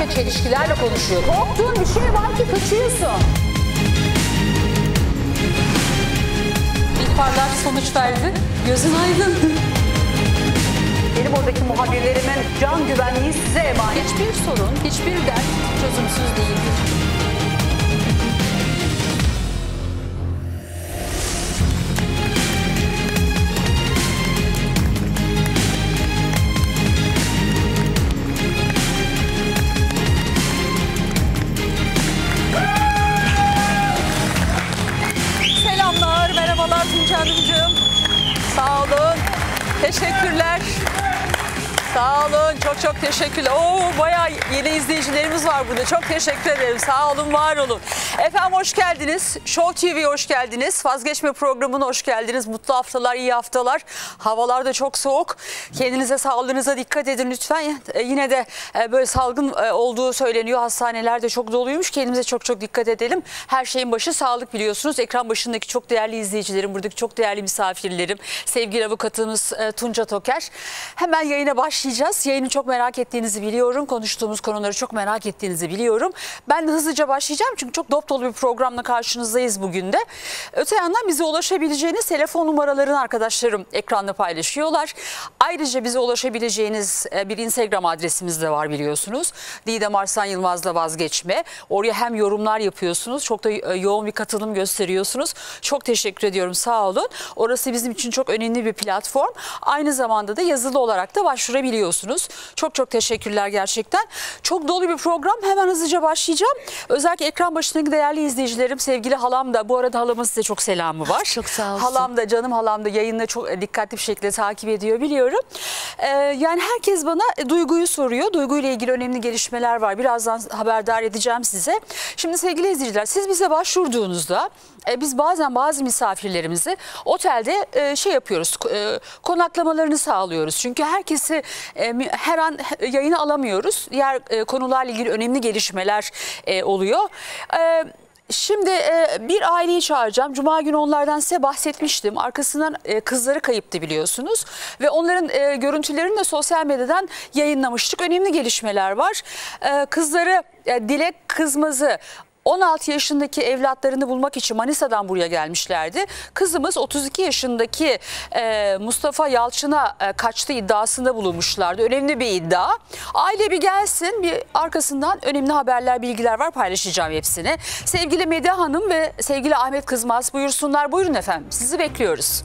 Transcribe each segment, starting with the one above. ve çelişkilerle konuşuyor. Korktuğun bir şey var ki kaçıyorsun. İhbarlar sonuç verdi. Gözün aydın. Benim oradaki muhabirlerimin can güvenliği size emanet. Hiçbir sorun, hiçbir dert çözümsüz değildir. Teşekkürler. Sağ olun. Çok çok teşekkürler. Oo, bayağı yeni izleyicilerimiz var burada. Çok teşekkür ederim. Sağ olun, var olun. Efendim hoş geldiniz. Show TV'ye hoş geldiniz. Vazgeçme programına hoş geldiniz. Mutlu haftalar, iyi haftalar. Havalar da çok soğuk. Kendinize, sağlığınıza dikkat edin lütfen. Yine de böyle salgın olduğu söyleniyor. Hastanelerde çok doluymuş. Kendimize çok çok dikkat edelim. Her şeyin başı sağlık biliyorsunuz. Ekran başındaki çok değerli izleyicilerim, buradaki çok değerli misafirlerim, sevgili avukatımız Tunca Toker. Hemen yayına başlayacağız. Yayını çok merak ettiğinizi biliyorum. Konuştuğumuz konuları çok merak ettiğinizi biliyorum. Ben de hızlıca başlayacağım çünkü çok dop dolu bir programla karşınızdayız bugün de. Öte yandan bize ulaşabileceğiniz telefon numaralarını arkadaşlarım ekranda paylaşıyorlar. Ayrıca bize ulaşabileceğiniz bir Instagram adresimiz de var biliyorsunuz. Didem Arslan Yılmaz'la Vazgeçme. Oraya hem yorumlar yapıyorsunuz, çok da yoğun bir katılım gösteriyorsunuz. Çok teşekkür ediyorum, sağ olun. Orası bizim için çok önemli bir platform. Aynı zamanda da yazılı olarak da başvurabiliyorsunuz. Çok çok teşekkürler gerçekten. Çok dolu bir program. Hemen hızlıca başlayacağım. Özellikle ekran başındaki değerli izleyicilerim, sevgili halam da, bu arada halamın size çok selamı var. Çok sağ olsun. Halam da, canım halam da yayında çok dikkatli bir şekilde takip ediyor biliyorum. Yani herkes bana Duygu'yu soruyor. Duygu ile ilgili önemli gelişmeler var. Birazdan haberdar edeceğim size. Şimdi sevgili izleyiciler, siz bize başvurduğunuzda biz bazen bazı misafirlerimizi otelde şey yapıyoruz, konaklamalarını sağlıyoruz. Çünkü herkesi her an yayına alamıyoruz. Diğer konularla ilgili önemli gelişmeler oluyor. Şimdi bir aileyi çağıracağım. Cuma günü onlardan size bahsetmiştim. Arkasından kızları kayıptı biliyorsunuz. Ve onların görüntülerini de sosyal medyadan yayınlamıştık. Önemli gelişmeler var. Kızları Dilek Kızmaz'ı, 16 yaşındaki evlatlarını bulmak için Manisa'dan buraya gelmişlerdi. Kızımız 32 yaşındaki Mustafa Yalçın'a kaçtı iddiasında bulunmuşlardı. Önemli bir iddia. Aile bir gelsin, bir arkasından önemli haberler, bilgiler var, paylaşacağım hepsini. Sevgili Medya Hanım ve sevgili Ahmet Kızmaz buyursunlar. Buyurun efendim, sizi bekliyoruz.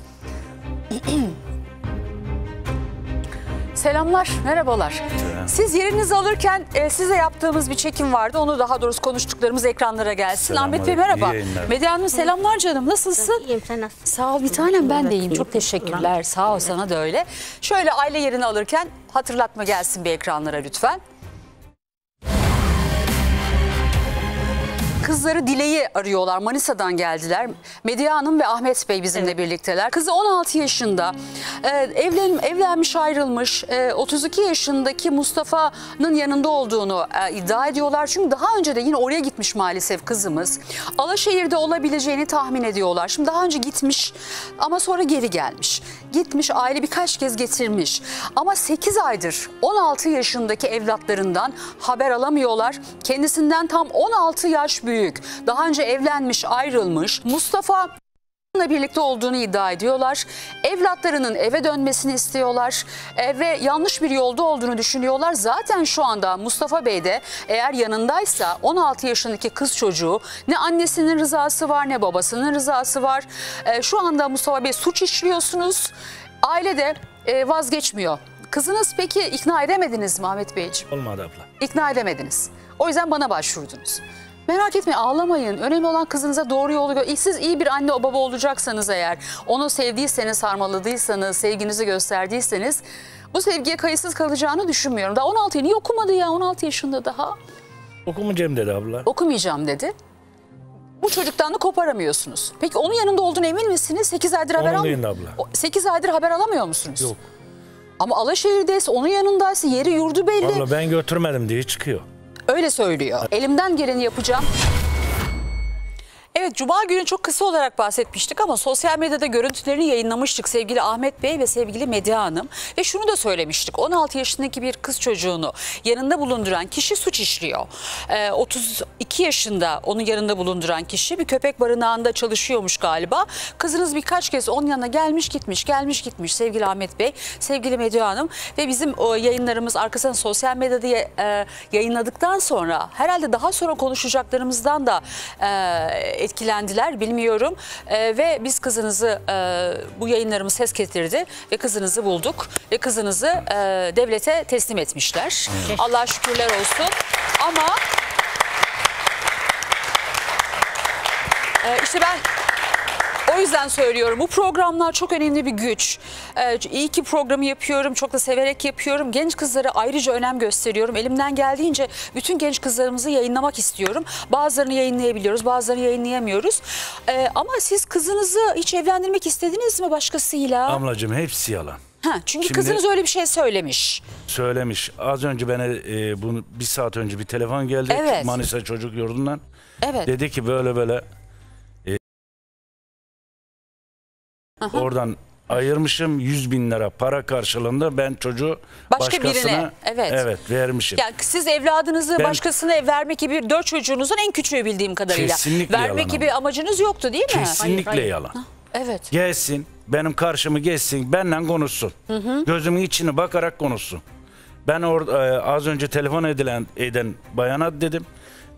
Selamlar, merhabalar. Siz yerinizi alırken size yaptığımız bir çekim vardı. Onu daha doğrusu konuştuklarımız ekranlara gelsin. Selam Ahmet Bey, merhaba. Medya Hanım, selamlar canım. Nasılsın? İyiyim, sen nasılsın? Sağ ol bir tanem, ben de iyiyim. Çok teşekkürler. Sağ ol, sana da öyle. Şöyle aile yerini alırken hatırlatma gelsin bir ekranlara lütfen. Kızları Dile'yi arıyorlar. Manisa'dan geldiler. Medya Hanım ve Ahmet Bey bizimle, evet, birlikteler. Kızı 16 yaşında. Evlenmiş, ayrılmış. 32 yaşındaki Mustafa'nın yanında olduğunu iddia ediyorlar. Çünkü daha önce de yine oraya gitmiş maalesef kızımız. Alaşehir'de olabileceğini tahmin ediyorlar. Şimdi daha önce gitmiş ama sonra geri gelmiş. Gitmiş, aile birkaç kez getirmiş. Ama 8 aydır 16 yaşındaki evlatlarından haber alamıyorlar. Kendisinden tam 16 yaş büyük. Daha önce evlenmiş, ayrılmış Mustafa'nınla birlikte olduğunu iddia ediyorlar. Evlatlarının eve dönmesini istiyorlar ve yanlış bir yolda olduğunu düşünüyorlar. Zaten şu anda Mustafa Bey de eğer yanındaysa 16 yaşındaki kız çocuğu, ne annesinin rızası var ne babasının rızası var. Şu anda Mustafa Bey, suç işliyorsunuz. Aile de vazgeçmiyor. Kızınız peki ikna edemediniz mi Ahmet Beyciğim? Olmadı abla. İkna edemediniz. O yüzden bana başvurdunuz. Merak etmeyin, ağlamayın. Önemli olan kızınıza doğru yolu göstermek. Siz iyi bir anne baba olacaksanız eğer, onu sevdiyseniz, sarmaladıysanız, sevginizi gösterdiyseniz bu sevgiye kayıtsız kalacağını düşünmüyorum. Daha 16 yeni okumadı ya, 16 yaşında daha. Okumayacağım dedi abla. Okumayacağım dedi. Bu çocuktan da koparamıyorsunuz. Peki onun yanında olduğunu emin misiniz? 8 aydır haber almıyor abla. 8 aydır haber alamıyor musunuz? Yok. Ama Alaşehir'deyse, onun yanındaysa, yeri yurdu belli. Vallahi ben götürmedim diye çıkıyor. Öyle söylüyor. Elimden geleni yapacağım. Evet, Cuma günü çok kısa olarak bahsetmiştik ama sosyal medyada görüntülerini yayınlamıştık sevgili Ahmet Bey ve sevgili Medya Hanım. Ve şunu da söylemiştik, 16 yaşındaki bir kız çocuğunu yanında bulunduran kişi suç işliyor. 32 yaşında onu yanında bulunduran kişi bir köpek barınağında çalışıyormuş galiba. Kızınız birkaç kez onun yanına gelmiş gitmiş, gelmiş gitmiş sevgili Ahmet Bey, sevgili Medya Hanım. Ve bizim yayınlarımız arkasından sosyal medyada yayınladıktan sonra herhalde daha sonra konuşacaklarımızdan da etkilendiler, bilmiyorum. Ve biz kızınızı, bu yayınlarımız ses getirdi ve kızınızı bulduk ve kızınızı devlete teslim etmişler. Allah'a şükürler olsun. Ama işte ben... O yüzden söylüyorum, bu programlar çok önemli bir güç. İyi ki programı yapıyorum, çok da severek yapıyorum. Genç kızlara ayrıca önem gösteriyorum. Elimden geldiğince bütün genç kızlarımızı yayınlamak istiyorum. Bazılarını yayınlayabiliyoruz, bazılarını yayınlayamıyoruz. Ama siz kızınızı hiç evlendirmek istediniz mi başkasıyla? Ablacığım, hepsi yalan. Ha, çünkü şimdi kızınız öyle bir şey söylemiş. Söylemiş. Az önce bana bunu bir saat önce bir telefon geldi. Evet. Manisa Çocuk Yurdu'ndan. Evet. Dedi ki böyle böyle. Aha. Oradan ayırmışım 100.000 lira para karşılığında, ben çocuğu başkasına evet. Evet, vermişim. Yani siz evladınızı başkasına vermek gibi, 4 çocuğunuzun en küçüğü bildiğim kadarıyla vermek gibi amacınız yoktu değil mi? Kesinlikle hayır. Yalan. Ha, evet. Gelsin benim karşımı, geçsin benimle konuşsun. Hı hı. Gözümün içine bakarak konuşsun. Ben az önce telefon eden bayana dedim.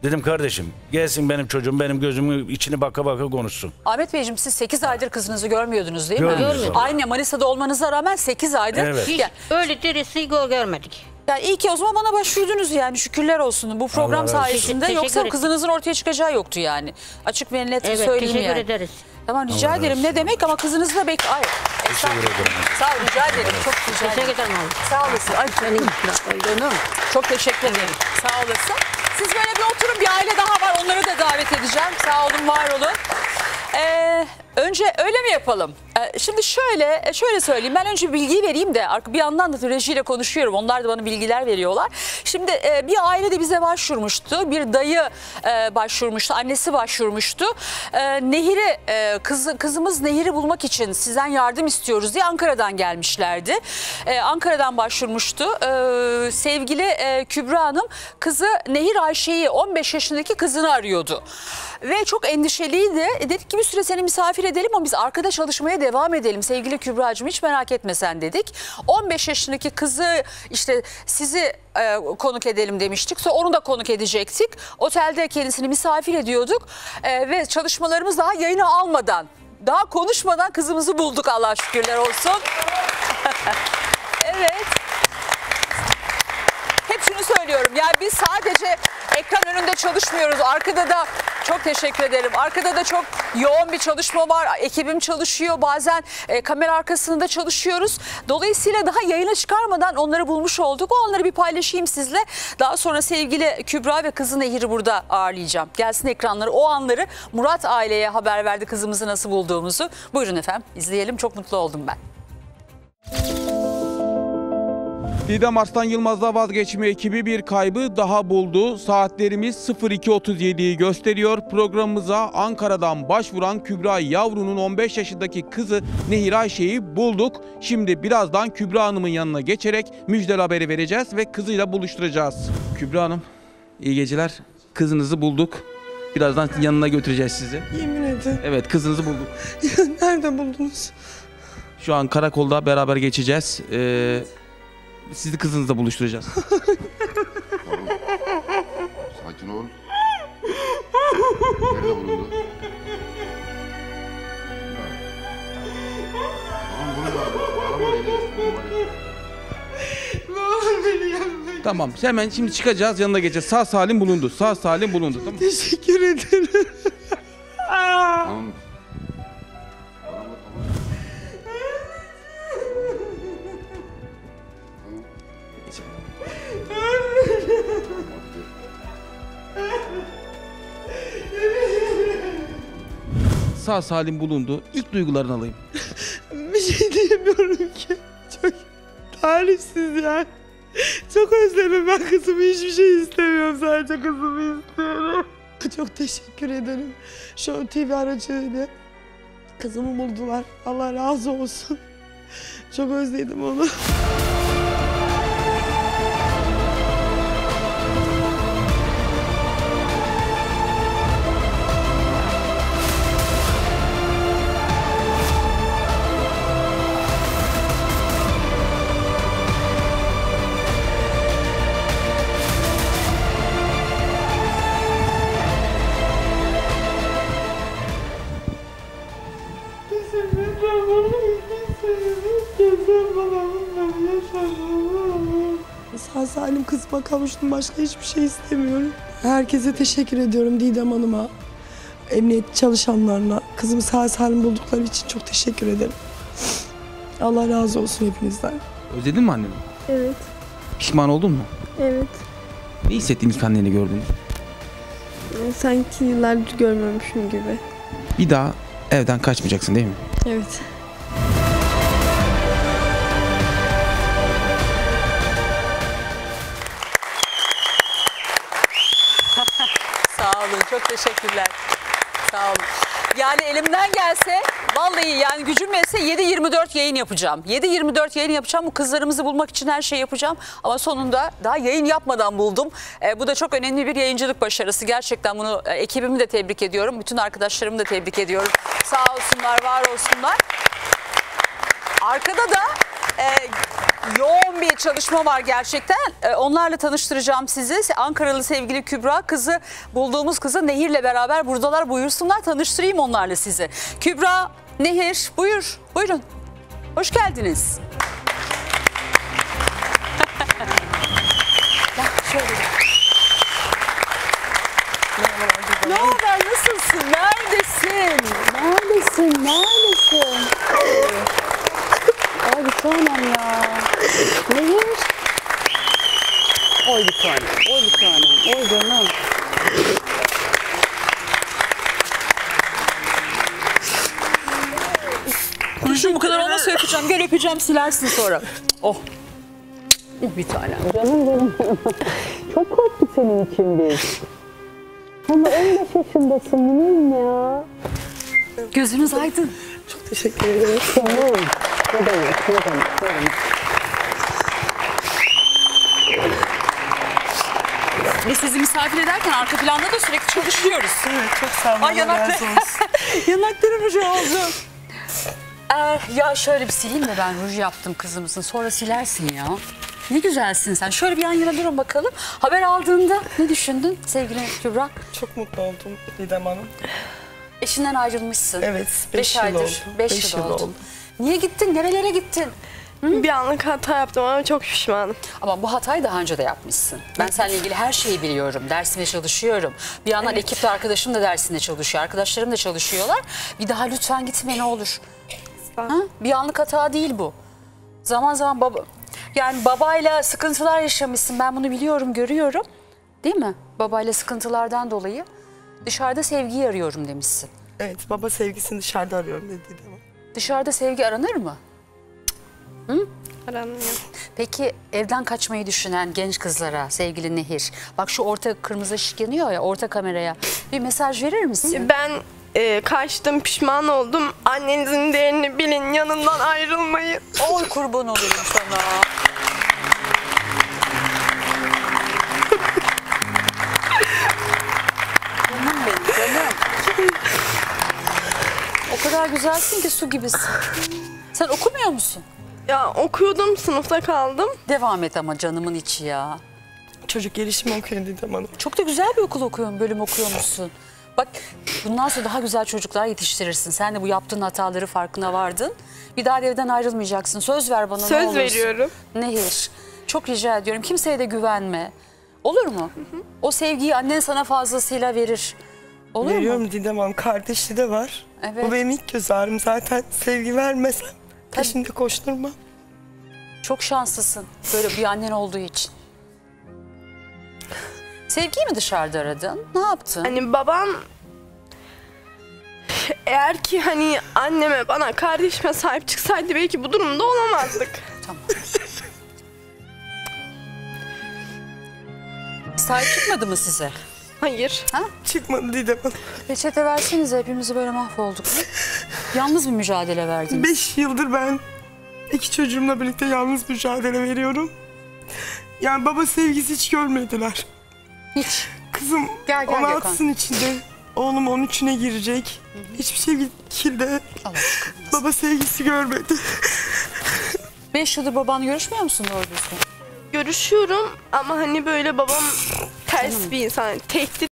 Dedim kardeşim gelsin benim çocuğum, benim gözümün içine baka baka konuşsun. Ahmet Beyciğim, siz 8 aydır kızınızı görmüyordunuz değil mi? Görmüyoruz. Aynı Manisa'da olmanıza rağmen 8 aydır. Evet. Hiç öyle derisi görmedik. Yani iyi ki o zaman bana başvurdunuz, yani şükürler olsun bu program Allah sayesinde. Teşekkür, yoksa teşekkür kızınızın ortaya çıkacağı yoktu yani. Açık ve net evet, söyleyeyim yani. Evet, teşekkür ederiz. Tamam, rica Allah ederim. Ne demek ama kızınızı da bek... Ay, teşekkür ederim. Sağ olun, rica ederim. Çok rica ederim. Teşekkür ederim. Sağ olasın. Ay canım. Çok teşekkür ederim. Sağ olasın. Siz böyle bir oturun, bir aile daha var, onları da davet edeceğim. Sağ olun, var olun. Önce öyle mi yapalım? Şimdi şöyle söyleyeyim. Ben önce bilgiyi vereyim de bir yandan da rejiyle konuşuyorum. Onlar da bana bilgiler veriyorlar. Şimdi bir aile de bize başvurmuştu. Bir dayı başvurmuştu. Annesi başvurmuştu. Nehir'i, kızımız Nehir'i bulmak için sizden yardım istiyoruz diye Ankara'dan gelmişlerdi. Ankara'dan başvurmuştu. Sevgili Kübra Hanım, kızı Nehir Ayşe'yi, 15 yaşındaki kızını arıyordu. Ve çok endişeliydi. Dedik ki bir süre seni misafir edelim ama biz arkada çalışmaya devam edelim sevgili Kübra'cığım, hiç merak etme sen dedik. 15 yaşındaki kızı işte sizi konuk edelim demiştik. Sonra onu da konuk edecektik. Otelde kendisini misafir ediyorduk ve çalışmalarımız daha yayına almadan, daha konuşmadan kızımızı bulduk, Allah'a şükürler olsun. Evet. Hep şunu söylüyorum, yani biz sadece ekran önünde çalışmıyoruz. Arkada da çok teşekkür ederim. Arkada da çok yoğun bir çalışma var. Ekibim çalışıyor. Bazen kamera arkasında çalışıyoruz. Dolayısıyla daha yayına çıkarmadan onları bulmuş olduk. Onları bir paylaşayım sizle. Daha sonra sevgili Kübra ve kızı Nehir'i burada ağırlayacağım. Gelsin ekranları. O anları Murat aileye haber verdi, kızımızı nasıl bulduğumuzu. Buyurun efendim, izleyelim. Çok mutlu oldum ben. Didem Arslan Yılmaz'la Vazgeçme ekibi bir kaybı daha buldu. Saatlerimiz 02.37'yi gösteriyor. Programımıza Ankara'dan başvuran Kübra Yavru'nun 15 yaşındaki kızı Nehir Ayşe'yi bulduk. Şimdi birazdan Kübra Hanım'ın yanına geçerek müjdeli haberi vereceğiz ve kızıyla buluşturacağız. Kübra Hanım, iyi geceler. Kızınızı bulduk. Birazdan yanına götüreceğiz sizi. Yemin ederim. Evet, kızınızı bulduk. Nerede buldunuz? Şu an karakolda beraber geçeceğiz. Evet. Sizi kızınızla buluşturacağız. Tamam. Sakin ol. Nerede bulundu? Tamam, hemen şimdi çıkacağız, yanına geçeceğiz. Sağ salim bulundu. Sağ salim bulundu. Tamam. Teşekkür ederim. Tamam. Sağ salim bulundu. İlk duygularını alayım. Bir şey diyemiyorum ki. Çok tarifsiz ya. Çok özledim ben kızımı. Hiçbir şey istemiyorum. Sadece kızımı istiyorum. çok teşekkür ederim. Show TV aracıyla kızımı buldular. Allah razı olsun. Çok özledim onu. Hastanem kızıma kavuştum. Başka hiçbir şey istemiyorum. Herkese teşekkür ediyorum. Didem Hanım'a, emniyet çalışanlarına, kızımı sağ salim buldukları için çok teşekkür ederim. Allah razı olsun hepinizden. Özledin mi anneni? Evet. Pişman oldun mu? Evet. Ne hissettin ilk anneni gördün? Sanki yıllardır görmemişim gibi. Bir daha evden kaçmayacaksın değil mi? Evet. Çok teşekkürler. Sağ olun. Yani elimden gelse vallahi yani gücüm yetse 7-24 yayın yapacağım. 7-24 yayın yapacağım. Bu kızlarımızı bulmak için her şey yapacağım. Ama sonunda daha yayın yapmadan buldum. Bu da çok önemli bir yayıncılık başarısı. Gerçekten bunu ekibimi de tebrik ediyorum. Bütün arkadaşlarımı da tebrik ediyorum. Sağ olsunlar, var olsunlar. Arkada da yoğun bir çalışma var gerçekten. Onlarla tanıştıracağım sizi. Ankaralı sevgili Kübra, kızı, bulduğumuz kızı Nehir'le beraber buradalar, buyursunlar. Tanıştırayım onlarla sizi. Kübra, Nehir, buyurun. Hoş geldiniz. Ne haber, nasılsın? Neredesin? Oy bir tanem ya. Nehir. Oy bir tanem. Kuşum bu kadar ona söyleyeceğim. Gel öpeceğim, silersin sonra. Oh. Bir tanem. Canım. Çok korktuk senin için biz. Ama 15 yaşındasın benim ya. Gözünüz aydın. Çok teşekkür ederim. Tamam. Ne demek. Ve sizi misafir ederken arka planda da sürekli çalışıyoruz. Evet, çok sağ olun. Ay yanaklarım ruj oldu. Ya şöyle bir sileyim mi, ben ruj yaptım kızımızın. Sonra silersin ya. Ne güzelsin sen. Şöyle bir yan yana durun bakalım. Haber aldığında ne düşündün sevgili Kübra? Çok mutlu oldum Didem Hanım. Eşinden ayrılmışsın. Evet, 5 yıl oldu. Niye gittin? Nerelere gittin? Hı? Bir anlık hata yaptım ama çok pişmanım. Ama bu hatayı daha önce de yapmışsın. Ben seninle ilgili her şeyi biliyorum. Dersime çalışıyorum. Bir yandan ekipte arkadaşım da dersinde çalışıyor. Arkadaşlarım da çalışıyorlar. Bir daha lütfen gitme ne olur. Bir anlık hata değil bu. Zaman zaman baba... Yani babayla sıkıntılar yaşamışsın. Ben bunu biliyorum, görüyorum. Değil mi? Babayla sıkıntılardan dolayı. Dışarıda sevgiyi arıyorum demişsin. Evet, baba sevgisini dışarıda arıyorum dediği zaman. Dışarıda sevgi aranır mı? Hı? Aranmıyor. Peki evden kaçmayı düşünen genç kızlara sevgili Nehir, bak şu orta kırmızı ışık yanıyor ya, orta kameraya bir mesaj verir misin? Ben kaçtım, pişman oldum. Annenizin değerini bilin, yanından ayrılmayın. Oy kurban olurum sana. Canım benim, canım. O kadar güzelsin ki su gibisin. Sen okumuyor musun? Ya okuyordum, sınıfta kaldım. Devam et ama canımın içi ya. Çocuk gelişimi okuyorum Didem Hanım. Çok da güzel bir okul okuyorum, bölüm okuyor musun? Bak bundan sonra daha güzel çocuklar yetiştirirsin. Sen de bu yaptığın hataları farkına vardın. Bir daha evden ayrılmayacaksın. Söz ver bana, ne olursun. Söz veriyorum. Nehir, çok rica ediyorum, kimseye de güvenme. Olur mu? Hı hı. O sevgiyi annen sana fazlasıyla verir. Olur mu? Veriyorum Didem Hanım, kardeşi de var. Evet. Bu benim ilk göz ağrım zaten, sevgi vermesen peşinde koşturma. Çok şanslısın böyle bir annen olduğu için. Sevgiyi mi dışarıda aradın? Ne yaptın? Hani babam eğer ki hani anneme, bana, kardeşime sahip çıksaydı belki bu durumda olamazdık. Tamam. Sahip çıkmadı mı size? Hayır. Ha? Çıkmadı Didem Hanım. Reçete versenize, hepimizi böyle mahvolduk. Yalnız bir mücadele verdiniz. 5 yıldır ben 2 çocuğumla birlikte yalnız mücadele veriyorum. Yani baba sevgisi hiç görmediler. Hiç. Kızım 16'sının içinde, oğlum 13'üne girecek. Hı hı. Hiçbir şekilde baba sevgisi görmedi. 5 yıldır babanla görüşmüyor musun doğru düzgün? Görüşüyorum ama hani böyle babam ters bir insan. Tehdit.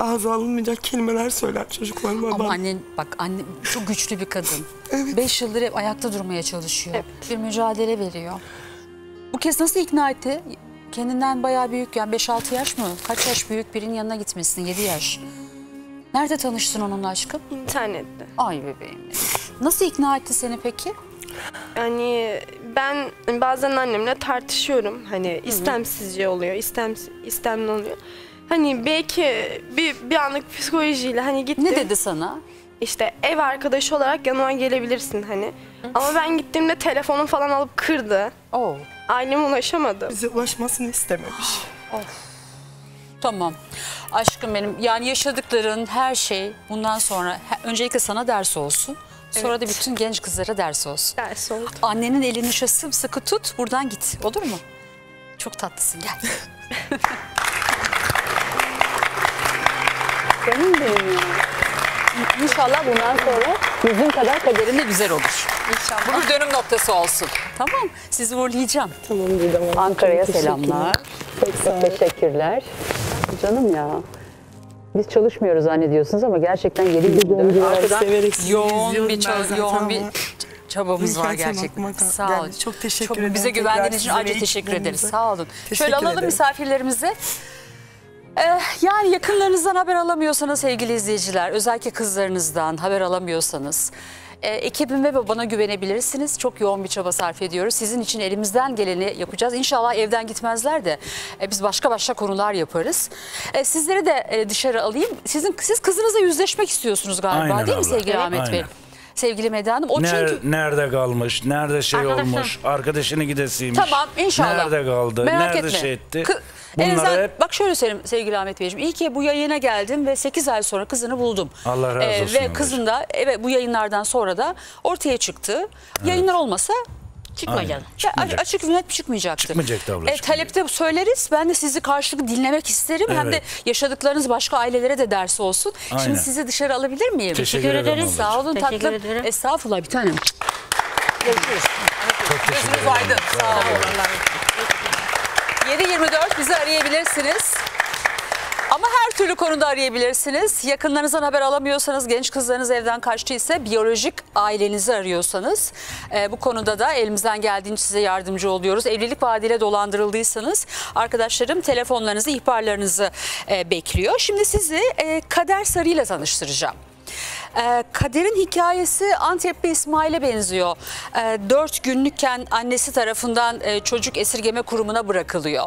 Ağza alınmayacak kelimeler söyler çocuklarıma. Ama annen, bak annen çok güçlü bir kadın. Evet. 5 yıldır hep ayakta durmaya çalışıyor. Evet. Bir mücadele veriyor. Bu kez nasıl ikna etti? Kendinden bayağı büyük, yani 5-6 yaş mı? Kaç yaş büyük birinin yanına gitmesin, 7 yaş. Nerede tanıştın onunla aşkım? İnternette. Ay bebeğim. Nasıl ikna etti seni peki? Yani ben bazen annemle tartışıyorum. Hani istemsizce oluyor, istemli oluyor. Hani belki bir anlık psikolojiyle hani gittim. Ne dedi sana? İşte ev arkadaşı olarak yanıma gelebilirsin hani. Hı? Ama ben gittiğimde telefonum falan alıp kırdı. Oo. Aileme ulaşamadı. Bize ulaşmasını istememiş. Of. Tamam. Aşkım benim, yani yaşadıkların her şey bundan sonra öncelikle sana ders olsun. Sonra da bütün genç kızlara ders olsun. Ders oldu. Annenin elini şöyle sımsıkı tut, buradan git. Olur mu? Çok tatlısın, gel. Benim de İnşallah bundan sonra bizim kadar kaderinde güzel olur. İnşallah. Bu bir dönüm noktası olsun. Tamam, sizi uğurlayacağım. Tamam Didem Hanım. Ankara'ya selamlar. Çok teşekkürler. Canım ya. Biz çalışmıyoruz zannediyorsunuz ama gerçekten 7 gün yoğun bir çabamız var gerçekten. Sağ olun. Çok teşekkür ederim. Bize güvendiğiniz için ayrıca teşekkür ederiz. Sağ olun. Şöyle alalım misafirlerimizi. Yani yakınlarınızdan haber alamıyorsanız sevgili izleyiciler, özellikle kızlarınızdan haber alamıyorsanız ekibime ve bana güvenebilirsiniz. Çok yoğun bir çaba sarf ediyoruz. Sizin için elimizden geleni yapacağız. İnşallah evden gitmezler de biz başka konular yaparız. Sizleri de dışarı alayım. Siz kızınızla yüzleşmek istiyorsunuz galiba, aynen değil mi sevgili Ahmet Bey? Sevgili Medya Hanım. O çünkü... Nerede kalmış, nerede olmuş, arkadaşını gidesiymiş. Tamam inşallah. Nerede kaldı, merak nerede etme. Bak şöyle söyleyeyim sevgili Ahmet Beyciğim. İyi ki bu yayına geldim ve 8 ay sonra kızını buldum. Allah razı olsun. Ve kızın da bu yayınlardan sonra da ortaya çıktı. Evet. Yayınlar olmasa çıkmayacaktı. Açık net çıkmayacaktı. Çıkmayacaktı abla. Talepte söyleriz. Ben de sizi karşılıklı dinlemek isterim. Evet. Hem de yaşadıklarınız başka ailelere de ders olsun. Aynen. Şimdi sizi dışarı alabilir miyim? Teşekkür ederiz. Sağ olun tatlım. Estağfurullah bir tanem. Görüşürüz. Gözünüz aydın. Sağ olun. 7-24 bizi arayabilirsiniz. Ama her türlü konuda arayabilirsiniz. Yakınlarınızdan haber alamıyorsanız, genç kızlarınız evden kaçtıysa, biyolojik ailenizi arıyorsanız bu konuda da elimizden geldiğince size yardımcı oluyoruz. Evlilik vaadiyle dolandırıldıysanız arkadaşlarım telefonlarınızı, ihbarlarınızı bekliyor. Şimdi sizi Kader Sarı ile tanıştıracağım. Kader'in hikayesi Antep'te İsmail'e benziyor. 4 günlükken annesi tarafından Çocuk Esirgeme Kurumu'na bırakılıyor.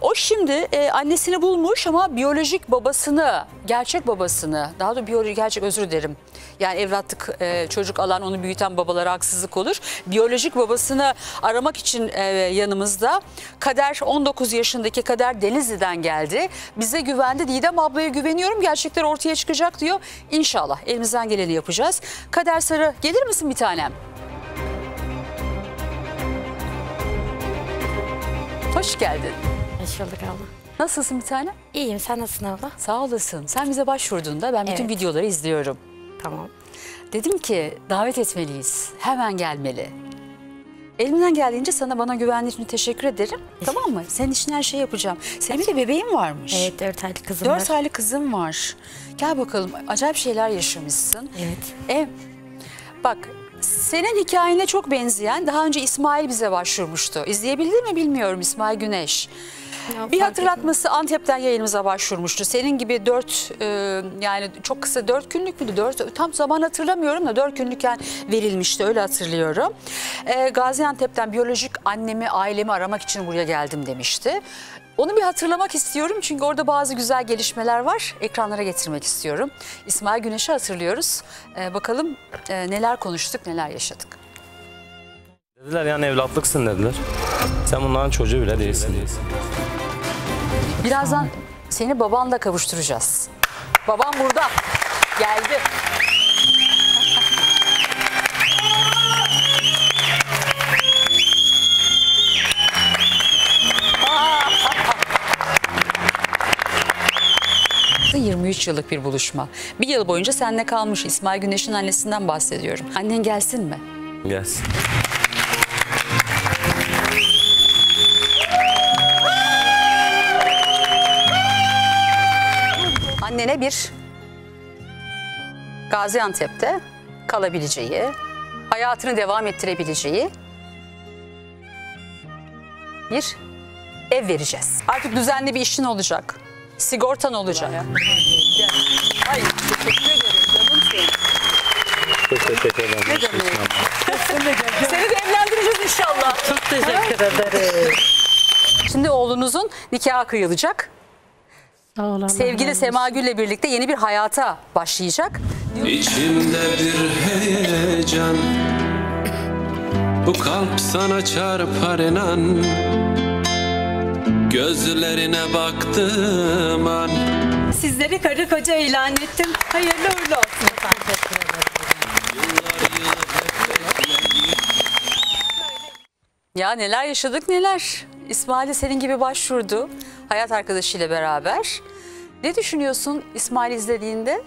O şimdi annesini bulmuş ama biyolojik babasını, gerçek babasını, daha da biyolojik gerçek özür dilerim. Yani evlatlık çocuk alan, onu büyüten babalara haksızlık olur. Biyolojik babasını aramak için yanımızda. Kader 19 yaşındaki Kader Denizli'den geldi. Bize güvendi. Didem ablaya güveniyorum. Gerçekler ortaya çıkacak diyor. İnşallah elimizden geleni yapacağız. Kader Sarı, gelir misin bir tanem? Hoş geldin. Hoş bulduk abla. Nasılsın bir tanem? İyiyim, sen nasılsın abla? Sağ olasın. Sen bize başvurduğunda ben bütün videoları izliyorum. Tamam. Dedim ki davet etmeliyiz, hemen gelmeli. Elimden geldiğince sana bana güvendiğin için teşekkür ederim. Tamam mı? Senin için her şeyi yapacağım. Senin bir de bebeğin varmış. Evet, 4 aylık kızım var. 4 aylık kızım var. Gel bakalım, acayip şeyler yaşamışsın. Evet. Bak, senin hikayene çok benzeyen, daha önce İsmail bize başvurmuştu. İzleyebildi mi bilmiyorum, İsmail Güneş. Bir hatırlatması, Antep'ten yayınımıza başvurmuştu. Senin gibi 4 yani çok kısa 4 günlük müydü? 4 tam zaman hatırlamıyorum da 4 günlükken verilmişti, öyle hatırlıyorum. Gaziantep'ten biyolojik annemi, ailemi aramak için buraya geldim demişti. Onu bir hatırlamak istiyorum çünkü orada bazı güzel gelişmeler var. Ekranlara getirmek istiyorum. İsmail Güneş'i hatırlıyoruz. Bakalım neler konuştuk, neler yaşadık. Dediler yani evlatlıksın dediler. Sen bunların çocuğu bile değilsin. Birazdan seni babanla kavuşturacağız. Babam burada. Geldi. Aslında 23 yıllık bir buluşma. Bir yıl boyunca seninle kalmış. İsmail Güneş'in annesinden bahsediyorum. Annen gelsin mi? Gelsin. Annene bir Gaziantep'te kalabileceği, hayatını devam ettirebileceği bir ev vereceğiz. Artık düzenli bir işin olacak, sigortan olacak. Ay, teşekkür ederim canım senin. Çok teşekkür ederim. Ne demek? Seni de evlendireceğiz inşallah. Çok teşekkür ederim. Şimdi oğlunuzun nikahı kıyılacak. Sevgili Sema Gül'le birlikte yeni bir hayata başlayacak. İçimde bir heyecan, bu kalp sana çarpar inan. Gözlerine baktım an. Sizleri karı koca ilan ettim. Hayırlı uğurlu olsun efendim. Ya neler yaşadık neler. İsmail'e senin gibi başvurdu. Hayat arkadaşıyla beraber. Ne düşünüyorsun İsmail izlediğinde?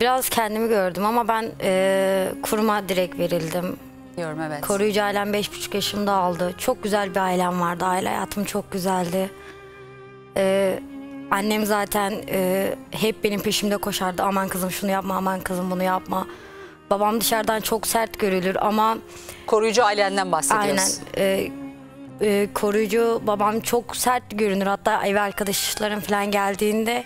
Biraz kendimi gördüm ama ben kuruma direkt verildim. Diyorum, evet. Koruyucu ailem 5,5 yaşımda aldı. Çok güzel bir ailem vardı. Aile hayatım çok güzeldi. Annem zaten hep benim peşimde koşardı. Aman kızım şunu yapma, aman kızım bunu yapma. Babam dışarıdan çok sert görülür ama... Koruyucu ailenden bahsediyoruz. Aynen. Koruyucu babam çok sert görünür, hatta ev arkadaşlarım falan geldiğinde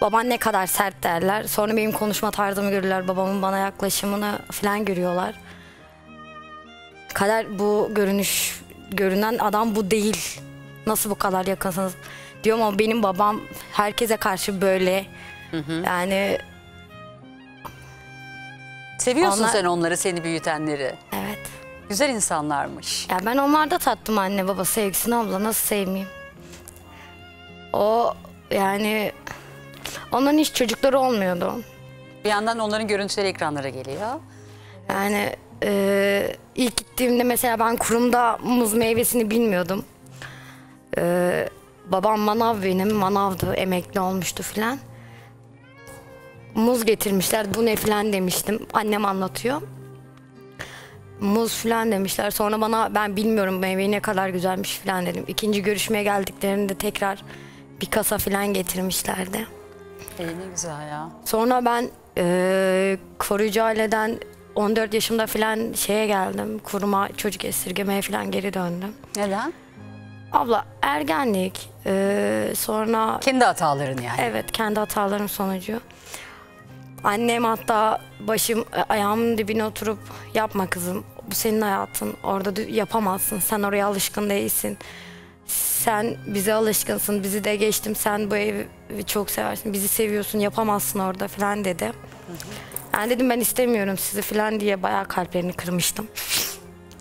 baban ne kadar sert derler, sonra benim konuşma tarzımı görürler, babamın bana yaklaşımını falan görüyorlar. Kader bu görünen adam bu değil, nasıl bu kadar yakınsınız diyorum ama benim babam herkese karşı böyle. Yani seviyorsun sen onları, seni büyütenleri. Evet. Güzel insanlarmış. Ya ben onlarda tattım anne baba sevgisini, abla nasıl sevmeyeyim. O yani onların hiç çocukları olmuyordu. Bir yandan onların görüntüleri ekranlara geliyor. Yani ilk gittiğimde mesela ben kurumda muz meyvesini bilmiyordum. Babam manav, benim manavdı, emekli olmuştu filan. Muz getirmişler, bu ne filan demiştim, annem anlatıyor. Muz falan demişler. Sonra bana ben bilmiyorum meyveyi ne kadar güzelmiş falan dedim. İkinci görüşmeye geldiklerinde tekrar bir kasa falan getirmişlerdi. Ne güzel ya. Sonra ben koruyucu aileden 14 yaşımda falan şeye geldim. Kuruma, çocuk esirgemeye falan geri döndüm. Neden? Abla ergenlik. Sonra... Kendi hataların yani. Evet, kendi hatalarım sonucu. Annem hatta başım ayağımın dibine oturup yapma kızım bu senin hayatın, orada yapamazsın, sen oraya alışkın değilsin, sen bize alışkınsın, bizi de geçtim, sen bu evi çok seversin, bizi seviyorsun, yapamazsın orada filan dedi. Ben dedim ben istemiyorum sizi filan diye bayağı kalplerini kırmıştım.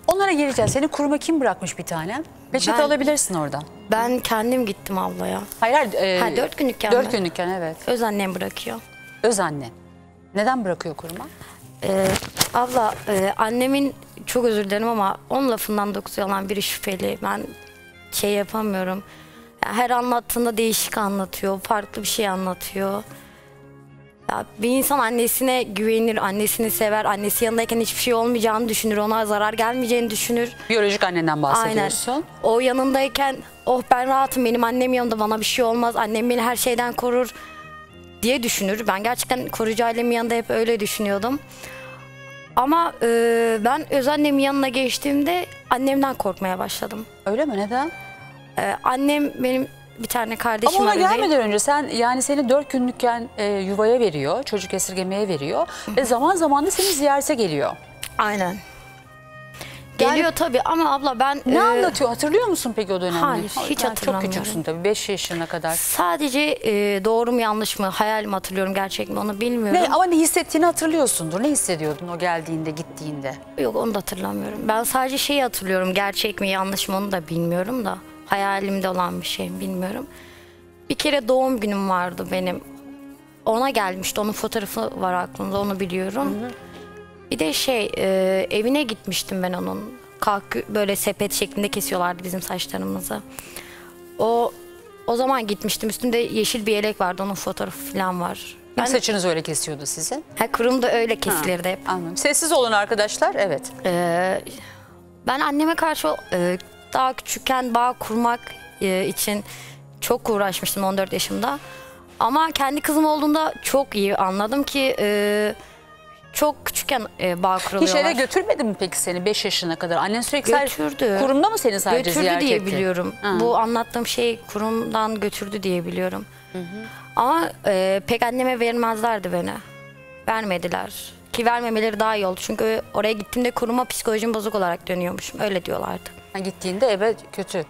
Onlara geleceğiz. Seni kuruma kim bırakmış bir tane? Peçete alabilirsin oradan. Ben kendim gittim ablaya. Hayır. 4 günlükken. 4 günlükken evet. Öz annem bırakıyor. Öz anne. Neden bırakıyor kuruma? Abla annemin, çok özür dilerim ama 10 lafından 9 yalan, biri şüpheli. Ben şey yapamıyorum. Yani her anlattığında değişik anlatıyor. Farklı bir şey anlatıyor. Ya bir insan annesine güvenir, annesini sever. Annesi yanındayken hiçbir şey olmayacağını düşünür. Ona zarar gelmeyeceğini düşünür. Biyolojik annenden bahsediyorsun. Aynen. O yanındayken oh ben rahatım, benim annem yanımda, bana bir şey olmaz. Annem beni her şeyden korur diye düşünür. Ben gerçekten koruyucu ailemin yanında hep öyle düşünüyordum. Ama ben öz annemin yanına geçtiğimde annemden korkmaya başladım. Öyle mi? Neden? Annem benim bir tane kardeşim var. Ama ona gelmeden önce sen, yani seni 4 günlükken yuvaya veriyor, çocuk esirgemeye veriyor ve zaman zaman da seni ziyarete geliyor. Aynen. Geliyor yani, tabii ama abla ben... Ne anlatıyor? Hatırlıyor musun peki o dönemde? Hayır, hiç yani hatırlamıyorum. Çok küçüksün tabii, 5 yaşına kadar. Sadece doğru mu yanlış mı, hayal mi hatırlıyorum, gerçek mi onu bilmiyorum. Ama ne hissettiğini hatırlıyorsundur. Ne hissediyordun o geldiğinde, gittiğinde? Yok, onu da hatırlamıyorum. Ben sadece şeyi hatırlıyorum, gerçek mi yanlış mı onu da bilmiyorum da. hayalimde olan bir şey, bilmiyorum. Bir kere doğum günüm vardı benim. Ona gelmişti, onun fotoğrafı var aklımda, onu biliyorum. Hı hı. Bir de evine gitmiştim ben onun. Böyle sepet şeklinde kesiyorlardı bizim saçlarımızı. O zaman gitmiştim, üstümde yeşil bir yelek vardı, onun fotoğrafı falan var. Ben... Saçınız öyle kesiyordu sizin? Ha, kurumda öyle kesilirdi hep. Anladım. Sessiz olun arkadaşlar, evet. Ben anneme karşı daha küçükken bağ kurmak için çok uğraşmıştım 14 yaşımda. Ama kendi kızım olduğunda çok iyi anladım ki çok küçükken bağ kuruluyorlar. Hiç eve götürmedi mi peki seni 5 yaşına kadar? Annen sürekli götürdü. Kurumda mı seni sadece götürdü ziyaret etti? Götürdü diye biliyorum. Ha. Bu anlattığım şey kurumdan götürdü diye biliyorum. Hı hı. Ama pek anneme vermezlerdi beni. Vermediler. Ki vermemeleri daha iyi oldu. Çünkü oraya gittiğimde kuruma psikolojim bozuk olarak dönüyormuşum. Öyle diyorlardı. Ha, gittiğinde eve kötü.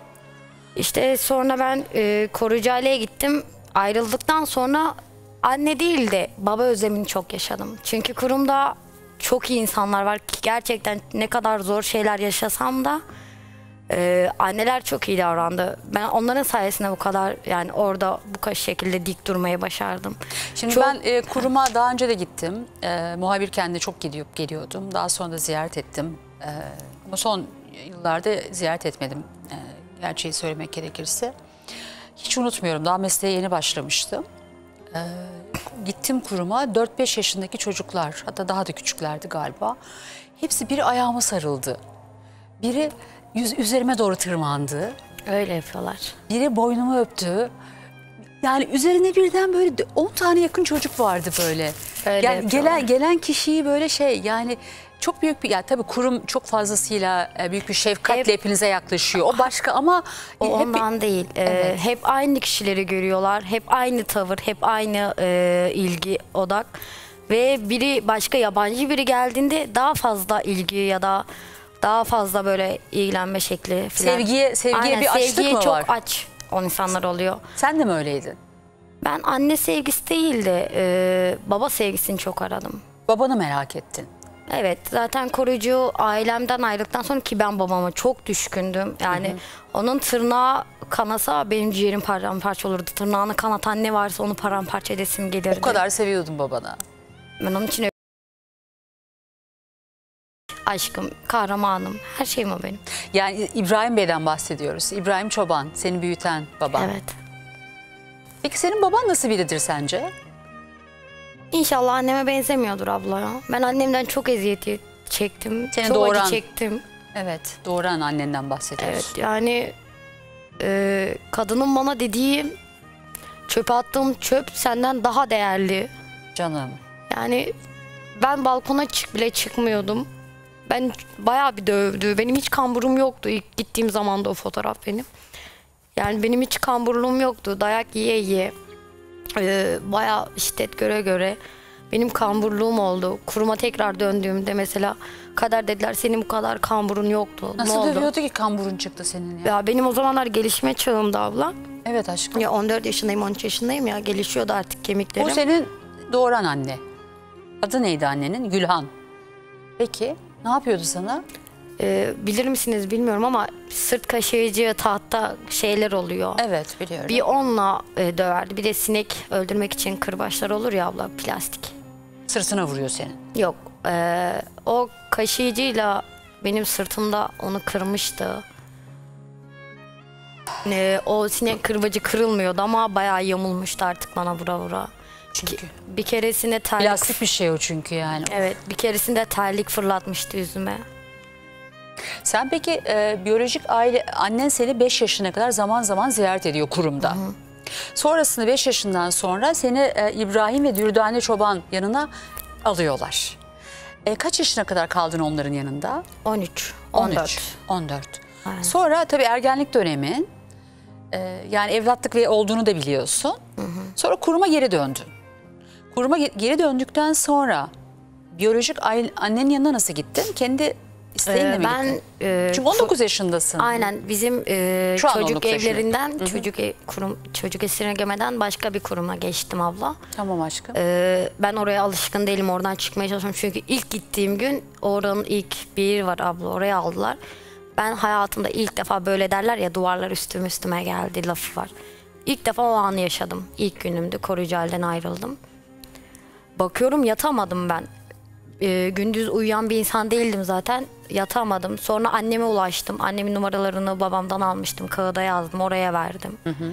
İşte sonra ben koruyucu aileye gittim. Ayrıldıktan sonra anne değil de baba özlemini çok yaşadım. Çünkü kurumda çok iyi insanlar var ki gerçekten ne kadar zor şeyler yaşasam da anneler çok iyi davrandı. Ben onların sayesinde bu kadar, yani orada bu şekilde dik durmayı başardım. Şimdi çok... Ben kuruma daha önce de gittim. Muhabirken de çok gidip geliyordum. Daha sonra da ziyaret ettim. Ama son yıllarda ziyaret etmedim. Gerçeği söylemek gerekirse. Hiç unutmuyorum, daha mesleğe yeni başlamıştım. Gittim kuruma, 4-5 yaşındaki çocuklar, hatta daha da küçüklerdi galiba. Hepsi biri ayağıma sarıldı. Biri üzerime doğru tırmandı. Öyle yapıyorlar. Biri boynumu öptü. Yani üzerine birden böyle 10 tane yakın çocuk vardı böyle. Öyle yani gelen kişiyi böyle yani... Çok büyük bir, yani tabii kurum çok fazlasıyla büyük bir şefkatle hepinize yaklaşıyor. O başka ama... O ondan değil. Evet. Hep aynı kişileri görüyorlar. Hep aynı tavır, hep aynı ilgi odak. Ve biri başka, yabancı biri geldiğinde daha fazla ilgi ya da daha fazla böyle ilgilenme şekli falan. Sevgiye aynen, bir açlık sevgiye mı var? Sevgiye çok aç o insanlar oluyor. Sen de mi öyleydin? Ben anne sevgisi değil de baba sevgisini çok aradım. Babanı merak ettin. Evet, zaten koruyucu ailemden ayrıldıktan sonra ki ben babama çok düşkündüm. Yani hı hı. Onun tırnağı kanasa benim ciğerim paramparça olurdu. Tırnağını kanatan ne varsa onu paramparça edesim gelirdi. O kadar seviyordum babana. Ben onun için aşkım, kahramanım, her şeyim o benim. Yani İbrahim Bey'den bahsediyoruz. İbrahim Çoban, seni büyüten baban. Evet. Peki senin baban nasıl biridir sence? İnşallah anneme benzemiyordur abla ya. Ben annemden çok eziyeti çektim. Seni çok acı çektim. Evet, doğuran annenden bahsediyoruz. Evet, yani kadının bana dediği, çöpe attığım çöp senden daha değerli. Canım. Yani ben balkona bile çıkmıyordum. Ben bayağı bir dövdü. Benim hiç kamburum yoktu. İlk gittiğim zaman da o fotoğraf benim. Yani benim hiç kamburluğum yoktu. Dayak yiye yiye. Bayağı şiddet göre benim kamburluğum oldu. Kuruma tekrar döndüğümde mesela Kader dediler, senin bu kadar kamburun yoktu. Nasıl dövüyordu ki kamburun çıktı senin ya? Ya benim o zamanlar gelişme çağımda abla. Evet aşkım. Ya 14 yaşındayım, 13 yaşındayım ya, gelişiyordu artık kemiklerim. O senin doğuran anne. Adı neydi annenin? Gülhan. Peki ne yapıyordu sana? Bilir misiniz bilmiyorum ama sırt kaşıyıcı, tahta şeyler oluyor. Evet, biliyorum. Bir onunla döverdi. Bir de sinek öldürmek için kırbaçlar olur ya abla, plastik. Sırtına vuruyor senin. Yok. O kaşıyıcıyla benim sırtımda onu kırmıştı. O sinek kırbacı kırılmıyordu ama bayağı yamulmuştu artık bana vura vura. Çünkü bir keresinde terlik... Plastik bir şey o çünkü yani. Evet, bir keresinde terlik fırlatmıştı yüzüme. Sen peki biyolojik annen seni 5 yaşına kadar zaman zaman ziyaret ediyor kurumda. Hı hı. Sonrasında 5 yaşından sonra seni İbrahim ve Dürdane Çoban yanına alıyorlar. Kaç yaşına kadar kaldın onların yanında? 13. 14. Aynen. Sonra tabii ergenlik dönemin, yani evlatlık ve olduğunu da biliyorsun. Hı hı. Sonra kuruma geri döndün. Kuruma geri döndükten sonra biyolojik annenin yanına nasıl gittin? Kendi... Ben, çünkü 19 yaşındasın. Aynen, bizim çocuk evlerinden, yaşında. Çocuk kurum, çocuk esirgemeden başka bir kuruma geçtim abla. Tamam aşkım. Ben oraya alışkın değilim, oradan çıkmaya çalışıyorum. Çünkü ilk gittiğim gün oranın ilk bir var abla, oraya aldılar. Ben hayatımda ilk defa, böyle derler ya, duvarlar üstüm üstüme geldi lafı var. İlk defa o anı yaşadım. İlk günümdü, koruyucu halden ayrıldım. Bakıyorum yatamadım ben. Gündüz uyuyan bir insan değildim zaten. Yatamadım. Sonra anneme ulaştım. Annemin numaralarını babamdan almıştım. Kağıda yazdım. Oraya verdim. Hı hı.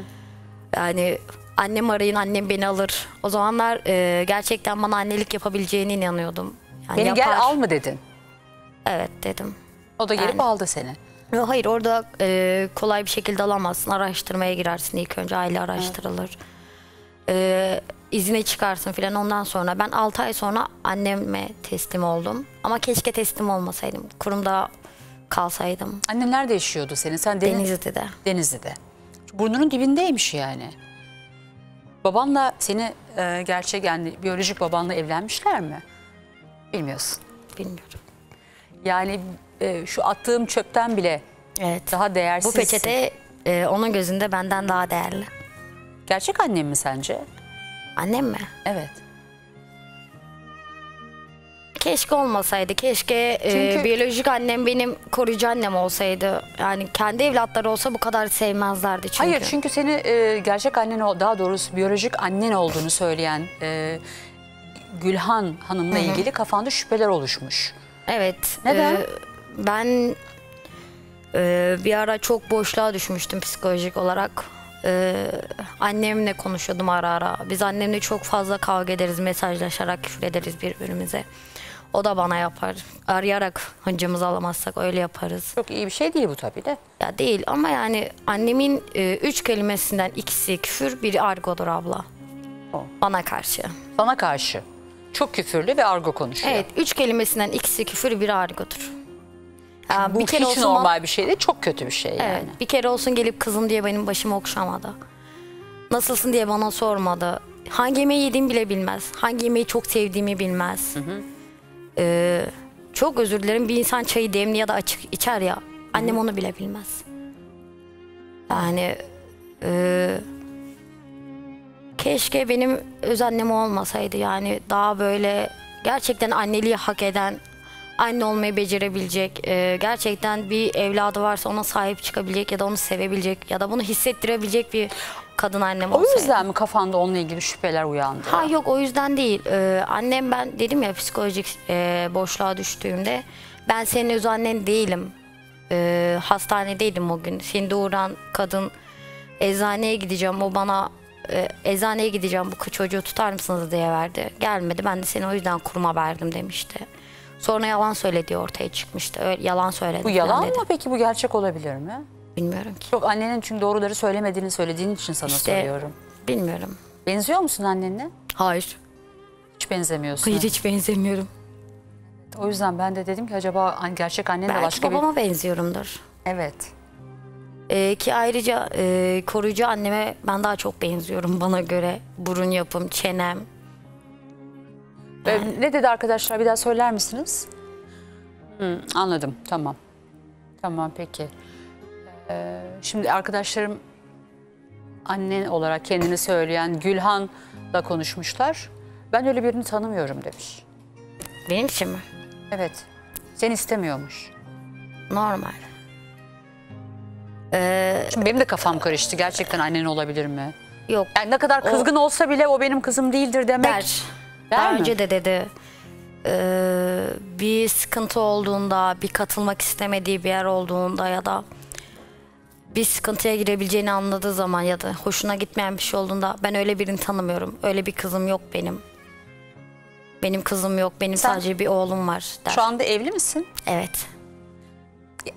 Yani annem arayın, annem beni alır. O zamanlar gerçekten bana annelik yapabileceğine inanıyordum. Yani beni yapar. Gel al mı dedin? Evet dedim. O da gelip yani aldı seni. Yok, hayır, orada kolay bir şekilde alamazsın. Araştırmaya girersin ilk önce. Aile araştırılır. Evet. İzine çıkarsın filan. Ondan sonra ben 6 ay sonra anneme teslim oldum. Ama keşke teslim olmasaydım. Kurumda kalsaydım. Annem nerede yaşıyordu senin? Sen Denizli'de. Denizli'de. Burnunun dibindeymiş yani. Babanla seni gerçek, yani biyolojik babanla evlenmişler mi? Bilmiyorsun. Bilmiyorum. Yani şu attığım çöpten bile evet, daha değersiz. Bu peçete onun gözünde benden daha değerli. Gerçek annem mi sence? Annem mi? Evet. Keşke olmasaydı. Keşke biyolojik annem benim koruyucu annem olsaydı. Yani kendi evlatları olsa bu kadar sevmezlerdi çünkü. Hayır, çünkü seni gerçek annen, daha doğrusu biyolojik annen olduğunu söyleyen Gülhan Hanım'la ilgili kafanda şüpheler oluşmuş. Evet. Neden? Ben bir ara çok boşluğa düşmüştüm psikolojik olarak. Annemle konuşuyordum ara ara. Biz annemle çok fazla kavga ederiz, mesajlaşarak küfür ederiz birbirimize. O da bana yapar. Arayarak hıncımızı alamazsak öyle yaparız. Çok iyi bir şey değil bu tabii de. Ya değil ama yani annemin 3 kelimesinden ikisi küfür, biri argodur abla. O. Bana karşı. Bana karşı. Çok küfürlü ve argo konuşuyor. Evet, 3 kelimesinden ikisi küfür, biri argodur. Yani bu bir kere hiç olsun normal bir şey değil, çok kötü bir şey evet, yani. Bir kere olsun gelip kızım diye benim başımı okşamadı. Nasılsın diye bana sormadı. Hangi yemeği yediğimi bile bilmez. Hangi yemeği çok sevdiğimi bilmez. Hı hı. Çok özür dilerim, bir insan çayı demli ya da açık içer ya. Annem onu bile bilmez. Yani keşke benim öz annem olmasaydı. Yani daha böyle gerçekten anneliği hak eden, anne olmayı becerebilecek, gerçekten bir evladı varsa ona sahip çıkabilecek ya da onu sevebilecek ya da bunu hissettirebilecek bir kadın annem olsaydı. O yüzden mi kafanda onunla ilgili şüpheler uyandı? Ha yok, o yüzden değil. Annem, ben dedim ya psikolojik boşluğa düştüğümde, ben senin öz annen değilim. Hastanedeydim o gün. Seni doğuran kadın, eczaneye gideceğim. O bana eczaneye gideceğim, bu çocuğu tutar mısınız diye verdi. Gelmedi. Ben de seni o yüzden kuruma verdim demişti. Sonra yalan söylediği ortaya çıkmıştı. Öyle, yalan söyledi. Bu yalan mı peki, bu gerçek olabilir mi? Bilmiyorum ki. Çok annenin çünkü doğruları söylemediğini söylediğin için sana soruyorum. Bilmiyorum. Benziyor musun annenle? Hayır. Hiç benzemiyorsun. Hayır, hiç benzemiyorum. O yüzden ben de dedim ki acaba gerçek annenle başka bir... Belki babama benziyorumdur. Evet. Ki ayrıca koruyucu anneme ben daha çok benziyorum bana göre. Burun yapım, çenem. Yani. Ne dedi arkadaşlar, bir daha söyler misiniz? Anladım, tamam. Tamam, peki. Şimdi arkadaşlarım annen olarak kendini söyleyen Gülhan'la konuşmuşlar. Ben öyle birini tanımıyorum demiş. Benim için mi? Evet. Seni istemiyormuş. Normal. Şimdi benim de kafam karıştı. Gerçekten annen olabilir mi? Yok. Yani ne kadar kızgın olsa bile o benim kızım değildir demek. Der. Daha önce de dedi, bir sıkıntı olduğunda, bir katılmak istemediği bir yer olduğunda ya da bir sıkıntıya girebileceğini anladığı zaman ya da hoşuna gitmeyen bir şey olduğunda, ben öyle birini tanımıyorum, öyle bir kızım yok benim. Benim kızım yok, benim sen, sadece bir oğlum var der. Şu anda evli misin? Evet.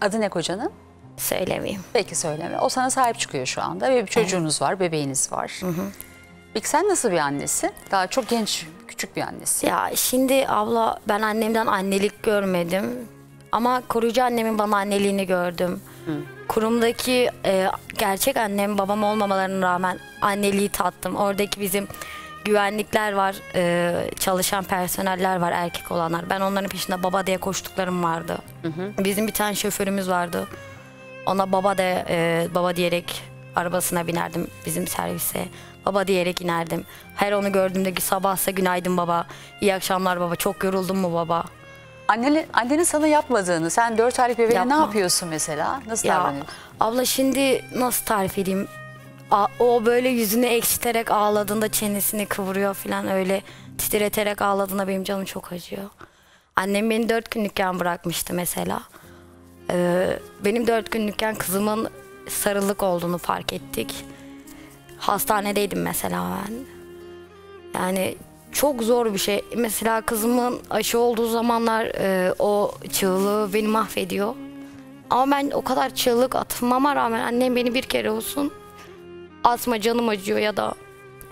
Adı ne kocanın? Söylemeyeyim. Peki söyleme. O sana sahip çıkıyor şu anda ve bir çocuğunuz var, bebeğiniz var. Hı hı. Peki sen nasıl bir annesin? Daha çok genç, küçük bir annesi. Ya şimdi abla, ben annemden annelik görmedim. Ama koruyucu annemin bana anneliğini gördüm. Hı. Kurumdaki gerçek annem, babam olmamalarına rağmen anneliği tattım. Oradaki bizim güvenlikler var, çalışan personeller var, erkek olanlar. Ben onların peşinde baba diye koştuklarım vardı. Hı hı. Bizim bir tane şoförümüz vardı. Ona baba de baba diyerek arabasına binerdim, bizim servise. Baba diyerek inerdim. Her onu gördüğümde sabahsa günaydın baba, iyi akşamlar baba, çok yoruldun mu baba? Annenin sana yapmadığını, sen 4 aylık bebeğine ne yapıyorsun mesela? Nasıl davranıyorsun? Abla şimdi nasıl tarif edeyim? O böyle yüzünü ekşiterek ağladığında çenesini kıvırıyor falan, öyle titreterek ağladığında benim canım çok acıyor. Annem beni 4 günlükken bırakmıştı mesela. Benim 4 günlükken kızımın sarılık olduğunu fark ettik. Hastanedeydim mesela ben. Yani çok zor bir şey. Mesela kızımın aşı olduğu zamanlar o çığlığı beni mahvediyor. Ama ben o kadar çığlık atmama rağmen annem beni bir kere olsun asma, canım acıyor ya da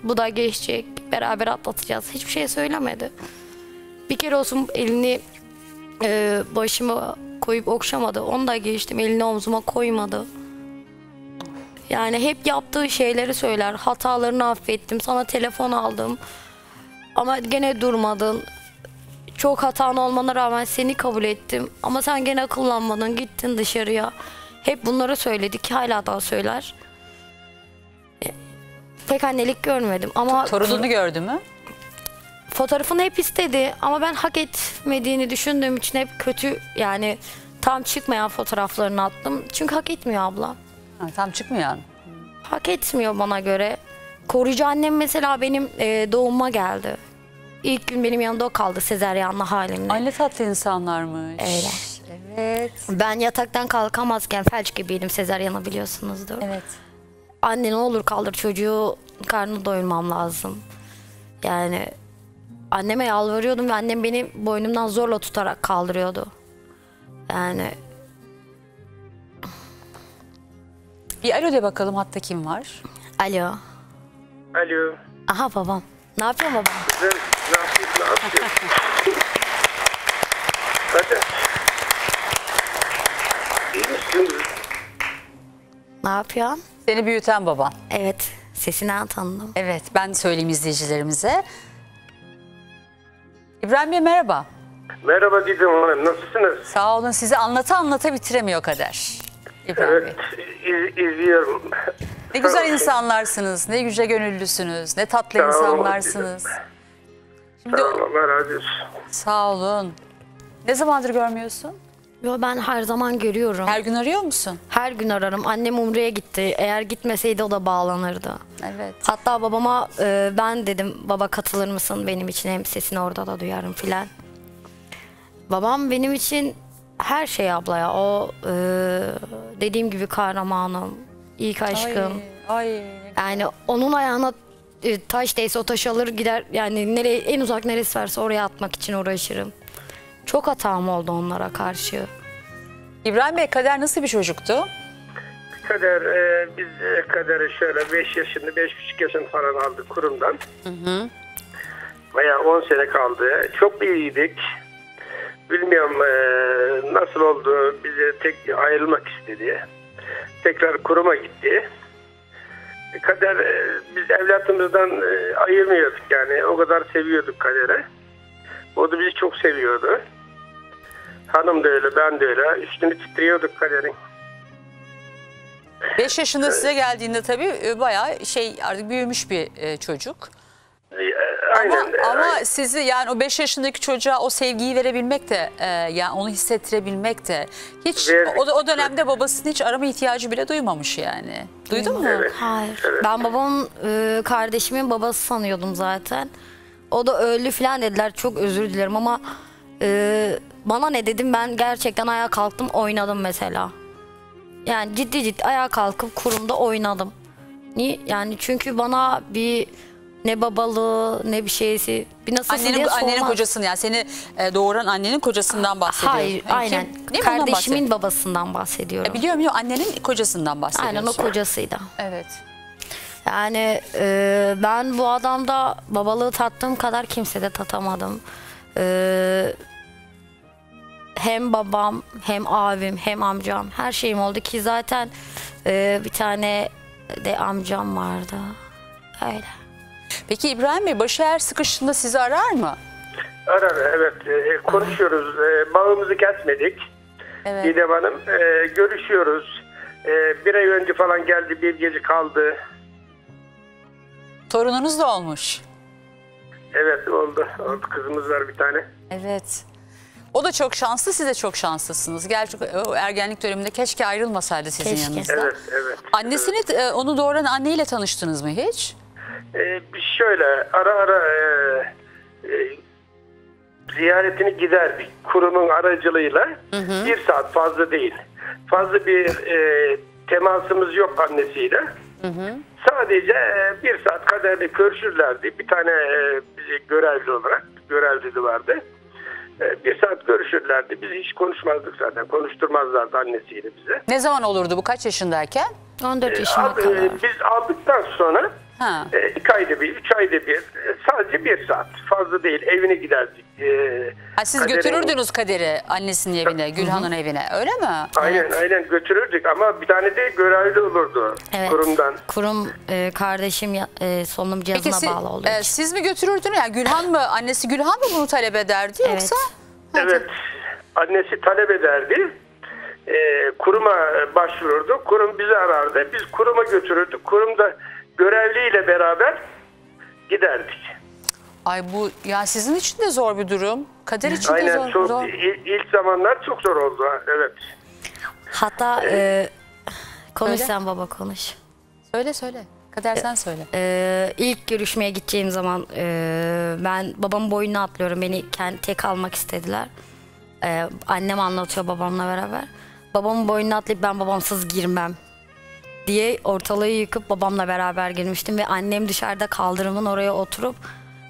bu da geçecek, beraber atlatacağız, hiçbir şey söylemedi. Bir kere olsun elini başıma koyup okşamadı. Onu da geçtim, elini omzuma koymadı. Yani hep yaptığı şeyleri söyler. Hatalarını affettim, sana telefon aldım ama gene durmadın. Çok hatan olmana rağmen seni kabul ettim ama sen gene akıllanmadın, gittin dışarıya. Hep bunları söyledi ki hala daha söyler. Pek annelik görmedim ama... Torununu gördü mü? Fotoğrafını hep istedi ama ben hak etmediğini düşündüğüm için hep kötü, yani tam çıkmayan fotoğraflarını attım. Çünkü hak etmiyor abla. Ha, tam çıkmayan. Hak etmiyor bana göre. Koruyucu annem mesela benim doğumuma geldi. İlk gün benim yanımda o kaldı, sezeryanlı halimle. Anne tatlı insanlarmış. Öyle. Evet. Ben yataktan kalkamazken felç gibiydim, sezeryanı biliyorsunuzdur. Evet. Anne ne olur kaldır çocuğu, karnını doyurmam lazım. Yani anneme yalvarıyordum ve annem beni boynumdan zorla tutarak kaldırıyordu. Yani... Bir alo de bakalım, hatta kim var? Alo. Alo. Aha babam. Ne yapıyor babam? Güzel, ne yapıyor? Kader. İyi misin? Ne yapıyorsun? Seni büyüten baban. Evet, sesinden tanıdım. Evet, ben söyleyeyim izleyicilerimize. İbrahim Bey merhaba. Merhaba Didem Hanım, nasılsınız? Sağ olun, sizi anlata bitiremiyor Kader. İbrahim Bey. Evet, izliyorum. Ne güzel insanlarsınız, ne güce gönüllüsünüz, ne tatlı insanlarsınız. Şimdi, sağ olun, herhalde. Sağ olun. Ne zamandır görmüyorsun? Yo, ben her zaman görüyorum. Her gün arıyor musun? Her gün ararım. Annem Umre'ye gitti. Eğer gitmeseydi o da bağlanırdı. Evet. Hatta babama ben dedim, baba katılır mısın benim için, hem sesini orada da duyarım filan. Babam benim için her şey abla ya. O dediğim gibi kahramanım, ilk aşkım. Ay. Yani onun ayağına taş değse o taş alır gider. Yani nereye, en uzak neresi varsa oraya atmak için uğraşırım. Çok hatam oldu onlara karşı. İbrahim Bey, Kader nasıl bir çocuktu? Kader, biz Kader'i şöyle 5 yaşında, 5,5 yaşında falan aldık kurumdan. Hı hı. Bayağı 10 sene kaldı. Çok iyiydik. Bilmiyorum nasıl oldu, bize tek ayrılmak istedi. Tekrar kuruma gitti. Kader, biz evlatımızdan ayırmıyorduk yani. O kadar seviyorduk Kader'i. O da bizi çok seviyordu. Hanım da öyle, ben de öyle. Üstünü titriyorduk Kader'in. 5 yaşında size geldiğinde tabii bayağı şey, artık büyümüş bir çocuk. Aynen. Ama sizi, yani o 5 yaşındaki çocuğa o sevgiyi verebilmek de, yani onu hissettirebilmek de hiç o dönemde babasının hiç arama ihtiyacı bile duymamış yani. Duydun mu? Evet. Hayır. Evet. Ben babamın kardeşimin babası sanıyordum zaten. O da öldü falan dediler, çok özür dilerim ama bana ne dedim, ben gerçekten ayağa kalktım, oynadım mesela. Yani ciddi ayağa kalkıp kurumda oynadım. Niye? Yani çünkü bana bir ne babalığı ne bir şeysi, bir nasıl diye sormaz. Annenin kocasını, yani seni doğuran annenin kocasından bahsediyorum. Hayır, yani aynen. Kardeşimin babasından bahsediyorum. Biliyorum ya, annenin kocasından bahsediyorsun. Aynen, o kocasıydı. Evet. Yani ben bu adamda babalığı tattığım kadar kimsede tatamadım. Hem babam, hem abim, hem amcam, her şeyim oldu ki zaten bir tane de amcam vardı. Öyle. Peki İbrahim Bey, başı her sıkıştığında sizi arar mı? Arar, evet. Konuşuyoruz. Bağımızı kesmedik. Evet. Didem Hanım, görüşüyoruz. Bir ay önce falan geldi, bir gece kaldı. Torununuz da olmuş. Evet, oldu. Kızımız var bir tane. Evet. O da çok şanslı, siz de çok şanslısınız. Gerçi ergenlik döneminde keşke ayrılmasaydı sizin yanınızda. Evet, evet. Annesini, evet, onu doğuran anneyle tanıştınız mı hiç? Şöyle ara ara ziyaretini giderdik. Kurumun aracılığıyla, hı hı, bir saat, fazla değil. Fazla bir temasımız yok annesiyle. Hı hı. Sadece bir saat Kader'le görüşürlerdi. Bir tane görevli olarak görevli vardı. Bir saat görüşürlerdi. Biz hiç konuşmazdık zaten. Konuşturmazlardı annesiyle bize. Ne zaman olurdu bu? Kaç yaşındayken? 14 yaşında kadar. Biz aldıktan sonra 2 ayda bir, 3 ayda bir, sadece bir saat. Fazla değil. Evine giderdik. Siz götürürdünüz Kader'i annesinin evine, Gülhan'ın evine. Öyle mi? Aynen, evet, aynen götürürdük ama bir tane de görevli olurdu, evet, kurumdan. Kurum kardeşim solunum cihazına bağlı olduğu için. Siz mi götürürdünüz? Yani Gülhan mı, annesi Gülhan mı bunu talep ederdi, evet, yoksa? Hadi. Evet. Annesi talep ederdi. Kuruma başvururdu. Kurum bizi arardı. Biz kuruma götürürdük. Kurum da görevliyle beraber giderdik. Ay bu ya sizin için de zor bir durum. Kader için de zor. Çok, zor. İlk zamanlar çok zor oldu. Evet. Hatta konuş öyle. Sen baba konuş. Söyle söyle. Kader sen söyle. İlk görüşmeye gideceğim zaman ben babamın boynuna atlıyorum. Beni kendi tek almak istediler. Annem anlatıyor babamla beraber. Babamın boynuna atlayıp ben babamsız girmem diye ortalığı yıkıp babamla beraber girmiştim ve annem dışarıda kaldırımın oraya oturup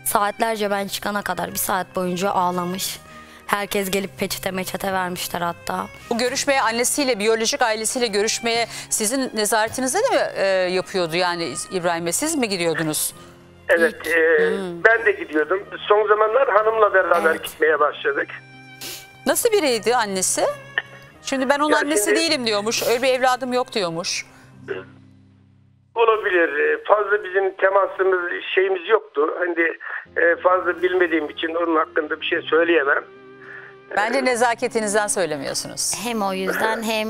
saatlerce ben çıkana kadar bir saat boyunca ağlamış. Herkes gelip peçete meçete vermişler hatta. Bu görüşmeye annesiyle, biyolojik ailesiyle görüşmeye sizin nezaretinizde de mi yapıyordu yani İbrahim Bey? Siz mi gidiyordunuz? Evet, ben de gidiyordum. Son zamanlar hanımla beraber, evet, gitmeye başladık. Nasıl biriydi annesi? Şimdi ben onun ya annesi şimdi... değilim diyormuş, öyle bir evladım yok diyormuş. Olabilir. Fazla bizim temasımız, şeyimiz yoktu. Hani fazla bilmediğim için onun hakkında bir şey söyleyemem. Bence nezaketinizden söylemiyorsunuz. Hem o yüzden hem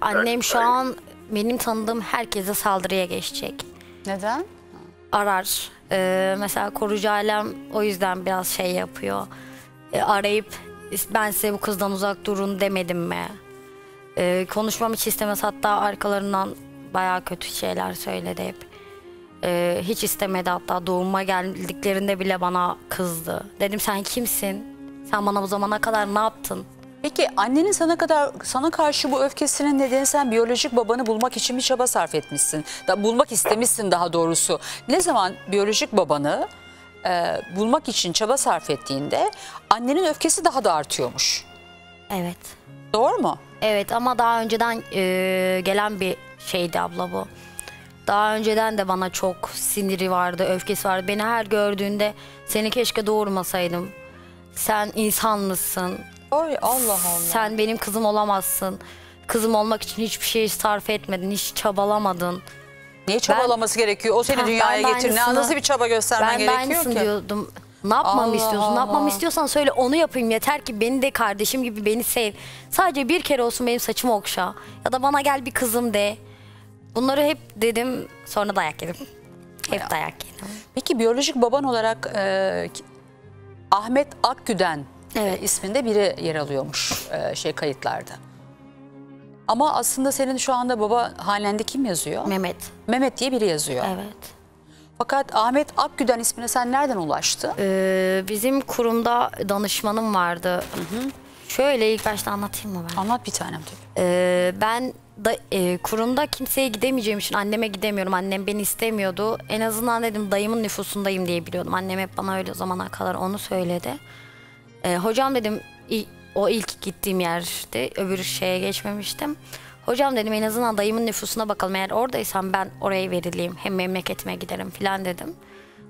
annem şu an benim tanıdığım herkese saldırıya geçecek. Neden? Arar. Mesela korucu ailem o yüzden biraz şey yapıyor. Arayıp ben size bu kızdan uzak durun demedim mi? Konuşmam hiç istemez. Hatta arkalarından bayağı kötü şeyler söyledi hep. Hiç istemedi, hatta doğuma geldiklerinde bile bana kızdı. Dedim sen kimsin? Sen bana bu zamana kadar ne yaptın? Peki annenin sana karşı bu öfkesinin nedeni sen biyolojik babanı bulmak için bir çaba sarf etmişsin. Bulmak istemişsin daha doğrusu. Ne zaman biyolojik babanı bulmak için çaba sarf ettiğinde annenin öfkesi daha da artıyormuş. Evet. Doğru mu? Evet ama daha önceden gelen bir şeydi abla bu. Daha önceden de bana çok siniri vardı, öfkesi vardı. Beni her gördüğünde seni keşke doğurmasaydım. Sen insan mısın? Ay Allah Allah. Sen benim kızım olamazsın. Kızım olmak için hiçbir şey sarf etmedin, hiç çabalamadın. Niye çabalaması gerekiyor? O seni dünyaya getir. Nasıl bir çaba göstermen gerekiyor ki? Ben diyordum. Ne yapmamı istiyorsun? Ne yapmamı istiyorsan söyle onu yapayım. Yeter ki beni de kardeşim gibi beni sev. Sadece bir kere olsun benim saçımı okşa. Ya da bana gel bir kızım de. Bunları hep dedim, sonra dayak yedim. Hep dayak yedim. Peki biyolojik baban olarak Ahmet Akgüden, evet, isminde biri yer alıyormuş kayıtlarda. Ama aslında senin şu anda baba halende kim yazıyor? Mehmet. Mehmet diye biri yazıyor. Evet. Fakat Ahmet Akgüden ismine sen nereden ulaştın? Bizim kurumda danışmanım vardı. Hı hı. Şöyle ilk başta anlatayım mı ben? Anlat bir tanem tabii. Ben da, kurumda kimseye gidemeyeceğim için anneme gidemiyorum. Annem beni istemiyordu. En azından dedim dayımın nüfusundayım diye biliyordum. Annem hep bana öyle zamana kadar onu söyledi. Hocam dedim, o ilk gittiğim yerde öbür şeye geçmemiştim. Hocam dedim en azından dayımın nüfusuna bakalım. Eğer oradaysam ben oraya verileyim. Hem memleketime giderim falan dedim.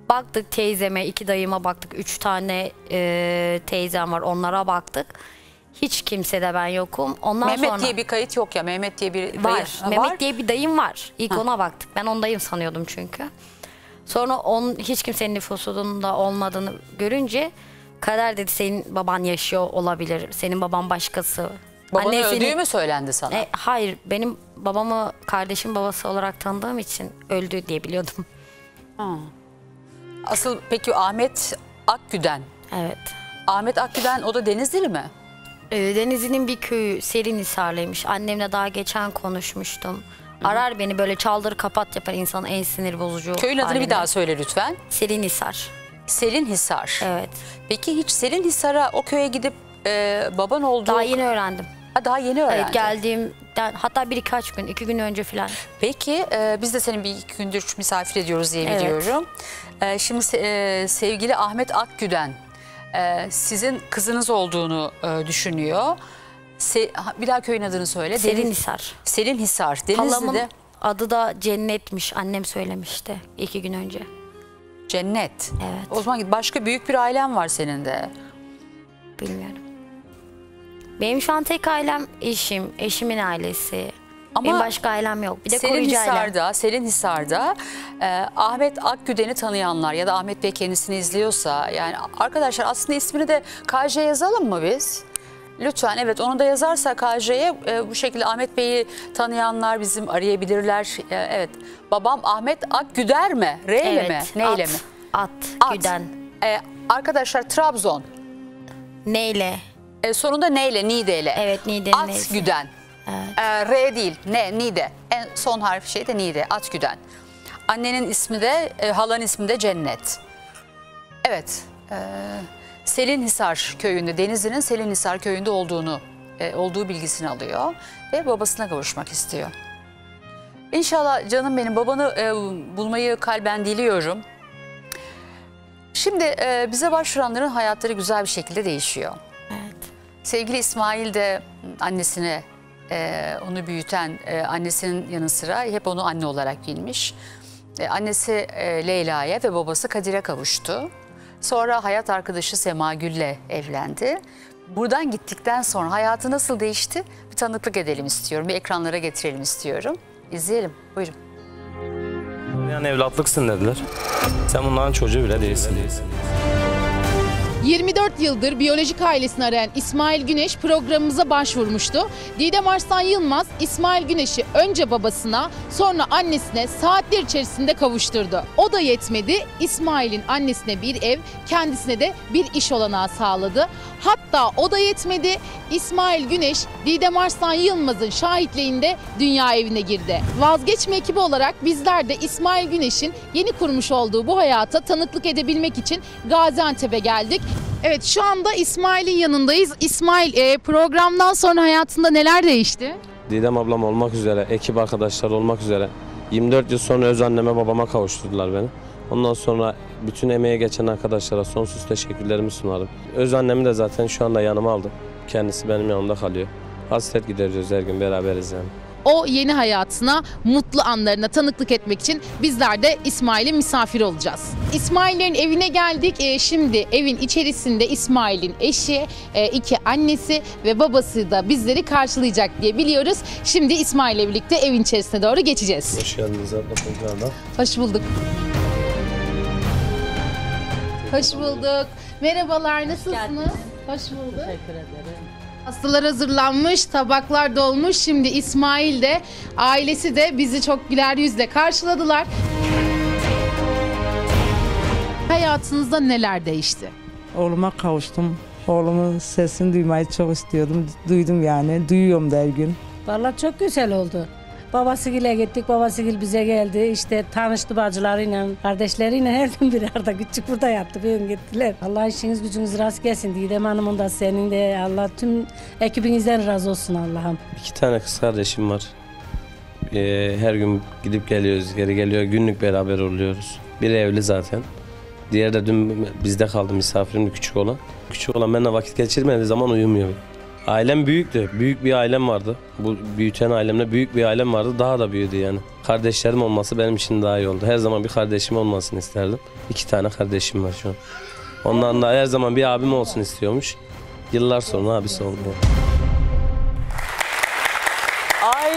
Baktık teyzeme, 2 dayıma baktık. 3 tane teyzem var, onlara baktık. Hiç kimsede ben yokum. Ondan Mehmet sonra... diye bir kayıt yok ya. Mehmet diye bir dayı var. Mehmet diye bir dayım var. İlk ona baktık. Ben onu dayım sanıyordum çünkü. Sonra hiç kimsenin nüfusunda olmadığını görünce Kader dedi senin baban yaşıyor olabilir. Senin baban başkası. Babanın öldüğü mü söylendi sana? Hayır, benim babamı kardeşim babası olarak tanıdığım için öldü diye biliyordum. Ha. Asıl peki Ahmet Akgüden. Evet. Ahmet Akgüden o da Denizli mi? Denizli'nin bir köyü Selin Hisar'lıymış. Annemle daha geçen konuşmuştum. Arar beni, böyle çaldır kapat yapar insanın en sinir bozucu. Köyün adını bir daha söyle lütfen. Selin Hisar. Selin Hisar. Evet. Peki hiç Selin Hisar'a, o köye gidip baban olduğu... Daha yeni öğrendim. Ha, daha yeni öğrendim. Evet, geldiğimden hatta birkaç gün, 2 gün önce falan. Peki biz de seni bir 2 gündür misafir ediyoruz diye biliyorum. Evet. Şimdi sevgili Ahmet Akgüden sizin kızınız olduğunu düşünüyor. Bir daha köyün adını söyle. Selin Hisar. Selin Hisar. Denizli'de. Halamın adı da Cennet'miş. Annem söylemişti 2 gün önce. Cennet. Evet. O zaman başka büyük bir ailen var senin de. Bilmiyorum. Benim şu an tek ailem eşim, eşimin ailesi. Ama benim başka ailem yok. Bir de koruyucu ailem. Selin Hisar'da Ahmet Akgüden'i tanıyanlar ya da Ahmet Bey kendisini izliyorsa, yani arkadaşlar aslında ismini de KJ'ye yazalım mı biz? Lütfen, evet, onu da yazarsa KJ'ye bu şekilde Ahmet Bey'i tanıyanlar bizim arayabilirler. Evet, babam Ahmet Akgüder mi? Reyle evet, mi? Neyle at, mi? At Güden. Arkadaşlar Trabzon. Neyle? Sonunda neyle? Nideyle. Evet, Nide. Atgüden. Evet. R değil, ne? Nide. En son harf şey de Nide. Atgüden. Annenin ismi de, halanın ismi de Cennet. Evet. Selin Hisar köyünde, Denizli'nin Selin Hisar köyünde olduğu bilgisini alıyor ve babasına kavuşmak istiyor. İnşallah canım benim, babanı bulmayı kalben diliyorum. Şimdi bize başvuranların hayatları güzel bir şekilde değişiyor. Evet. Sevgili İsmail de annesine, onu büyüten annesinin yanı sıra hep onu anne olarak bilmiş. Annesi Leyla'ya ve babası Kadir'e kavuştu. Sonra hayat arkadaşı Sema Gül'le evlendi. Buradan gittikten sonra hayatı nasıl değişti bir tanıklık edelim istiyorum. Bir ekranlara getirelim istiyorum. İzleyelim. Buyurun. Yani evlatlıksın dediler. Sen bunların çocuğu bile değilsin. 24 yıldır biyolojik ailesini arayan İsmail Güneş programımıza başvurmuştu. Didem Arslan Yılmaz İsmail Güneş'i önce babasına sonra annesine saatler içerisinde kavuşturdu. O da yetmedi. İsmail'in annesine bir ev, kendisine de bir iş olanağı sağladı. Hatta o da yetmedi. İsmail Güneş, Didem Arslan Yılmaz'ın şahitliğinde dünya evine girdi. Vazgeçme ekibi olarak bizler de İsmail Güneş'in yeni kurmuş olduğu bu hayata tanıklık edebilmek için Gaziantep'e geldik. Evet, şu anda İsmail'in yanındayız. İsmail, programdan sonra hayatında neler değişti? Didem ablam olmak üzere, ekip arkadaşlar olmak üzere 24 yıl sonra öz anneme babama kavuşturdular beni. Ondan sonra bütün emeğe geçen arkadaşlara sonsuz teşekkürlerimi sunarım. Öz annemi de zaten şu anda yanıma aldım. Kendisi benim yanımda kalıyor. Hasret gideriyoruz, her gün beraberiz yani. O yeni hayatına, mutlu anlarına tanıklık etmek için bizler de İsmail'in misafiri olacağız. İsmail'lerin evine geldik. Şimdi evin içerisinde İsmail'in eşi, 2 annesi ve babası da bizleri karşılayacak diye biliyoruz. Şimdi İsmail'le birlikte evin içerisine doğru geçeceğiz. Hoş geldiniz abla. Hoş bulduk. Hoş bulduk. Merhabalar, nasılsınız? Hoş bulduk. Teşekkür ederim. Hastalar hazırlanmış, tabaklar dolmuş. Şimdi İsmail de, ailesi de bizi çok güler yüzle karşıladılar. Hayatınızda neler değişti? Oğluma kavuştum. Oğlumun sesini duymayı çok istiyordum. Duydum yani, duyuyorum da her gün. Vallahi çok güzel oldu. Babasıyla gittik, babasıyla bize geldi. İşte tanıştı bacılarıyla, kardeşleriyle, her gün bir arada küçük burada yaptı, bugün gittiler. Allah işiniz gücünüz rast gelsin. Didem Hanım'ın da, senin de, Allah tüm ekibinizden razı olsun Allah'ım. 2 tane kız kardeşim var. Her gün gidip geliyoruz, geri geliyor, günlük beraber oluyoruz. Biri evli zaten. Diğeri de dün bizde kaldı, misafirimdi, küçük olan. Küçük olan benimle vakit geçirmediği zaman uyumuyor. Ailem büyüktü. Büyük bir ailem vardı. Bu büyüten ailemle büyük bir ailem vardı. Daha da büyüdü yani. Kardeşlerim olması benim için daha iyi oldu. Her zaman bir kardeşim olmasını isterdim. 2 tane kardeşim var şu an. Ondan da her zaman bir abim olsun istiyormuş. Yıllar sonra abisi oldu. Ay.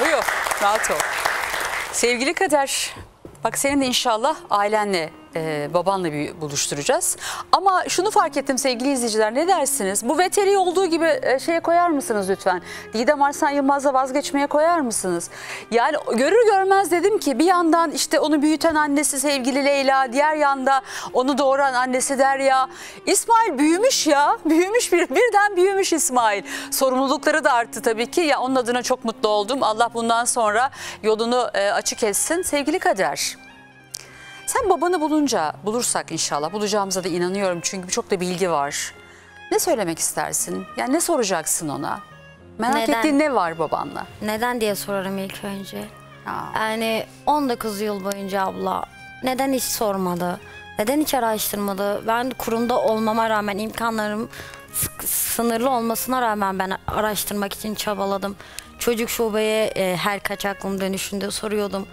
Buyur. Rahat ol. Sevgili Kader, bak senin de inşallah ailenle babanla bir buluşturacağız. Ama şunu fark ettim sevgili izleyiciler, ne dersiniz? Bu veteri olduğu gibi şeye koyar mısınız lütfen? Didem Arslan Yılmaz'la Vazgeçmeye koyar mısınız? Yani görür görmez dedim ki bir yandan işte onu büyüten annesi sevgili Leyla, diğer yanda onu doğuran annesi Derya. İsmail büyümüş ya, büyümüş, birden büyümüş İsmail. Sorumlulukları da arttı tabii ki. Ya onun adına çok mutlu oldum. Allah bundan sonra yolunu açık etsin. Sevgili Kader, sen babanı bulursak inşallah, bulacağımıza da inanıyorum çünkü çok da bilgi var. Ne söylemek istersin? Yani ne soracaksın ona? Merak ettiğin ne var babanla? Neden diye sorarım ilk önce. Aa. Yani 19 yıl boyunca abla neden hiç sormadı? Neden hiç araştırmadı? Ben kurumda olmama rağmen, imkanlarım sınırlı olmasına rağmen ben araştırmak için çabaladım. Çocuk şubeye her kaçaklım dönüşünde soruyordum.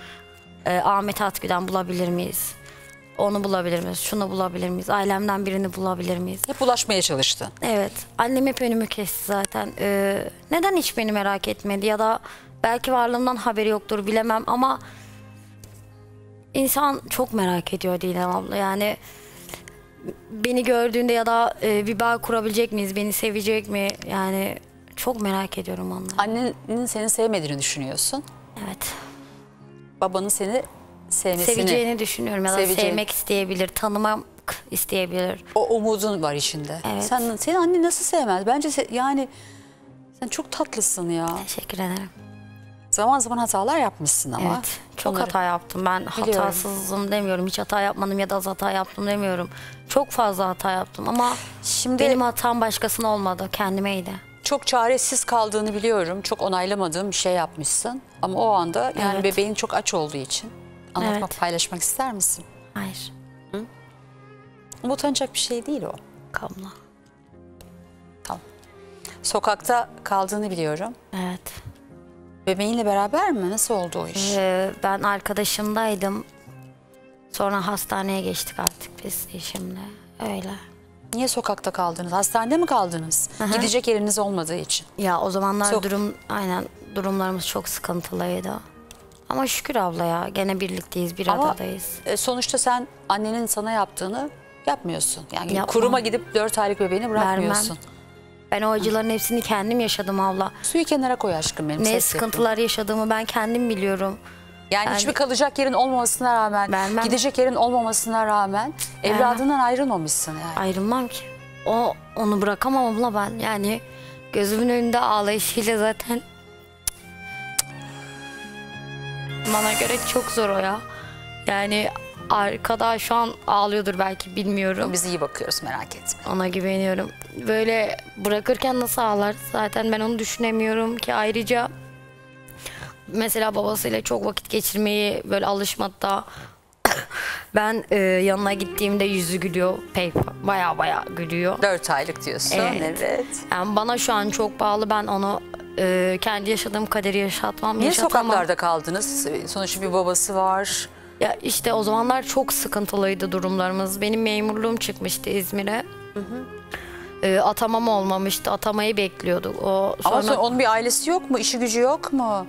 Ahmet Akgüden bulabilir miyiz? Onu bulabilir miyiz? Şunu bulabilir miyiz? Ailemden birini bulabilir miyiz? Hep ulaşmaya çalıştın. Evet. Annem hep önümü kesti zaten. Neden hiç beni merak etmedi? Ya da belki varlığımdan haberi yoktur, bilemem ama insan çok merak ediyor Didem abla. Yani beni gördüğünde ya da bir bağ kurabilecek miyiz? Beni sevecek mi? Yani çok merak ediyorum onları. Annenin seni sevmediğini düşünüyorsun. Evet. Babanın seni seveceğini düşünüyorum ya da sevmek isteyebilir, tanımak isteyebilir. O umudun var içinde. Evet. Senin annen nasıl sevmez? Bence yani sen çok tatlısın ya. Teşekkür ederim. Zaman zaman hatalar yapmışsın ama. Evet, çok hata yaptım. Ben hatasızım demiyorum, hiç hata yapmadım ya da az hata yaptım demiyorum. Çok fazla hata yaptım ama şimdi benim hatam başkasına olmadı, kendimeydi. Çok çaresiz kaldığını biliyorum. Çok onaylamadığım bir şey yapmışsın. Ama o anda yani bebeğin çok aç olduğu için anlatmak, paylaşmak ister misin? Hayır. Hı? Ama utanacak bir şey değil o. Kamla. Tamam. Sokakta kaldığını biliyorum. Evet. Bebeğinle beraber mi? Nasıl oldu o iş? Ben arkadaşımdaydım. Sonra hastaneye geçtik artık biz eşimle. Öyle. Niye sokakta kaldınız? Hastanede mi kaldınız? Hı-hı. Gidecek yeriniz olmadığı için. Ya o zamanlar durumlarımız çok sıkıntılıydı. Ama şükür abla ya, gene birlikteyiz, bir aradayız. Sonuçta sen annenin sana yaptığını yapmıyorsun. Yani kuruma gidip 4 aylık bebeğini bırakmıyorsun. Vermem. Ben o acıların hepsini kendim yaşadım abla. Suyu kenara koy aşkım benim. Ne sıkıntılar yaşadığımı ben kendim biliyorum. Yani hiçbir kalacak yerin olmamasına rağmen, gidecek yerin olmamasına rağmen evladından ayrılmamışsın yani. Ayrılmam ki. Onu bırakamam abla ben. Yani gözümün önünde ağlayışıyla zaten. Bana göre çok zor o ya. Yani arkada şu an ağlıyordur belki, bilmiyorum. Biz iyi bakıyoruz, merak etme. Ona güveniyorum. Böyle bırakırken nasıl ağlar? Zaten ben onu düşünemiyorum ki ayrıca. Mesela babasıyla çok vakit geçirmeyi böyle alışmadı da ben yanına gittiğimde yüzü gülüyor, baya baya gülüyor. 4 aylık diyorsun. Evet. Yani bana şu an çok bağlı, ben onu kendi yaşadığım kaderi yaşatmam. Niye sokaklarda kaldınız? Sonuçta bir babası var. Ya işte o zamanlar çok sıkıntılıydı durumlarımız. Benim memurluğum çıkmıştı İzmir'e. Hı hı. Atamam olmamıştı, atamayı bekliyorduk. Ama sonra onun bir ailesi yok mu, işi gücü yok mu?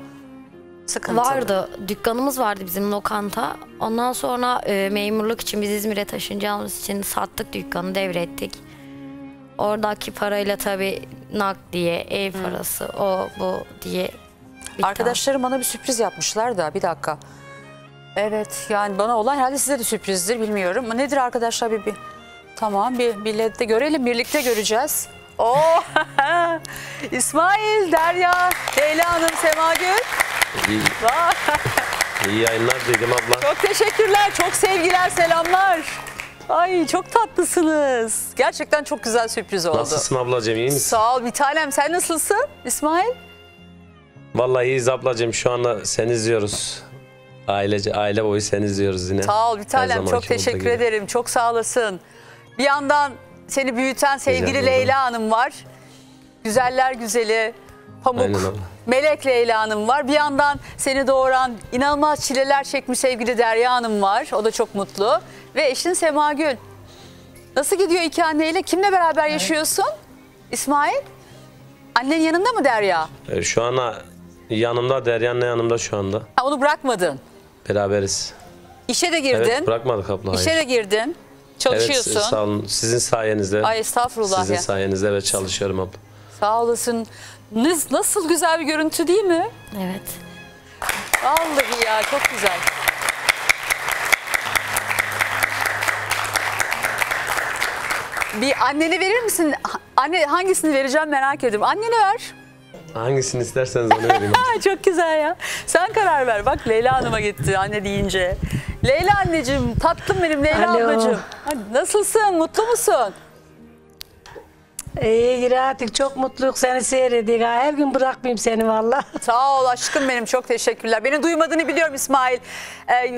Sıkıntılı. Vardı. Dükkanımız vardı bizim, lokanta. Ondan sonra memurluk için biz İzmir'e taşınacağımız için sattık dükkanı, devrettik. Oradaki parayla tabii nakliye, ev parası, o bu diye. Arkadaşlarım bana bir sürpriz yapmışlar da, bir dakika. Evet, yani bana olan herhalde size de sürprizdir, bilmiyorum. Ama nedir arkadaşlar, bir tamam, bir LED'de görelim, birlikte göreceğiz. Oh. İsmail, Derya, Leyla Hanım, Sema Gül. İyi yayınlar Didem abla. Çok teşekkürler, çok sevgiler, selamlar. Ay çok tatlısınız. Gerçekten çok güzel sürpriz oldu. Nasılsın ablacığım, iyi misin? Sağ ol bir tanem, sen nasılsın İsmail? Vallahi iyiyiz ablacığım, şu anda seni izliyoruz. Aile boyu seni izliyoruz yine. Sağ ol bir tanem, çok teşekkür ederim, çok sağ olasın. Bir yandan seni büyüten sevgili Leyla Hanım var. Güzeller güzeli, pamuk, melek Leyla Hanım var. Bir yandan seni doğuran, inanılmaz çileler çekmiş sevgili Derya Hanım var. O da çok mutlu. Ve eşin Sema Gül. Nasıl gidiyor iki anneyle? Kimle beraber yaşıyorsun İsmail? Annen yanında mı Derya? Şu an yanımda, Derya'nın yanımda şu anda. Ha, onu bırakmadın. Beraberiz. İşe de girdin. Evet, bırakmadık abla. İşe de girdin. Çalışıyorsun. Evet, sağ olun. Sizin sayenizde. Ay estağfurullah. Sizin sayenizde evet çalışıyorum abla. Sağ olasın. Nasıl güzel bir görüntü değil mi? Evet. Vallahi ya çok güzel. Bir anneni verir misin? Anne hangisini vereceğim merak ediyorum. Anneni ver. Hangisini isterseniz onu vereyim. Çok güzel ya. Sen karar ver. Bak Leyla Hanım'a gitti anne deyince. Leyla anneciğim, tatlım benim Leyla ablacığım. Nasılsın? Mutlu musun? İyi rahatlık, çok mutluyum seni seyredik. Her gün bırakmayayım seni valla. Sağ ol aşkım benim, çok teşekkürler. Beni duymadığını biliyorum İsmail.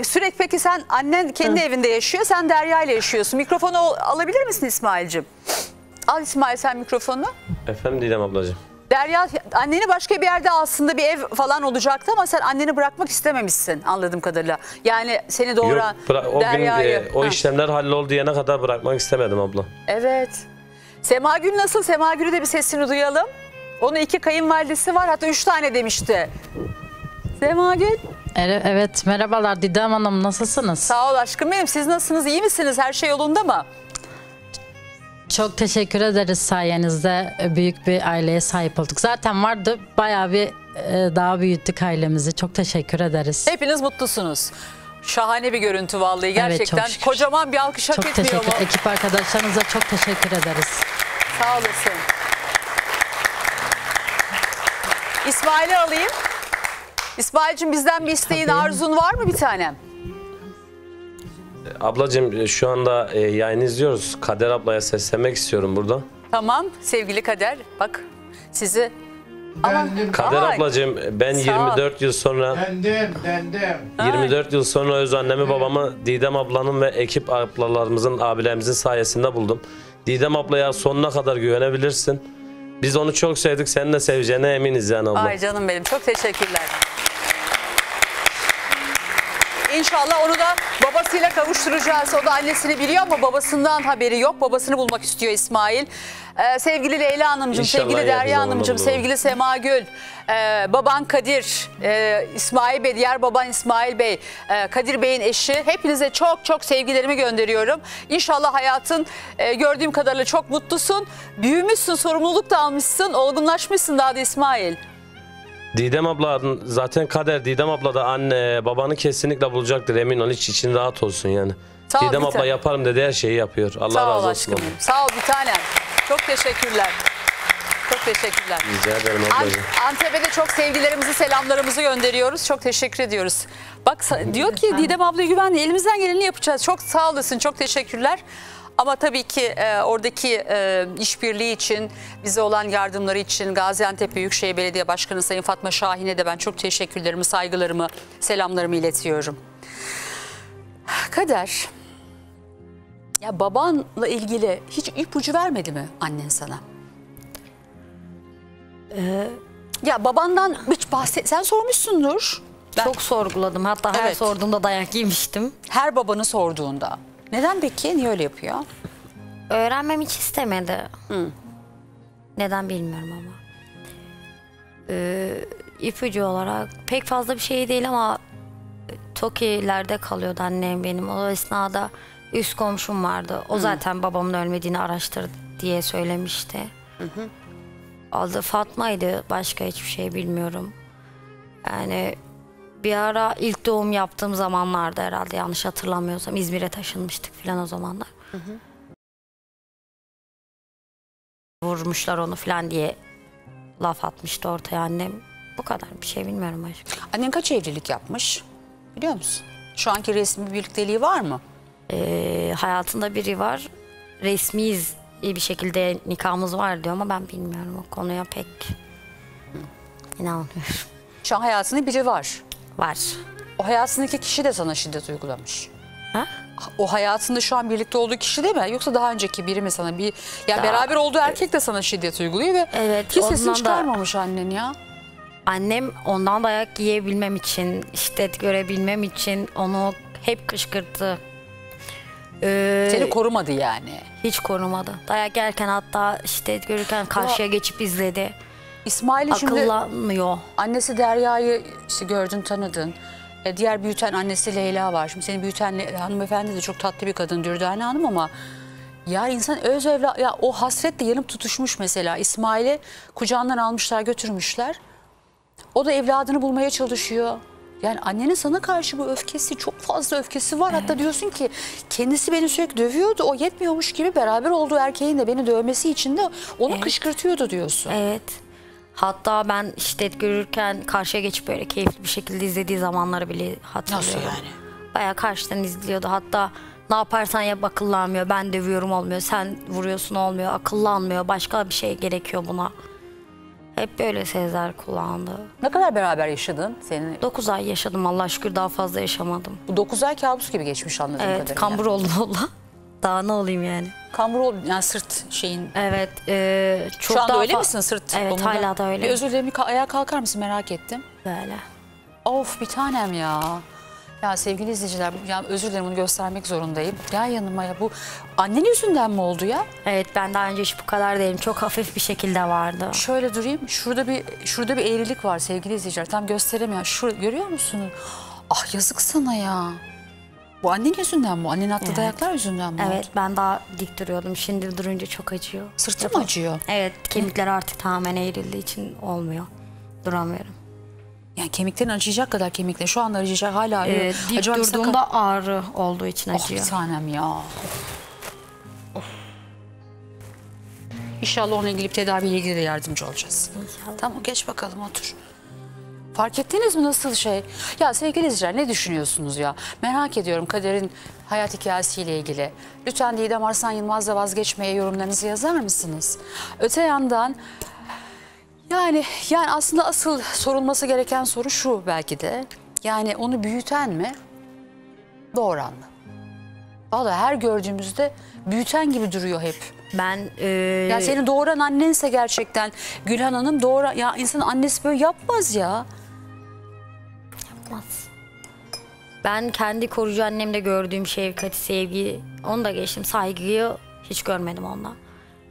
Sürekli peki sen, annen kendi evinde yaşıyor, sen Derya ile yaşıyorsun. Mikrofonu alabilir misin İsmail'cim? Al İsmail sen mikrofonu. Efendim Didem ablacığım. Derya anneni başka bir yerde aslında bir ev falan olacaktı ama sen anneni bırakmak istememişsin anladığım kadarıyla. Yani seni doğuran Derya'yı. O işlemler hallol diyene kadar bırakmak istemedim abla. Evet. Sema Gül nasıl? Sema Gül'ü de bir sesini duyalım. Onun 2 kayınvalidesi var, hatta 3 tane demişti. Sema Gül. Evet, merhabalar Didem Hanım, nasılsınız? Sağ ol aşkım benim, siz nasılsınız? İyi misiniz? Her şey yolunda mı? Çok teşekkür ederiz, sayenizde büyük bir aileye sahip olduk. Zaten vardı, bayağı bir daha büyüttük ailemizi. Çok teşekkür ederiz. Hepiniz mutlusunuz. Şahane bir görüntü vallahi gerçekten. Evet, kocaman bir alkış hak etmiyor mu? Ekip arkadaşlarınıza çok teşekkür ederiz. Sağ olasın. İsmail'i alayım. İsmail'cim bizden bir isteğin, arzun var mı bir tanem? Ablacığım şu anda yayını izliyoruz. Kader ablaya seslenmek istiyorum burada. Tamam sevgili Kader, bak sizi. Kader ablacığım ben 24 yıl sonra 24 yıl sonra öz annemi babamı Didem ablanın ve ekip ablalarımızın, abilerimizin sayesinde buldum. Didem ablaya sonuna kadar güvenebilirsin. Biz onu çok sevdik, seni de seveceğine eminiz yani abla. Ay canım benim, çok teşekkürler. İnşallah onu da babasıyla kavuşturacağız. O da annesini biliyor ama babasından haberi yok. Babasını bulmak istiyor İsmail. Sevgili Leyla Hanımcığım, İnşallah sevgili Derya Hanımcığım, sevgili Sema Gül, baban Kadir, İsmail Bey, diğer baban İsmail Bey, Kadir Bey'in eşi. Hepinize çok çok sevgilerimi gönderiyorum. İnşallah hayatın gördüğüm kadarıyla çok mutlusun. Büyümüşsün, sorumluluk da almışsın, olgunlaşmışsın daha da İsmail. Didem abla zaten Kader, Didem abla da anne babanı kesinlikle bulacaktır, emin ol, hiç için rahat olsun yani. Sağ Didem abla yaparım dedi, her şeyi yapıyor. Allah sağ razı olsun. Sağ ol bir tanem. Çok teşekkürler. Çok teşekkürler. Rica ederim ablacığım. Antep'e de çok sevgilerimizi, selamlarımızı gönderiyoruz. Çok teşekkür ediyoruz. Bak diyor ki Didem ablaya güvenli, elimizden geleni yapacağız. Çok sağ olasın, çok teşekkürler. Ama tabii ki oradaki işbirliği için, bize olan yardımları için Gaziantep Büyükşehir Belediye Başkanı Sayın Fatma Şahin'e de ben çok teşekkürlerimi, saygılarımı, selamlarımı iletiyorum. Kader, ya babanla ilgili hiç ipucu vermedi mi annen sana? Ya babandan hiç sen sormuşsundur. Ben çok sorguladım, hatta evet, her sorduğumda dayak yemiştim. Her babanı sorduğunda. Neden peki? Niye öyle yapıyor? Öğrenmem hiç istemedi. Hı. Neden bilmiyorum ama. İpucu olarak pek fazla bir şey değil ama Toki'lerde kalıyordu annem benim. O esnada üst komşum vardı. O zaten babamın ölmediğini araştır diye söylemişti. Adı Fatma'ydı. Başka hiçbir şey bilmiyorum. Yani... Bir ara ilk doğum yaptığım zamanlarda herhalde, yanlış hatırlamıyorsam İzmir'e taşınmıştık falan o zamanlar. Vurmuşlar onu falan diye laf atmıştı ortaya annem. Bu kadar, bir şey bilmiyorum aşkım. Annen kaç evlilik yapmış biliyor musun? Şu anki resmi birlikteliği var mı? Hayatında biri var. Resmiyiz bir şekilde, nikahımız var diyor ama ben bilmiyorum, o konuya pek inanmıyorum. Şu an hayatında biri var. Var. O hayatındaki kişi de sana şiddet uygulamış. Ha? O hayatında şu an birlikte olduğu kişi değil mi? Yoksa daha önceki biri mi sana bir... Yani beraber olduğu erkek de sana şiddet uyguluyor ve... Evet. Hiç sesini çıkarmamış annen ya. Annem ondan dayak yiyebilmem için, şiddet görebilmem için onu hep kışkırttı. Seni korumadı yani. Hiç korumadı. Dayak yerken, hatta şiddet görürken karşıya geçip izledi. İsmail'i şimdi, annesi Derya'yı işte gördün, tanıdın. Diğer büyüten annesi Leyla var. Şimdi seni büyüten hanımefendi de çok tatlı bir kadın, Dürdane Hanım, ama ya insan öz evlat, ya o hasretle yanıp tutuşmuş mesela. İsmail'i kucağından almışlar, götürmüşler. O da evladını bulmaya çalışıyor. Yani annenin sana karşı bu öfkesi, çok fazla öfkesi var. Evet. Hatta diyorsun ki kendisi beni sürekli dövüyordu. O yetmiyormuş gibi beraber olduğu erkeğin de beni dövmesi için de onu kışkırtıyordu diyorsun. Evet. Hatta ben şiddet görürken karşıya geçip böyle keyifli bir şekilde izlediği zamanları bile hatırlıyorum. Nasıl yani? Bayağı karşıdan izliyordu. Hatta ne yaparsan yap akıllanmıyor. Ben dövüyorum olmuyor. Sen vuruyorsun olmuyor. Akıllanmıyor. Başka bir şey gerekiyor buna. Hep böyle sözler kullandı. Ne kadar beraber yaşadın senin? 9 ay yaşadım, Allah şükür, daha fazla yaşamadım. Bu 9 ay kabus gibi geçmiş anladığım kadarıyla. Evet, kambur oldum valla. Daha ne olayım yani? Kambur oldum yani, sırt şeyin. Evet. Çok şu anda öyle misin sırt? Evet, onunla hala da öyle. Özür dilerim, ayağa kalkar mısın, merak ettim. Böyle. Of bir tanem ya. Ya sevgili izleyiciler, yani özür dilerim, bunu göstermek zorundayım. Gel yanıma ya, bu annenin yüzünden mi oldu ya? Evet, ben daha önce hiç bu kadar değilim. Çok hafif bir şekilde vardı. Şöyle durayım. Şurada bir eğrilik var sevgili izleyiciler. Tam gösteremiyorum. Şu görüyor musunuz? Ah yazık sana ya. Bu annenin yüzünden mi? Annenin attığı dayaklar yüzünden mi? Evet, ben daha dik duruyordum. Şimdi durunca çok acıyor. Sırtı mı acıyor? Evet, kemikler artık tamamen eğrildiği için olmuyor. Duramıyorum. Yani kemiklerin acıyacak kadar kemikler. Şu anda acıyacak, hala acıyor. Dik durduğumda ağrı olduğu için acıyor. Oh bir tanem ya. Of. İnşallah onunla ilgili tedaviyle ilgili de yardımcı olacağız. İnşallah. Tamam, geç bakalım, otur. Fark ettiniz mi nasıl şey? Ya sevgili izleyiciler, ne düşünüyorsunuz ya? Merak ediyorum Kader'in hayat hikayesiyle ilgili. Lütfen Didem Arslan Yılmaz'la Vazgeçmeye yorumlarınızı yazar mısınız? Öte yandan... Yani aslında asıl sorulması gereken soru şu belki de. Yani onu büyüten mi? Doğuran mı? Vallahi her gördüğümüzde büyüten gibi duruyor hep. Ben... Yani seni doğuran annense gerçekten Gülhan Hanım doğuran... Ya insan annesi böyle yapmaz ya. Yapmaz. Ben kendi koruyucu annemde gördüğüm şefkati, sevgi, onu da geçtim. Saygıyı hiç görmedim ondan.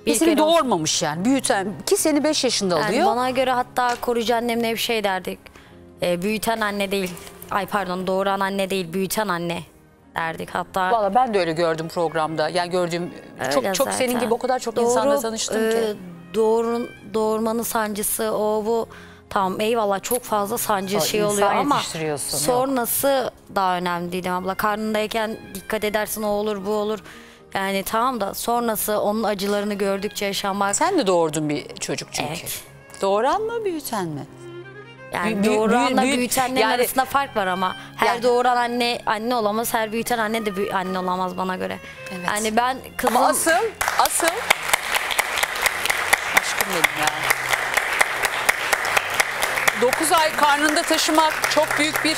Bir seni doğurmamış yani, büyüten ki seni 5 yaşında alıyor. Yani bana göre hatta koruyucu annemle bir şey derdik. Büyüten anne değil, doğuran anne değil, büyüten anne derdik hatta. Valla ben de öyle gördüm programda. Yani gördüğüm öyle çok çok zaten. Senin gibi o kadar çok insanla tanıştım ki. Doğurmanın sancısı o bu. Tamam eyvallah, çok fazla sancı şey oluyor ama sonrası daha önemli Didem abla. Karnındayken dikkat edersin, o olur bu olur. Yani tamam da sonrası onun acılarını gördükçe yaşamak... Sen de doğurdun bir çocuk çünkü. Evet. Doğuran mı, büyüten mi? Yani doğuranla büyütenlerin arasında fark var ama. Her doğuran anne olamaz, her büyüten anne de anne olamaz bana göre. Evet. Yani ben kızım... Ama asıl... Aşkım benim ya. 9 ay karnında taşımak çok büyük bir...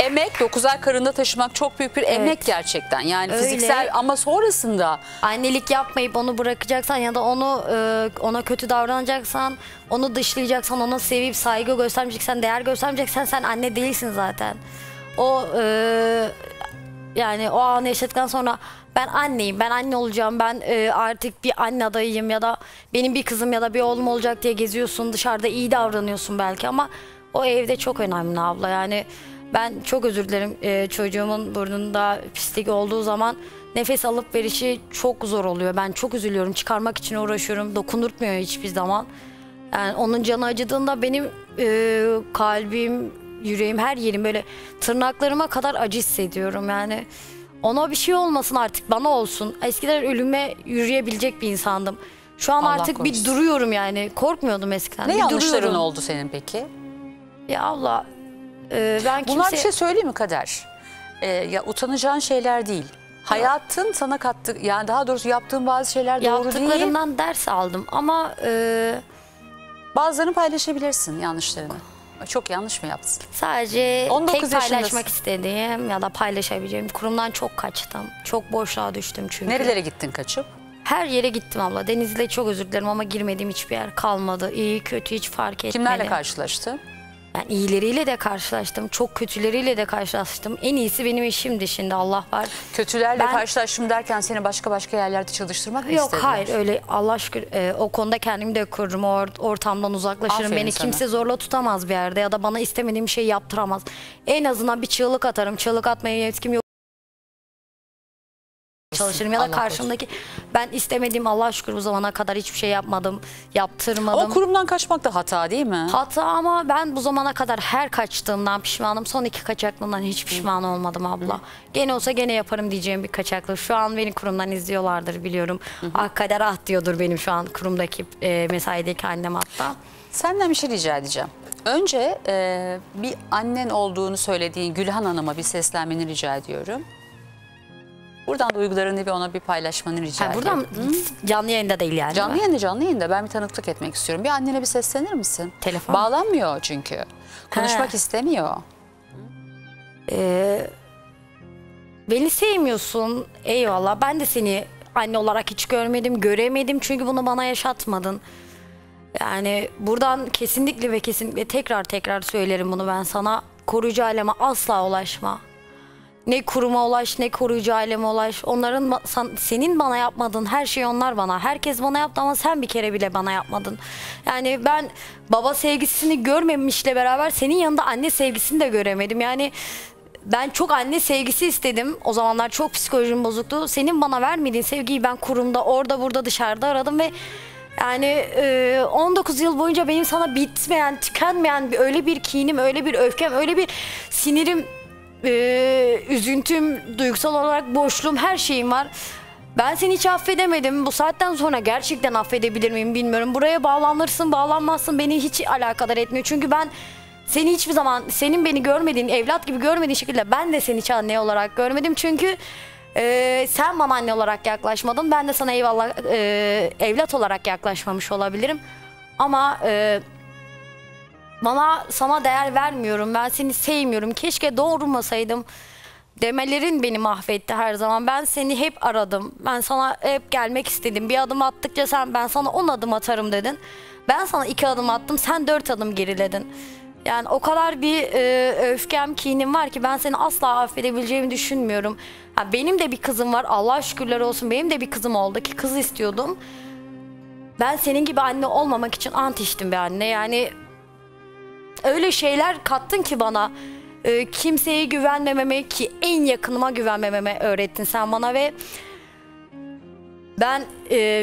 Emek, 9 ay karında taşımak çok büyük bir emek gerçekten. Yani öyle. Fiziksel ama sonrasında. Annelik yapmayıp onu bırakacaksan ya da ona kötü davranacaksan, onu dışlayacaksan, ona sevip saygı göstermeyeceksen, değer göstermeyeceksen sen anne değilsin zaten. Yani o anı yaşadıktan sonra ben anneyim, ben anne olacağım, ben artık bir anne adayıyım ya da benim bir kızım ya da bir oğlum olacak diye geziyorsun, dışarıda iyi davranıyorsun belki ama o evde çok önemli abla yani. Ben çok özür dilerim, çocuğumun burnunda pislik olduğu zaman nefes alıp verişi çok zor oluyor. Ben çok üzülüyorum, çıkarmak için uğraşıyorum, dokundurtmuyor hiçbir zaman. Yani onun canı acıdığında benim kalbim, yüreğim, her yerim böyle tırnaklarıma kadar acı hissediyorum yani. Ona bir şey olmasın artık, bana olsun. Eskiden ölüme yürüyebilecek bir insandım. Şu an Allah artık korusun. Bir duruyorum yani, korkmuyordum eskiden. Ne yanlışların oldu senin peki? Ya Allah... Bunlar bir şey söyleyeyim mi Kader? Ya utanacağın şeyler değil. Hayatın sana kattı, yani daha doğrusu yaptığın bazı şeyler doğru değil. Yaptıklarımdan ders aldım ama bazılarını paylaşabilirsin, yanlışlarını. Çok yanlış mı yaptın? Sadece tek paylaşmak istediğim ya da paylaşabileceğim kurumdan çok kaçtım. Çok boşluğa düştüm çünkü. Nerelere gittin kaçıp? Her yere gittim abla. Denizli'de çok özür dilerim ama girmediğim hiçbir yer kalmadı. İyi kötü hiç fark etmedi. Kimlerle karşılaştın? Yani iyileriyle de karşılaştım, çok kötüleriyle de karşılaştım. En iyisi benim eşimdi şimdi, Allah var. Kötülerle karşılaştım derken seni başka yerlerde çalıştırmak mı istediler? Yok, hayır, öyle Allah şükür o konuda kendimi de korurum, ortamdan uzaklaşırım. Aferin beni sana. Kimse zorla tutamaz bir yerde ya da bana istemediğim şey yaptıramaz. En azından bir çığlık atarım, çığlık atmaya yetkim yok. Çalışırım ya da Allah karşımdaki olsun. Ben istemediğim, Allah şükür bu zamana kadar hiçbir şey yapmadım, yaptırmadım. O kurumdan kaçmak da hata değil mi? Hata, ama ben bu zamana kadar her kaçtığımdan pişmanım. Son iki kaçaklığımdan hiç pişman olmadım abla. Hı. Gene olsa gene yaparım diyeceğim bir kaçaklık. Şu an beni kurumdan izliyorlardır biliyorum. Hı. Ah kader ah diyordur benim şu an kurumdaki mesaideki annem hatta. Senden bir şey rica edeceğim. Önce bir annen olduğunu söylediğin Gülhan Hanım'a bir seslenmeni rica ediyorum. Buradan duygularını ve ona bir paylaşmanı rica ediyorum. Buradan canlı yayında değil yani. Canlı yayında ben bir tanıklık etmek istiyorum. Bir annene bir seslenir misin? Telefon. Bağlanmıyor çünkü. Konuşmak istemiyor. Beni sevmiyorsun. Eyvallah. Ben de seni anne olarak hiç görmedim, göremedim. Çünkü bunu bana yaşatmadın. Yani buradan kesinlikle ve kesinlikle tekrar söylerim bunu ben sana. Koruyucu aileme asla ulaşma. Ne kuruma ulaş, ne koruyucu aileme ulaş. Onların, senin bana yapmadığın her şeyi onlar bana. Herkes bana yaptı ama sen bir kere bile bana yapmadın. Yani ben baba sevgisini görmemişle beraber senin yanında anne sevgisini de göremedim. Yani ben çok anne sevgisi istedim. O zamanlar çok psikolojim bozuktu. Senin bana vermediğin sevgiyi ben kurumda, orada, burada, dışarıda aradım ve yani 19 yıl boyunca benim sana bitmeyen, tükenmeyen öyle bir kinim, öyle bir öfkem, öyle bir sinirim, üzüntüm, duygusal olarak boşluğum, her şeyim var. Ben seni hiç affedemedim. Bu saatten sonra gerçekten affedebilir miyim bilmiyorum. Buraya bağlanırsın, bağlanmazsın beni hiç alakadar etmiyor. Çünkü ben seni hiçbir zaman, senin beni görmediğin, evlat gibi görmediğin şekilde ben de seni hiç anne olarak görmedim. Çünkü sen bana anne olarak yaklaşmadın. Ben de sana eyvallah evlat olarak yaklaşmamış olabilirim. Ama bana, sana değer vermiyorum, ben seni sevmiyorum, keşke doğurmasaydım demelerin beni mahvetti her zaman. Ben seni hep aradım, ben sana hep gelmek istedim. Bir adım attıkça sen, ben sana 10 adım atarım dedin. Ben sana 2 adım attım, sen 4 adım geriledin. Yani o kadar bir öfkem, kinim var ki ben seni asla affedebileceğimi düşünmüyorum. Ha, benim de bir kızım var, Allah'a şükürler olsun, benim de bir kızım oldu ki kız istiyordum. Ben senin gibi anne olmamak için ant içtim be anne yani. Öyle şeyler kattın ki bana, kimseye güvenmememe, ki en yakınıma güvenmememe öğrettin sen bana ve ben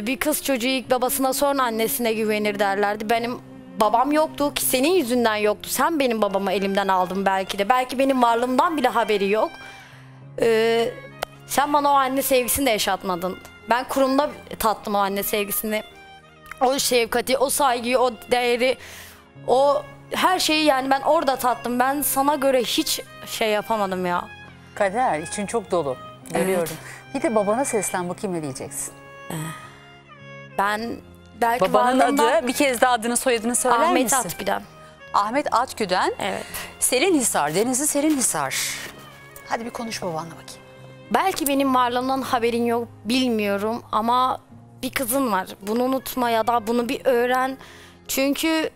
bir kız çocuğu ilk babasına sonra annesine güvenir derlerdi. Benim babam yoktu ki senin yüzünden yoktu. Sen benim babamı elimden aldın belki de. Belki benim varlığımdan bile haberi yok. Sen bana o anne sevgisini de yaşatmadın. Ben kurumda tattım o anne sevgisini. O şefkati, o saygıyı, o değeri, o... Her şeyi yani ben orada tattım. Ben sana göre hiç şey yapamadım ya. Kader için çok dolu. Görüyorum. Evet. Bir de babana seslen bakayım ne diyeceksin. Ben belki babanın adı, bir kez daha adını soyadını söyler misin? Ahmet Akgüden. Ahmet Akgüden. Evet. Selin Hisar. Denizli Selin Hisar. Hadi bir konuş babanla bakayım. Belki benim varlığımdan haberin yok, bilmiyorum ama bir kızın var. Bunu unutma ya da bunu bir öğren. Çünkü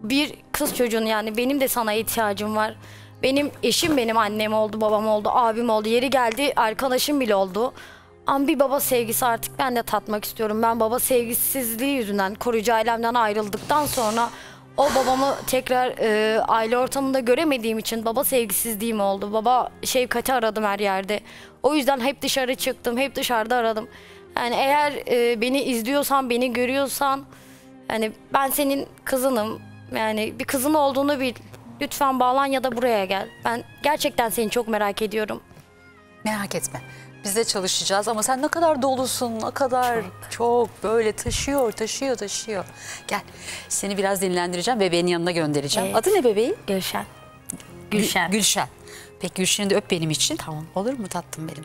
bir kız çocuğun, yani benim de sana ihtiyacım var. Benim eşim benim annem oldu, babam oldu, abim oldu, yeri geldi arkadaşım bile oldu. Ama bir baba sevgisi artık ben de tatmak istiyorum. Ben baba sevgisizliği yüzünden, koruyucu ailemden ayrıldıktan sonra o babamı tekrar aile ortamında göremediğim için baba sevgisizliğim oldu. Baba şefkati aradım her yerde. O yüzden hep dışarı çıktım, hep dışarıda aradım. Yani eğer beni izliyorsan, beni görüyorsan, yani ben senin kızınım. Yani bir kızın olduğunu bil. Lütfen bağlan ya da buraya gel. Ben gerçekten seni çok merak ediyorum. Merak etme. Biz de çalışacağız ama sen ne kadar dolusun, ne kadar çok böyle taşıyor. Gel seni biraz dinlendireceğim, bebeğin yanına göndereceğim. Evet. Adı ne bebeğin? Gülşen. Gülşen. Peki Gülşen'i de öp benim için. Tamam. Olur mu tatlım benim?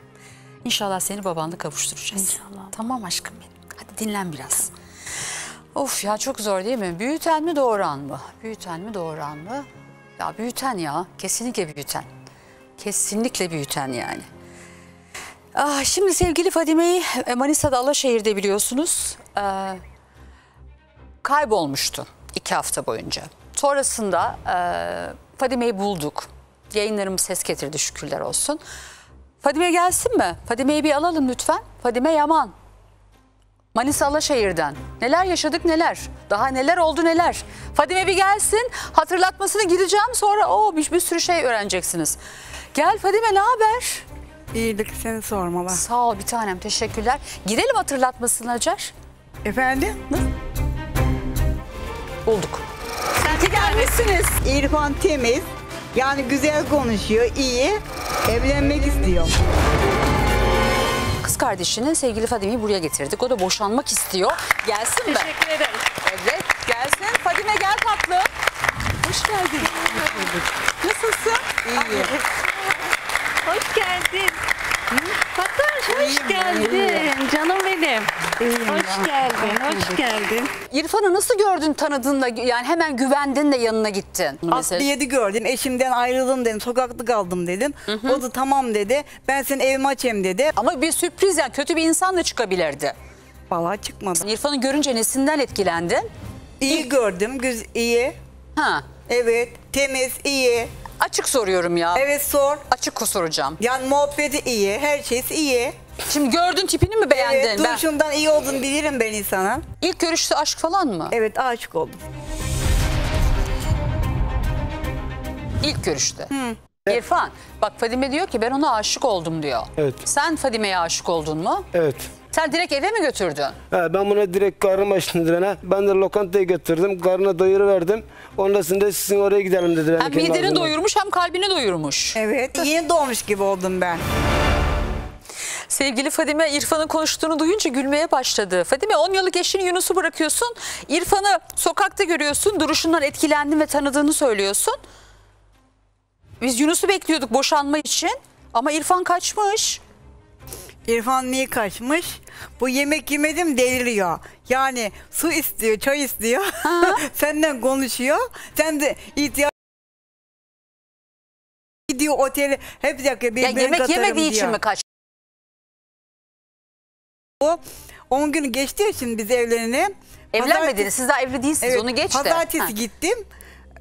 İnşallah seni babanla kavuşturacağız. İnşallah. Tamam aşkım benim. Hadi dinlen biraz. Tamam. Of ya, çok zor değil mi? Büyüten mi doğuran mı? Ya büyüten ya. Kesinlikle büyüten. Yani. Ah, şimdi sevgili Fadime'yi Manisa'da Alaşehir'de biliyorsunuz. Kaybolmuştu 2 hafta boyunca. Sonrasında Fadime'yi bulduk. Yayınlarımız ses getirdi, şükürler olsun. Fadime gelsin mi? Fadime'yi bir alalım lütfen. Fadime Yaman. Manisa Alaşehir'den. Neler yaşadık neler. Daha neler oldu neler. Fadime bir gelsin. Hatırlatmasını gideceğim, sonra bir sürü şey öğreneceksiniz. Gel Fadime, ne haber? İyilik, seni sormalı. Sağ ol bir tanem, teşekkürler. Gidelim hatırlatmasını Hacer. Efendim? Ne? Bulduk. Sen gelmişsiniz. İrfan temiz. Yani güzel konuşuyor, iyi. Evlenmek istiyor. Kız kardeşini, sevgili Fadime'yi buraya getirdik. O da boşanmak istiyor. Gelsin mi? Teşekkür ederim. Evet, gelsin. Fadime gel tatlı. Hoş geldin. Nasılsın? İyi. Hoş geldin. Fatih, hoş geldin. Canım benim. Hoş geldin, hoş geldin. İrfan'ı nasıl gördün, tanıdın da yani hemen güvendin de yanına gittin? Asliyeti gördüm, eşimden ayrıldım dedim, sokakta kaldım dedim. Hı-hı. O da tamam dedi, ben senin evime açayım dedi. Ama bir sürpriz yani, kötü bir insan da çıkabilirdi. Vallahi çıkmadı. İrfan'ı görünce nesinden etkilendin? İyi gördüm, iyi. Ha. Evet, temiz, iyi. Açık soruyorum ya. Evet sor. Açık soracağım. Yani muhabbeti iyi, her şeysi iyi. Şimdi gördün, tipini mi beğendin? Evet, duruşundan iyi olduğunu bilirim ben insanın. İlk görüşte aşk falan mı? Evet, aşık oldum. İlk görüşte. Hı. Evet. İrfan, bak Fadime diyor ki ben ona aşık oldum diyor. Evet. Sen Fadime'ye aşık oldun mu? Evet. Sen direkt eve mi götürdün? He, ben buna direkt karnım açtı direne. Ben de lokantaya götürdüm. Karnına doyuruverdim. Ondan sizin oraya gidelim dedi. Hem mideni doyurmuş hem kalbini doyurmuş. Evet. Yeni doğmuş gibi oldum ben. Sevgili Fadime, İrfan'ın konuştuğunu duyunca gülmeye başladı. Fadime, 10 yıllık eşini Yunus'u bırakıyorsun. İrfan'ı sokakta görüyorsun. Duruşundan etkilendin ve tanıdığını söylüyorsun. Biz Yunus'u bekliyorduk boşanma için. Ama İrfan kaçmış. İrfan niye kaçmış? Bu yemek yemedim deliriyor. Yani su istiyor, çay istiyor. Senden konuşuyor. Sen de ihtiyaç gidiyor oteli. Hep dakika birbirine katarım diyor. Yemek yemediği için mi kaçmış? O 10 gün geçti ya şimdi biz evlenene. Evlenmediniz, siz daha evli değilsiniz, evet, onu geçti. Pazartesi gittim.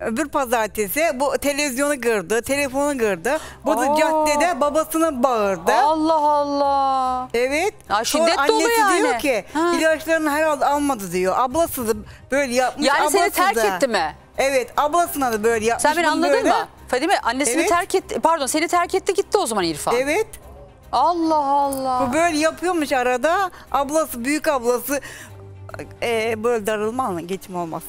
Öbür pazartesi bu televizyonu kırdı, telefonu kırdı. Bu da caddede babasına bağırdı. Allah Allah. Evet. Ya şiddet dolu yani. Annesi diyor ki ilaçlarını herhalde almadı diyor. Ablası da böyle yapmış. Yani seni terk etti mi? Evet, ablasına da böyle yapmış. Sen beni anladın mı? Fadime annesini terk etti, pardon seni terk etti gitti o zaman İrfan. Evet. Allah Allah. Bu böyle yapıyormuş arada. Ablası, büyük ablası böyle darılma geçim olmaz.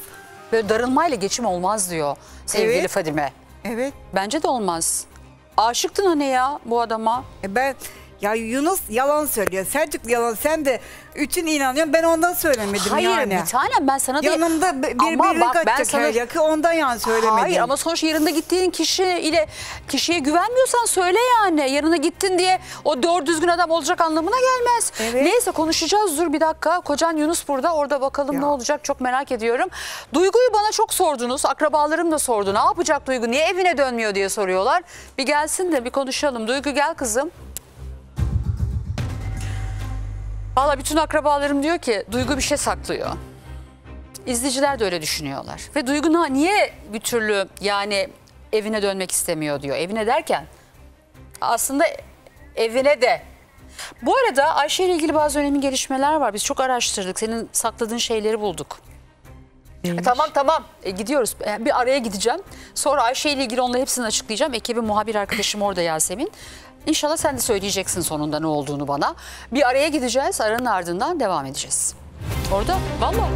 Böyle darılmayla geçim olmaz diyor sevgili Fadime. Evet. Bence de olmaz. Aşıktın hani ya bu adama. Ya Yunus yalan söylüyor. Selçuk yalan. Sen de üçün inanıyorsun. Ben ondan söylemedim. Hayır, yani. Hayır bir tanem ben sana da... Yanımda birbirine kaçacak her yakı ondan yani söylemedim. Hayır ama sonuç yanında gittiğin kişiye güvenmiyorsan söyle yani. Yanına gittin diye o doğru düzgün adam olacak anlamına gelmez. Evet. Neyse konuşacağız, dur bir dakika. Kocan Yunus burada, orada bakalım ya. Ne olacak çok merak ediyorum. Duygu'yu bana çok sordunuz. Akrabalarım da sordu. Ne yapacak Duygu? Niye evine dönmüyor diye soruyorlar. Bir gelsin de bir konuşalım. Duygu gel kızım. Valla bütün akrabalarım diyor ki Duygu bir şey saklıyor. İzleyiciler de öyle düşünüyorlar. Ve Duygu niye bir türlü yani evine dönmek istemiyor diyor. Evine derken aslında evine de. Bu arada Ayşe ile ilgili bazı önemli gelişmeler var. Biz çok araştırdık. Senin sakladığın şeyleri bulduk. Tamam gidiyoruz. Bir araya gideceğim. Sonra Ayşe ile ilgili onunla hepsini açıklayacağım. Ekibi muhabir arkadaşım orada Yasemin. İnşallah sen de söyleyeceksin sonunda ne olduğunu bana. Bir araya gideceğiz, aranın ardından devam edeceğiz. Orada, vallahi.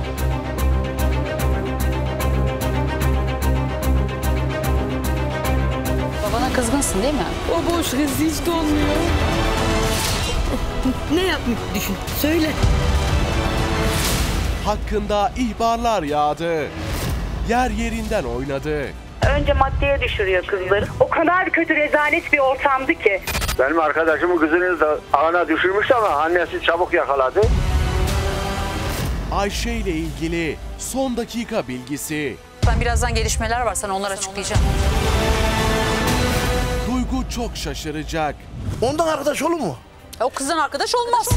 Babana kızgınsın değil mi? O boş kızı hiç dolmuyor. Ne yapmış düşün, söyle. Hakkında ihbarlar yağdı. Yer yerinden oynadı. Önce maddeye düşürüyor kızları. O kadar kötü, rezalet bir ortamdı ki. Benim arkadaşımın kızını da ağına düşürmüş ama annesi çabuk yakaladı. Ayşe ile ilgili son dakika bilgisi. Ben birazdan gelişmeler var, sana onları açıklayacağım. Duygu çok şaşıracak. Ondan arkadaş olur mu? O kızdan arkadaş olmaz.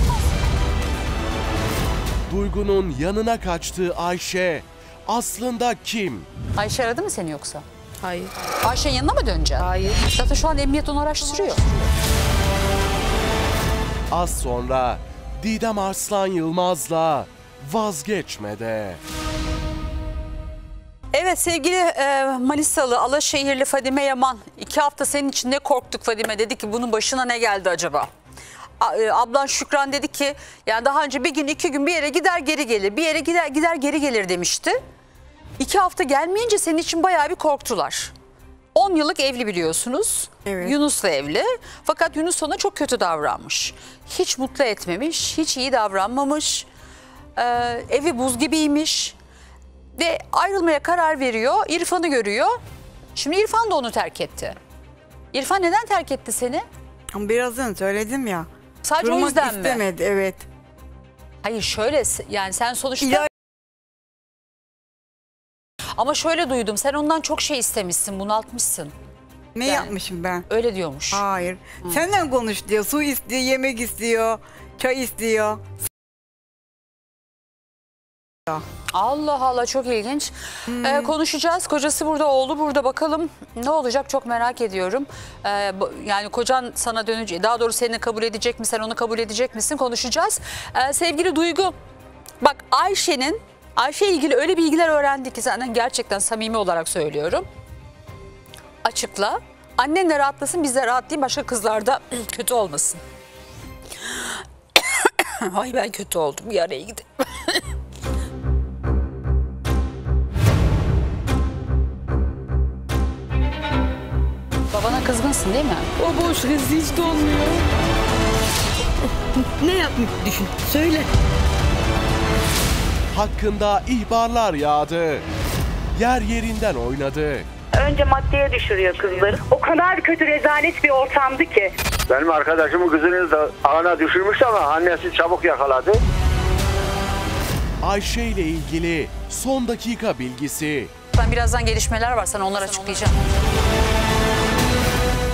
Duygu'nun yanına kaçtığı Ayşe... aslında kim? Ayşe aradı mı seni yoksa? Hayır. Ayşe'nin yanına mı döneceksin? Hayır. Zaten şu an emniyet onu araştırıyor. Az sonra Didem Arslan Yılmaz'la Vazgeçme'de. Evet sevgili Manisalı, Alaşehirli Fadime Yaman, 2 hafta senin için ne korktuk Fadime, dedi ki bunun başına ne geldi acaba? Ablan Şükran dedi ki yani daha önce 1 gün 2 gün bir yere gider geri gelir, bir yere gider geri gelir demişti. 2 hafta gelmeyince senin için bayağı bir korktular. 10 yıllık evli biliyorsunuz, evet. Yunus'la evli, fakat Yunus ona çok kötü davranmış. Hiç mutlu etmemiş, hiç iyi davranmamış, evi buz gibiymiş. Ve ayrılmaya karar veriyor, İrfan'ı görüyor. Şimdi İrfan da onu terk etti. İrfan neden terk etti seni? Biraz önce söyledim ya. Sadece o yüzden istemedi, mi? İstemedi, evet. Hayır şöyle, yani sen sonuçta... Ama şöyle duydum, sen ondan çok şey istemişsin, bunaltmışsın. Ne yani, yapmışım ben? Öyle diyormuş. Hayır, senden konuş diyor, su istiyor, yemek istiyor, çay istiyor. Allah Allah, çok ilginç. Konuşacağız, kocası burada, oğlu burada, bakalım ne olacak, çok merak ediyorum. Yani kocan sana dönecek, daha doğrusu seni kabul edecek mi, sen onu kabul edecek misin, konuşacağız. Sevgili Duygu, bak Ayşe ile ilgili öyle bilgiler öğrendik ki senden, gerçekten samimi olarak söylüyorum. Açıkla, annen de rahatlasın, biz de rahatlayayım, başka kızlarda kötü olmasın. Ay ben kötü oldum, bir araya gidelim. Babana kızgınsın değil mi? O boş hızlı hiç dolmuyor. Ne yapmış düşün, söyle. Hakkında ihbarlar yağdı. Yer yerinden oynadı. Önce maddeye düşürüyor kızları. O kadar kötü, rezalet bir ortamdı ki. Benim arkadaşımın kızını da ağına düşürmüş ama annesi çabuk yakaladı. Ayşe ile ilgili son dakika bilgisi. Ben birazdan gelişmeler var, sana onları açıklayacağım.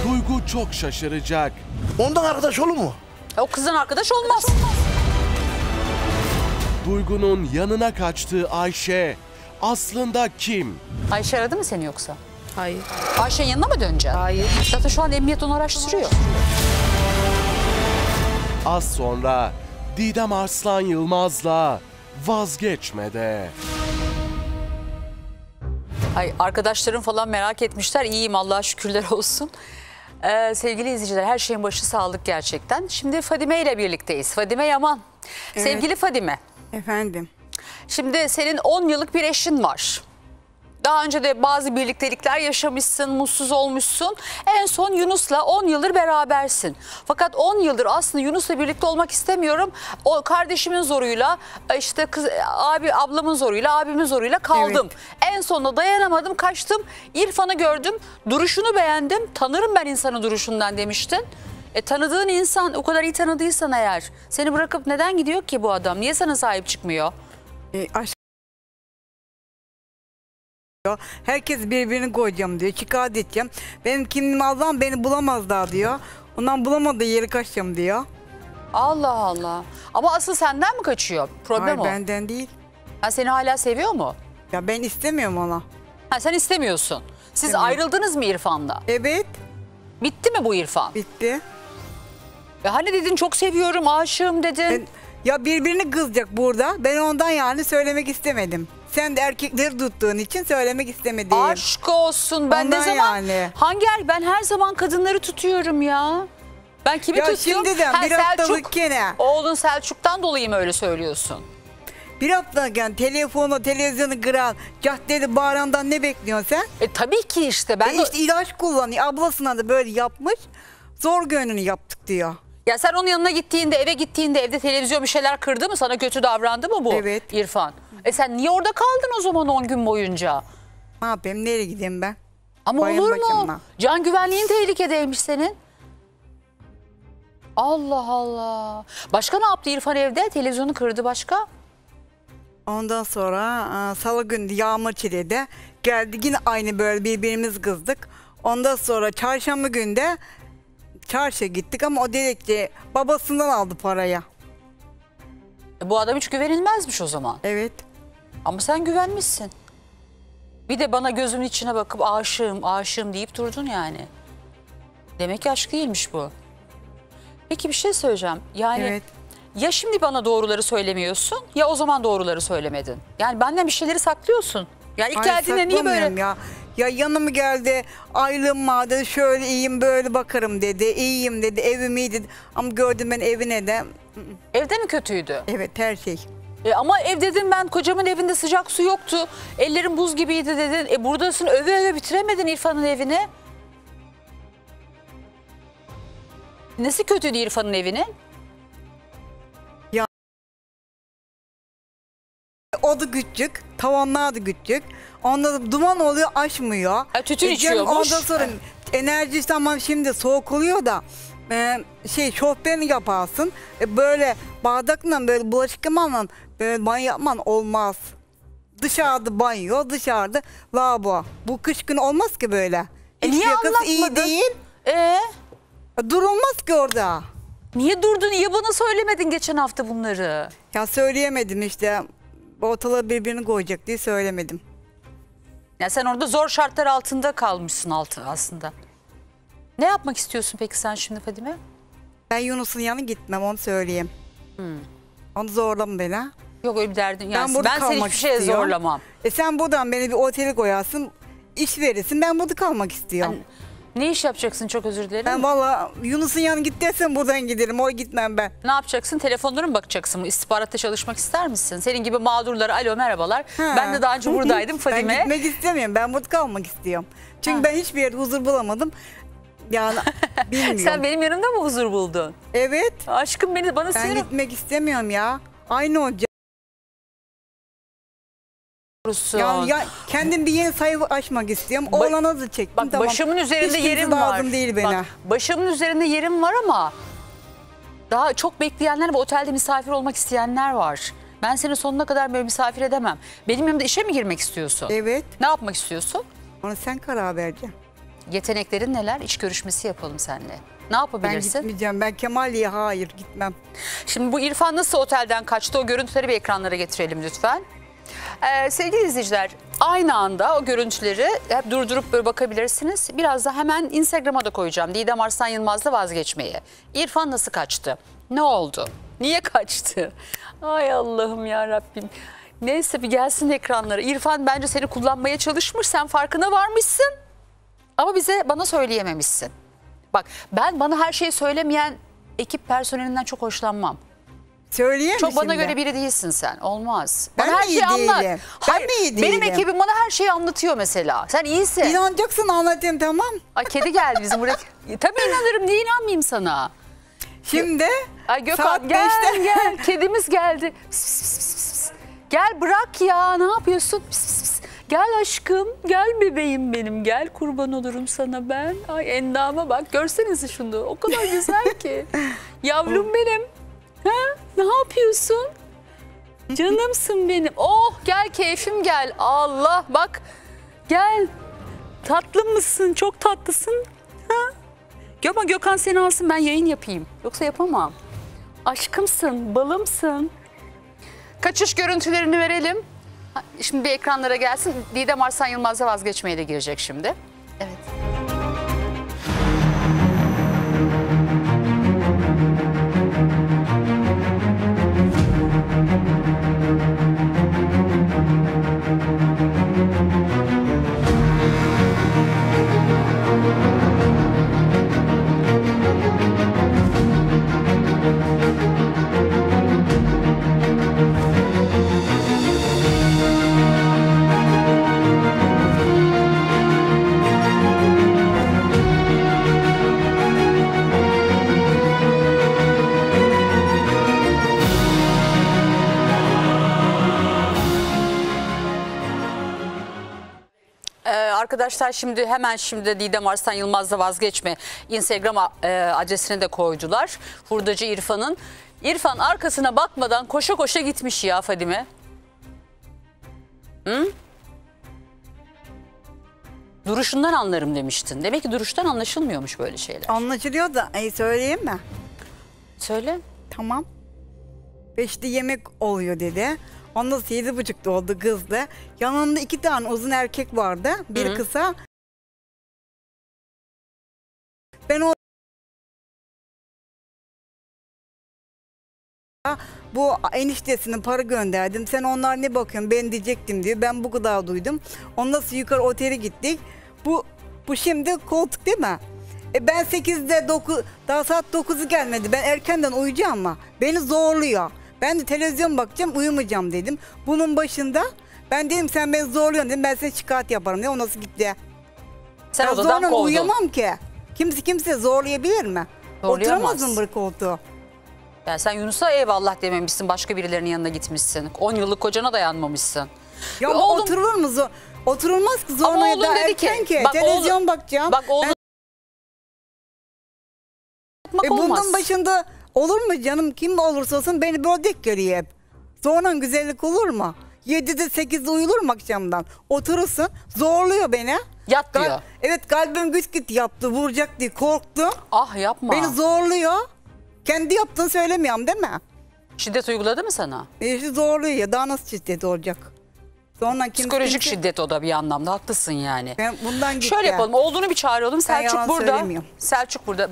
Duygu çok şaşıracak. Ondan arkadaş olur mu? O kızdan arkadaş olmaz. Duygu'nun yanına kaçtığı Ayşe aslında kim? Ayşe aradı mı seni yoksa? Hayır. Ayşe'nin yanına mı döneceksin? Hayır. Zaten şu an emniyet onu araştırıyor. Az sonra Didem Arslan Yılmaz'la Vazgeçme'de. Ay, arkadaşlarım falan merak etmişler. İyiyim, Allah'a şükürler olsun. Sevgili izleyiciler, her şeyin başı sağlık gerçekten. Şimdi Fadime ile birlikteyiz. Fadime Yaman. Evet. Sevgili Fadime. Efendim. Şimdi senin 10 yıllık bir eşin var. Daha önce de bazı birliktelikler yaşamışsın, mutsuz olmuşsun. En son Yunus'la 10 yıldır berabersin. Fakat 10 yıldır aslında Yunus'la birlikte olmak istemiyorum. O kardeşimin zoruyla, işte kız, ablamın zoruyla, abimin zoruyla kaldım. Evet. En sonunda dayanamadım, kaçtım. İrfan'ı gördüm, duruşunu beğendim. Tanırım ben insanı duruşundan demiştin. Tanıdığın insan, o kadar iyi tanıdıysan eğer, seni bırakıp neden gidiyor ki bu adam? Niye sana sahip çıkmıyor? Herkes birbirini koyacağım diyor, şikayet edeceğim. Benim kimliğimi alsam beni bulamazlar diyor. Ondan bulamadığı yeri kaçacağım diyor. Allah Allah. Ama asıl senden mi kaçıyor? Problem hayır, o. Hayır, benden değil. Ha, seni hala seviyor mu? Ya ben istemiyorum ona. Ha, sen istemiyorsun. Siz ayrıldınız mı İrfan'la? Evet. Bitti mi bu İrfan? Bitti. Ya hani dedin çok seviyorum, aşığım dedin. Ya birbirini kızacak burada. Ben ondan yani söylemek istemedim. Sen de erkekleri tuttuğun için söylemek istemedim. Aşk olsun. Ben ondan ne zaman yani. Ben her zaman kadınları tutuyorum ya. Ben kimi tutuyorum? Şimdiden bir haftalık gene. Oğlun Selçuk'tan dolayı mı öyle söylüyorsun? Bir haftalık yani telefonu, televizyonu kıran, caddeli bağırandan ne bekliyorsun sen? Tabii ki işte. Ben işte ilaç kullanıyor. Ablasına da böyle yapmış. Zor gönlünü yaptık diyor. Ya sen onun yanına gittiğinde, eve gittiğinde, evde televizyon bir şeyler kırdı mı? Sana kötü davrandı mı bu? Evet. İrfan? Sen niye orada kaldın o zaman 10 gün boyunca? Ne yapayım, nereye gideyim ben? Ama bayım olur mu? Bakımdan. Can güvenliğin tehlikedeymiş senin. Allah Allah. Başka ne yaptı İrfan evde? Televizyonu kırdı, başka? Ondan sonra salı günü yağmur çilede geldi, yine aynı böyle birbirimiz kızdık. Ondan sonra çarşamba günü de çarşıya gittik ama o dilekçe babasından aldı paraya. Bu adam hiç güvenilmezmiş o zaman. Evet. Ama sen güvenmişsin. Bir de bana gözümün içine bakıp aşığım, aşığım deyip durdun yani. Demek ki aşk değilmiş bu. Peki bir şey söyleyeceğim. Yani evet. Ya şimdi bana doğruları söylemiyorsun ya o zaman doğruları söylemedin. Yani benden bir şeyleri saklıyorsun. Ya ilk geldiğinde niye böyle? Ya yanım geldi, aylığım vardı, şöyle iyiyim, böyle bakarım dedi, iyiyim dedi, evim iyi dedi. Ama gördüm ben evine de. Evde mi kötüydü? Evet, her şey. Ama ev dedin, ben kocamın evinde sıcak su yoktu, ellerim buz gibiydi dedin. Buradasın, öve öve bitiremedin İrfan'ın evini. Nesi kötüydü İrfan'ın evini? Ya. O da küçük, tavanlar da küçük. Onda duman oluyor, aşmıyor. Tütün içiyormuş. Ondan sonra enerji tamam, şimdi soğuk oluyor da şofbeni yaparsın. Böyle bardakla, böyle bulaşık yamanla böyle banyo yapman olmaz. Dışarıda banyo, dışarıda lavabo. Bu kış günü olmaz ki böyle. Niye anlatmadın? İyi değil. Durulmaz ki orada. Niye durdun? Niye bana söylemedin geçen hafta bunları? Ya söyleyemedim işte. Ortalığı birbirini koyacak diye söylemedim. Ya sen orada zor şartlar altında kalmışsın aslında. Ne yapmak istiyorsun peki sen şimdi Fadime? Ben Yunus'un yanına gitmem, onu söyleyeyim. Onu zorlama beni. Yok öyle bir derdin. Yani ben seni hiçbir şeye zorlamam. Sen buradan beni bir otele koyarsın, iş verirsin. Ben burada kalmak istiyorum. Yani, ne iş yapacaksın, çok özür dilerim. Ben valla Yunus'un yanına git dersen buradan giderim, oraya gitmem ben. Ne yapacaksın, telefonlara mı bakacaksın, istihbaratta çalışmak ister misin? Senin gibi mağdurlara alo merhabalar, ben de daha önce buradaydım Fadime. Ben gitmek istemiyorum, ben burada kalmak istiyorum. Çünkü ben hiçbir yerde huzur bulamadım. Yani bilmiyorum. Sen benim yanımda mı huzur buldun? Evet. Aşkım bana sinir. Ben gitmek istemiyorum ya, aynı o. Ya kendim bir yeni sayfa açmak istiyorum. Oğlana da çektim. Bak tamam. Başımın üzerinde yerim var. Değil bana. Bak, başımın üzerinde yerim var ama daha çok bekleyenler ve otelde misafir olmak isteyenler var. Ben seni sonuna kadar böyle misafir edemem. Benim yanımda işe mi girmek istiyorsun? Evet. Ne yapmak istiyorsun? Ona sen karar vereceksin. Yeteneklerin neler? İş görüşmesi yapalım seninle. Ne yapabilirsin? Ben gitmeyeceğim. Ben Kemal'ye hayır gitmem. Şimdi bu İrfan nasıl otelden kaçtı? O görüntüleri bir ekranlara getirelim lütfen. Sevgili izleyiciler, aynı anda o görüntüleri hep durdurup böyle bakabilirsiniz. Biraz da hemen Instagram'a da koyacağım. Didem Arslan Yılmaz'la vazgeçmeyi. İrfan nasıl kaçtı? Ne oldu? Niye kaçtı? Ay Allah'ım ya Rabbim. Neyse bir gelsin ekranlara. İrfan bence seni kullanmaya çalışmış. Sen farkına varmışsın. Ama bana söyleyememişsin. Bak bana her şeyi söylemeyen ekip personelinden çok hoşlanmam. Söyleyeyim çok bana göre biri değilsin sen. Olmaz. Ben her şeyi anlat. Hayır, benim ekibim bana her şeyi anlatıyor mesela. Sen iyisin. İnanacaksın, anlatayım tamam. Ay kedi geldi bizim buraya. Tabii inanırım, niye inanmayayım sana? Şimdi ay Gökhan gel kedimiz geldi. Pis, pis, pis, pis. Gel bırak ya, ne yapıyorsun? Pis, pis, pis. Gel aşkım, gel bebeğim benim, gel kurban olurum sana ben. Ay endama bak, görsenize şunu. O kadar güzel ki. Yavrum benim. Ha? Ne yapıyorsun? Canımsın benim. Oh gel keyfim gel. Allah bak. Gel. Tatlı mısın? Çok tatlısın. Ha? Ama Gökhan seni alsın, ben yayın yapayım. Yoksa yapamam. Aşkımsın, balımsın. Kaçış görüntülerini verelim. Şimdi bir ekranlara gelsin. Didem Arslan Yılmaz'la vazgeçmeye de girecek şimdi. Evet. Arkadaşlar şimdi hemen Didem Arslan Yılmaz'la vazgeçme Instagram adresini de koydular. Hurdacı İrfan'ın. İrfan arkasına bakmadan koşa koşa gitmiş ya Fadime. Hı? Duruşundan anlarım demiştin. Demek ki duruştan anlaşılmıyormuş böyle şeyler. Anlaşılıyor da söyleyeyim mi? Söyle. Tamam. Beşte yemek oluyor dedi. Ondan 7.30'da oldu, kızdı. Yanında iki tane uzun erkek vardı. Bir Hı -hı. kısa. Ben o bu eniştesinin para gönderdim. Sen onlar ne bakıyorsun? Ben diyecektim diyor. Ben bu kadar duydum. Ondan sonra yukarı otele gittik. Bu şimdi koltuk değil mi? Ben 8'de 9 daha saat 9'u gelmedi. Ben erkenden uyuyacağım ama beni zorluyor. Ben de televizyon bakacağım, uyumayacağım dedim. Bunun başında ben dedim sen beni zorluyorsun dedim. Ben size şikayet yaparım diye. O nasıl gitti? Sen ben odadan kovdun. Uyuyamam ki. Kimse zorlayabilir mi? Oturamazsın bir koltuğa. Yani sen Yunus'a eyvallah dememişsin. Başka birilerinin yanına gitmişsin. 10 yıllık kocana dayanmamışsın. Ya oğlum, oturur mu? Oturulmaz ki zorlaya da erken ki. Bak, televizyon oğlum, bakacağım. Bak oğlum. Bundan başında olur mu canım? Kim olursa olsun beni böyle dik görüyor hep. Sonra güzellik olur mu? 7'de 8'de uyulur mu akşamdan? Oturursun. Zorluyor beni. Yat diyor. Evet kalbim güç gitti yaptı. Vuracak diye korktum. Ah yapma. Beni zorluyor. Kendi yaptığını söylemiyorum değil mi? Şiddet uyguladı mı sana? Zorluyor ya. Daha nasıl şiddet olacak? Sonra psikolojik şiddet o da bir anlamda. Haklısın yani. Ben bundan şöyle yapalım. Olduğunu bir çağıralım. Selçuk burada. Selçuk burada.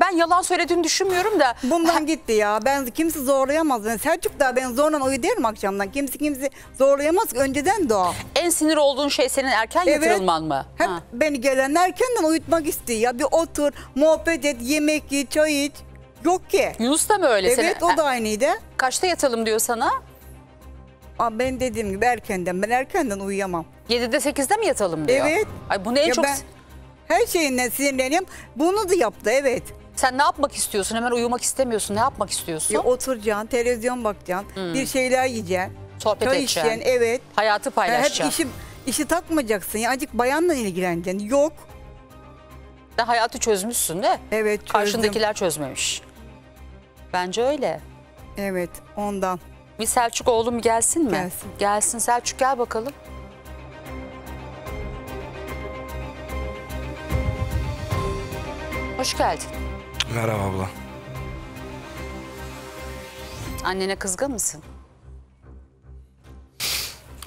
Ben yalan söylediğini düşünmüyorum da. Bundan gitti ya. Ben kimse zorlayamaz. Yani Selçuk da ben zorla uyuyorum akşamdan. Kimse zorlayamaz. Önceden de o. En sinir olduğun şey senin erken yatırılman mı? Hep beni gelen erkenden uyutmak istiyor. Ya bir otur, muhabbet et, yemek ye, çay iç. Yok ki. Yunus da mı öyle? Evet o da aynıydı. Kaçta yatalım diyor sana? Aa, ben dediğim gibi erkenden. Ben erkenden uyuyamam. 7'de 8'de mi yatalım diyor? Evet. Ay bunu en ya çok... Ben her şeyinden sinirleniyorum. Bunu da yaptı evet. Sen ne yapmak istiyorsun? Hemen uyumak istemiyorsun. Ne yapmak istiyorsun? Ya oturacaksın, televizyon bakacaksın, bir şeyler yiyeceksin. Sohbet edeceksin. Evet. Hayatı paylaşacaksın. Hep işi takmayacaksın. Ya, azıcık bayanla ilgileneceksin. Yok. Sen hayatı çözmüşsün de. Evet çözdüm. Karşındakiler çözmemiş. Bence öyle. Evet ondan. Bir Selçuk oğlum gelsin mi? Gelsin. Gelsin Selçuk gel bakalım. Hoş geldin. Merhaba abla. Annene kızgın mısın?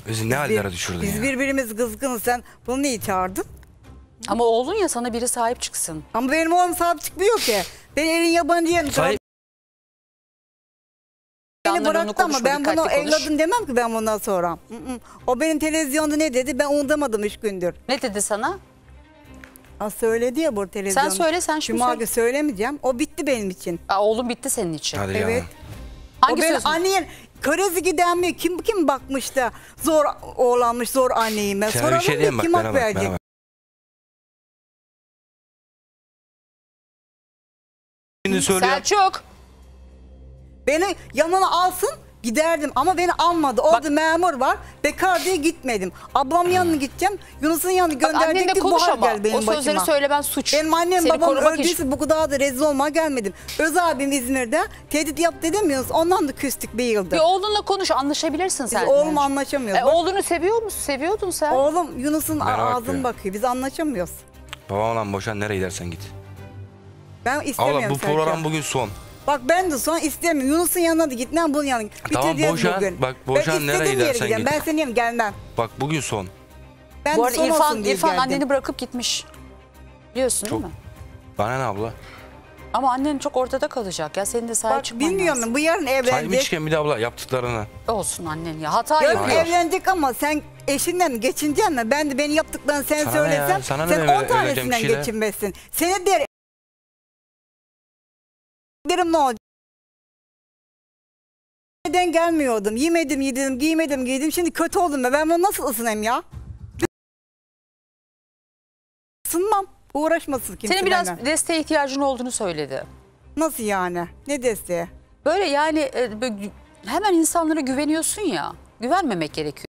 Bizi ne hallere düşürdün ya? Biz birbirimiz kızgınız. Sen bunu niye çağırdın? Ama oğlun ya sana biri sahip çıksın. Ama benim oğlum sahip çıkmıyor ki. Ben elin yabancıya mı çağırdım? Beni bıraktı ama ben bunu evladım demem ki ben bundan sonra. O benim televizyonda ne dedi ben unutamadım 3 gündür. Ne dedi sana? Aa, söyledi ya bu televizyonda. Sen söyle sen şimdi söyle. Söylemeyeceğim. O bitti benim için. Aa, oğlum bitti senin için. Hadi evet. Ya. Hangi söz? Annenin körezi gidenmiyor. Kim bakmış da zor oğlanmış zor anneyim ben. Soralım bir şey diyeyim, kim hak verecek? Bak. Şimdi söylüyorum. Selçuk. Beni yanına alsın giderdim ama beni almadı. Orada memur var. Bekar diye gitmedim. Ablam yanına gideceğim. Yunus'un yanına gönderecektim. Bu hal gel benim başıma. O sözleri söylemen suç. Benim annem babam öldüyse bu kadar da rezil olmaya gelmedim. Öz abim İzmir'de tehdit yaptı edemiyoruz. Ondan da küstük bir yıldır. Bir oğlunla konuş anlaşabilirsin sen. Biz oğlumla anlaşamıyoruz. Oğlunu seviyor musun? Seviyordun sen. Oğlum Yunus'un ağzını bakıyor. Biz anlaşamıyoruz. Babamla boşan nereye gidersen git. Ben istemiyorum. Abla bu program bugün son. Bak ben de son istemiyorum. Yunus'un yanına da gitmem bunun yanına. Tamam boşan. Bak boşan nereye gidersen git. Ben senin yanına gelmem. Bak bugün son. Ben bu arada son İrfan anneni bırakıp gitmiş. Biliyorsun çok, değil mi? Bana ne abla? Ama annen çok ortada kalacak ya. Senin de sahip çıkman lazım. Bilmiyorum bu yarın evlenecek. Sahip içken bir de abla yaptıklarına. Olsun annen ya. Hata yok. Evlendik ama sen eşinden geçineceksin mi? Ben de benim yaptıklarını sen sana söylesem. Ya, sana sen 10 tanesinden geçinmezsin. Seni der. Ne olacak? Neden gelmiyordum? Yemedim, yedim, giymedim, giydim. Şimdi kötü oldum ben. Ben bunu nasıl ısınayım ya? Isınmam. Uğraşmasın kimse. Senin biraz desteğe ihtiyacın olduğunu söyledi. Nasıl yani? Ne desteği? Böyle yani hemen insanlara güveniyorsun ya. Güvenmemek gerekiyor.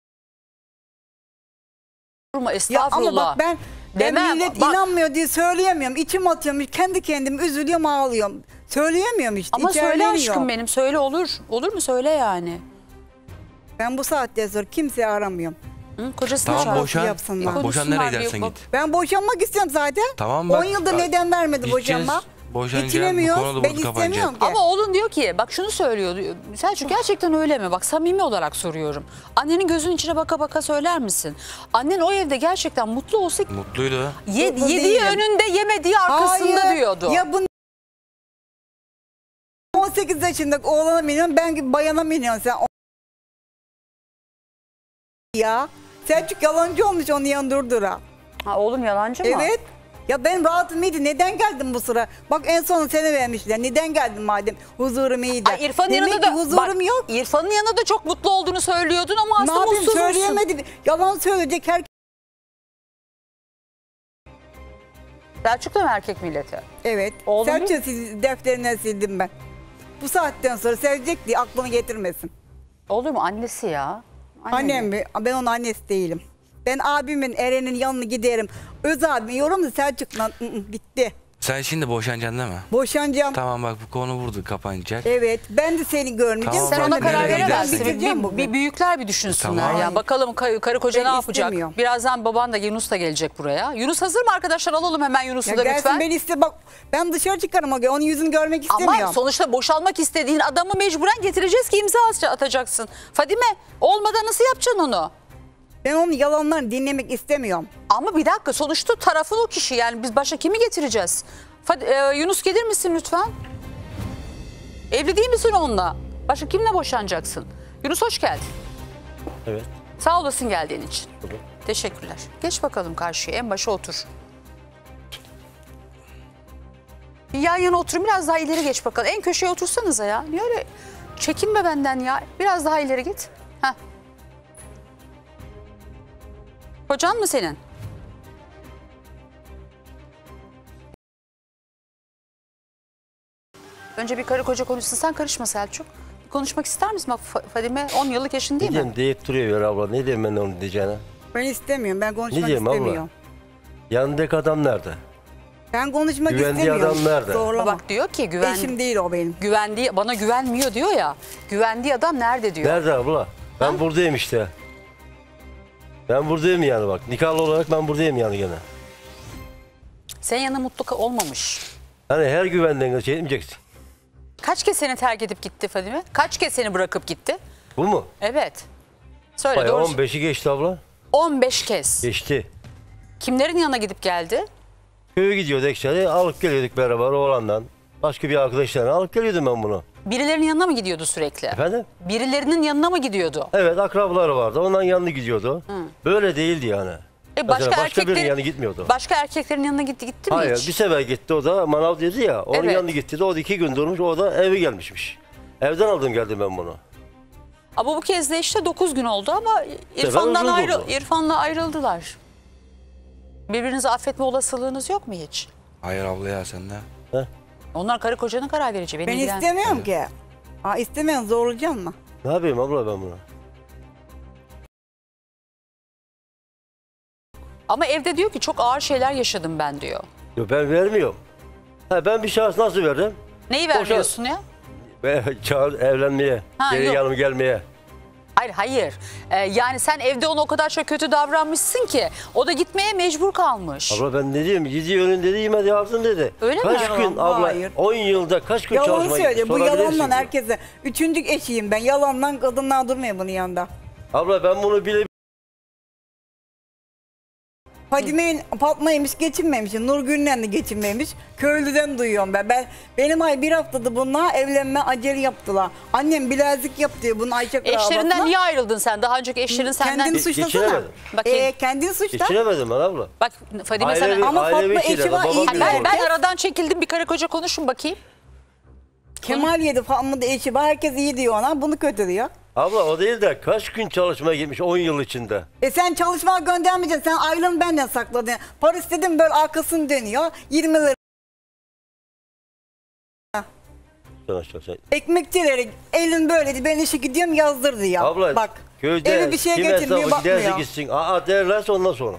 Ya ama bak ben millet bak, inanmıyor diye söyleyemiyorum. İçim atıyorum. Kendi kendimi üzülüyorum, ağlıyorum. Söyleyemiyorum işte. Ama söyle aşkım benim. Söyle olur. Olur mu? Söyle yani. Ben bu saatte zor kimseyi aramıyorum. Hı, kocasına tamam, boşan, yapsınlar. Boşan nereye gidersen git. Ben boşanmak istiyorum zaten. Tamam, 10 yıldır neden vermedi boşanma? boşanacağım. Bu konuda ben istemiyorum. Ama oğlun diyor ki, bak şunu söylüyor diyor, Selçuk gerçekten öyle mi? Bak samimi olarak soruyorum. Annenin gözünün içine baka baka söyler misin? Annen o evde gerçekten mutlu olsa... Mutluydu. Yediği önünde, yemediği arkasında. Hayır, diyordu. Ya bu 18 yaşındaki oğlana miniyorsun, ben bayana miniyorsun sen. Ya Selçuk yalancı olmuş onu yandurdura. Ha, oğlum yalancı mı? Evet. Ya ben rahatım iyiydi. Neden geldim bu sıra? Bak en son seni vermişler. Neden geldim madem? Huzurum iyiydi. Ay, İrfan'ın yanında da huzurum bak, yok. İrfan'ın yanında çok mutlu olduğunu söylüyordun ama aslında mutsuzsun. Ne yapayım, söyleyemedi. Yalan söyleyecek herkes. Selçuk da mı erkek milleti? Evet. Selçuk'u defterinden sildim ben. Bu saatten sonra sevecek diye aklını getirmesin. Olur mu annesi ya? Annem mi? Ben onun annesi değilim. Ben abimin, Eren'in yanına giderim. Öz abim yorum da Selçuk'la bitti. Sen şimdi boşanacaksın değil mi? Boşanacağım. Tamam bak bu konu vurdu, kapanacak. Evet ben de seni görmeyeceğim. Tamam, sen ona karar veremezsin. Bir büyükler bir düşünsünler. Tamam. Ya, bakalım karı koca ben ne yapacak? İstemiyorum. Birazdan baban da Yunus da gelecek buraya. Yunus hazır mı arkadaşlar? Alalım hemen Yunus'u da lütfen. Beni iste, bak, ben dışarı çıkarım onun yüzünü görmek istemiyorum. Ama sonuçta boşalmak istediğin adamı mecburen getireceğiz ki imza atacaksın. Fadime olmadan nasıl yapacaksın onu? Ben onun yalanlarını dinlemek istemiyorum. Ama bir dakika sonuçta tarafın o kişi, yani biz başka kimi getireceğiz? Yunus gelir misin lütfen? Evli değil misin onunla? Başka kimle boşanacaksın? Yunus hoş geldin. Evet. Sağ olasın geldiğin için. Evet. Teşekkürler. Geç bakalım karşıya, en başa otur. Bir yan yana oturun, biraz daha ileri geç bakalım. En köşeye otursanıza ya. Niye öyle çekinme benden ya. Biraz daha ileri git. Heh. Kocan mı senin? Önce bir karı koca konuşsun, sen karışma Selçuk. Konuşmak ister misin? Bak Fadime 10 yıllık eşin değil mi? Deyip duruyor abla, ne diyeyim ben onu diyeceğine? Ben istemiyorum, ben konuşmak istemiyorum. Abla? Yanındaki adam nerede? Ben konuşmak istemiyorum. Güvendiği adam nerede? Zorlama. Bak diyor ki eşim değil o benim. Güvendiği, bana güvenmiyor diyor ya. Güvendiği adam nerede diyor. Nerede abla? Ben buradayım işte. Ben buradayım yani bak. Nikahlı olarak ben buradayım yani gene. Sen yanına mutlu olmamış. Yani her güvenden şey etmeyeceksin. Kaç kez seni terk edip gitti Fadime? Kaç kez seni bırakıp gitti? Bu mu? Evet. Söyle doğru. 15'i geçti abla. 15 kez. Geçti. Kimlerin yanına gidip geldi? Köye gidiyorduk içeri. Alıp geliyorduk beraber oğlandan. Başka bir arkadaşlarına alıp geliyordum ben bunu. Birilerinin yanına mı gidiyordu sürekli? Efendim? Birilerinin yanına mı gidiyordu? Evet, akrabaları vardı. Ondan yanına gidiyordu. Hı. Böyle değildi yani. Başka birinin yanına gitmiyordu. Başka erkeklerin yanına gitti mi hiç? Hayır, bir sefer gitti o da manav dedi ya. Onun yanına gitti de o da 2 gün durmuş. O da eve gelmişmiş. Evden aldım geldim ben bunu. Ama bu kez de işte 9 gün oldu ama İrfan'la ayrıldılar. Birbirinizi affetme olasılığınız yok mu hiç? Hayır abla ya sende. Heh. Onlar karı kocanın karar verici. Ben istemiyorum ki. Aa, istemiyorum, zorlayacağım mı? Ne yapayım abla ben bunu? Ama evde diyor ki çok ağır şeyler yaşadım ben diyor. Yok ben vermiyorum. Ha, ben bir şans nasıl verdim? Neyi vermiyorsun ya? Çağır evlenmeye, geri yanıma gelmeye. Hayır hayır. Yani sen evde ona o kadar çok kötü davranmışsın ki o da gitmeye mecbur kalmış. Abla ben ne diyeyim? Gidiyor önünde dedi, yemedi yaptın dedi. Öyle kaç mi? Kaç gün abla? Hayır. 10 yılda kaç gün çalışmayı sorabilirsin? Yalan söylüyor. Bu yalanla herkese. 3. eşiyim ben. Yalanla kadınlar durmuyor bunun yanında. Abla ben bunu bile... Fadime'nin Fatma'ymış geçinmemiş. Nurgül'le de geçinmemiş. Köylüden duyuyorum ben. Benim ay 1 haftada bununla evlenme aceli yaptılar. Annem bilezik yaptı bunu Ayşe kravatına. Eşlerinden niye ayrıldın sen? Daha önceki eşlerin senden... Kendini suçlasana. Kendini suçla. İçiremedim ben abla. Bak Fadime sana... Ama Fatma eşi var iyi değil. Ben aradan çekildim, bir karı koca konuşun bakayım. Kemal yedi, Fatma da eşi var. Herkes iyi diyor ona. Bunu kötü diyor. Abla o değil de kaç gün çalışmaya gitmiş 10 yıl içinde. Sen çalışmaya göndermeyeceksin. Sen aylığını benden sakladın. Paris dedim böyle arkasını dönüyor. 20 lira. Ekmekçilere elin böyleydi. Ben işe gidiyorum yazdırdı ya. Abla, bak köyde, eve bir şey getirmiyor bakmıyor. Derse gitsin. Aa derlerse ondan sonra.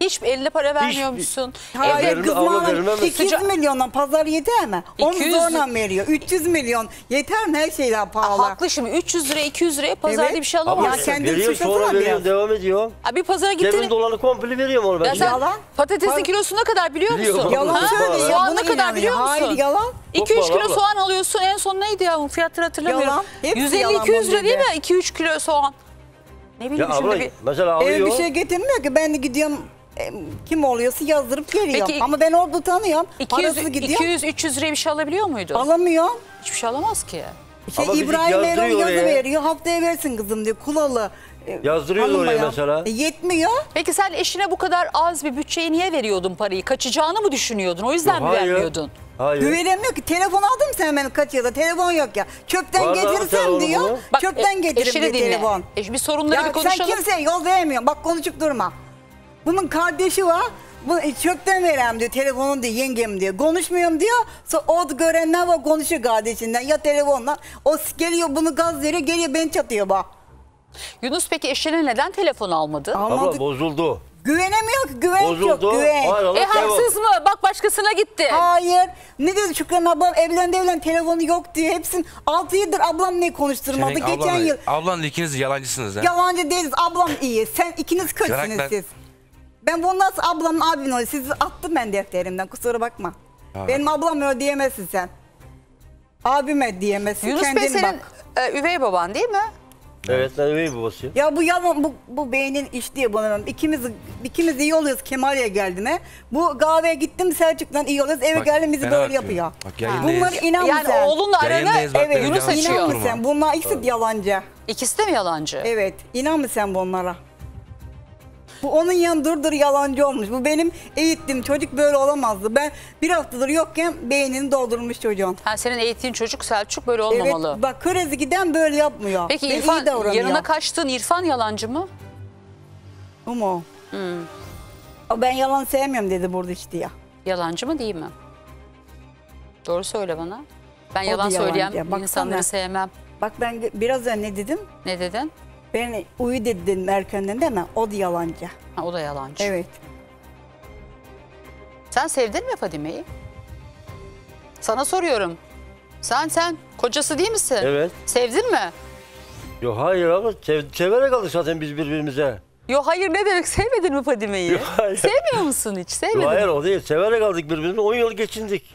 Hiç eline para vermiyormuşsun. Hayır kızım hanım, 200 milyondan pazar yeter mi? 200... Onu zorla veriyor. 300 milyon yeter mi, her şeyden pahalı? Haklı, şimdi 300 lira 200 liraya pazarda evet. Bir şey alamam. Ya kendin suçlasın sonra veriyorum, devam ediyor. Abi pazara gittin. Devin doları komple veriyorum onu ben. Ya sen yalan. Patatesin kilosu ne kadar biliyor musun? Yalan söylüyor. Soğan ne kadar biliyor musun? Hayır yalan. 2-3 kilo soğan alıyorsun, en son neydi ya? Fiyatları hatırlamıyorum. 150-200 lira değil mi? 2-3 kilo soğan. Ne bileyim ya, şimdi bir şey getirmiyor ki, ben de gidiyorum. Kim oluyorsa yazdırıp geliyor. Peki, ama ben orada tanıyorum. 200-300 liraya bir şey alabiliyor muydu? Alamıyor. Hiçbir şey alamaz ki. İbrahim Erol yazı veriyor. Haftaya versin kızım diyor. Kulalı. Yazdırıyor oraya mesela. Yetmiyor. Peki sen eşine bu kadar az bir bütçeye niye veriyordun parayı? Kaçacağını mı düşünüyordun? O yüzden mi vermiyordun? Hayır. Güvenemiyor ki. Telefon aldım sen beni kaçıyordu. Telefon yok ya. Çöpten getirirsem diyor. Bak, çöpten getiririm diyor telefon. Bir sorunları bir konuşalım. Sen kimseye yol vermiyorsun. Bak konuşup durma. Bunun kardeşi var, bu çöpten verem diyor, telefonun diyor, yengem diyor, konuşmuyorum diyor. Sonra o görenler var, konuşuyor kardeşinden ya telefonla. O geliyor bunu gaz veriyor, geliyor beni çatıyor bak. Yunus peki eşinin neden telefon almadı? Abla bozuldu. Güvenemiyor ki, güven yok. Haksız mı? Bak başkasına gitti. Hayır. Ne dedi Şükran ablam? Evlendi telefonu yok diye. Hepsin 6 yıldır ablam ne konuşturmadı? Geçen yıl. Ablanla ikiniz yalancısınız. He? Yalancı değiliz. Ablam iyi. Sen ikiniz kötüsünüz siz. Ben bunu nasıl ablamın abin oluyor? Sizi attım ben defterimden, kusura bakma. Evet. Benim ablam öyle diyemezsin sen. Abime diyemezsin. Yunus Bey senin üvey baban değil mi? Evet, ben üvey babasıyım. Ya bu yalan, bu beynin işliyor bana. İkimiz iyi oluyoruz Kemal'e geldiğine. Bu kahveye gittim Selçuk'tan iyi oluyoruz. Eve geldim bizi böyle yapıyor. Bunlar inanmıyor. Yani oğlunla aranı Yunus açıyor. İnanmıyor sen. Bunlar ikisi yalancı. İkisi de mi yalancı? Evet. İnanmıyor sen bunlara. Bu onun yanı durdur yalancı olmuş. Bu benim eğittiğim çocuk böyle olamazdı. Ben bir haftadır yokken beynini doldurmuş çocuğun. Ha, senin eğittiğin çocuk Selçuk böyle olmamalı. Evet, bak krezi giden böyle yapmıyor. Peki ben İrfan, yanına kaçtığın İrfan yalancı mı? Bu mu? Hmm. Ben yalan sevmiyorum dedi burada işte ya. Yalancı mı değil mi? Doğru söyle bana. Ben yalan söyleyen insanları sevmem. Bak ben biraz önce ne dedim? Ne dedin? Ben uyu dedim erkenden değil mi? O da yalancı. Ha, o da yalancı. Evet. Sen sevdin mi Fadime'yi? Sana soruyorum. Sen kocası değil misin? Evet. Sevdin mi? Yo hayır ama severek aldık zaten biz birbirimize. Yo hayır ne demek, sevmedin mi Fadime'yi? Sevmiyor musun hiç? Sevmedin. Yo hayır o değil, severek aldık birbirimize, 10 yıl geçindik.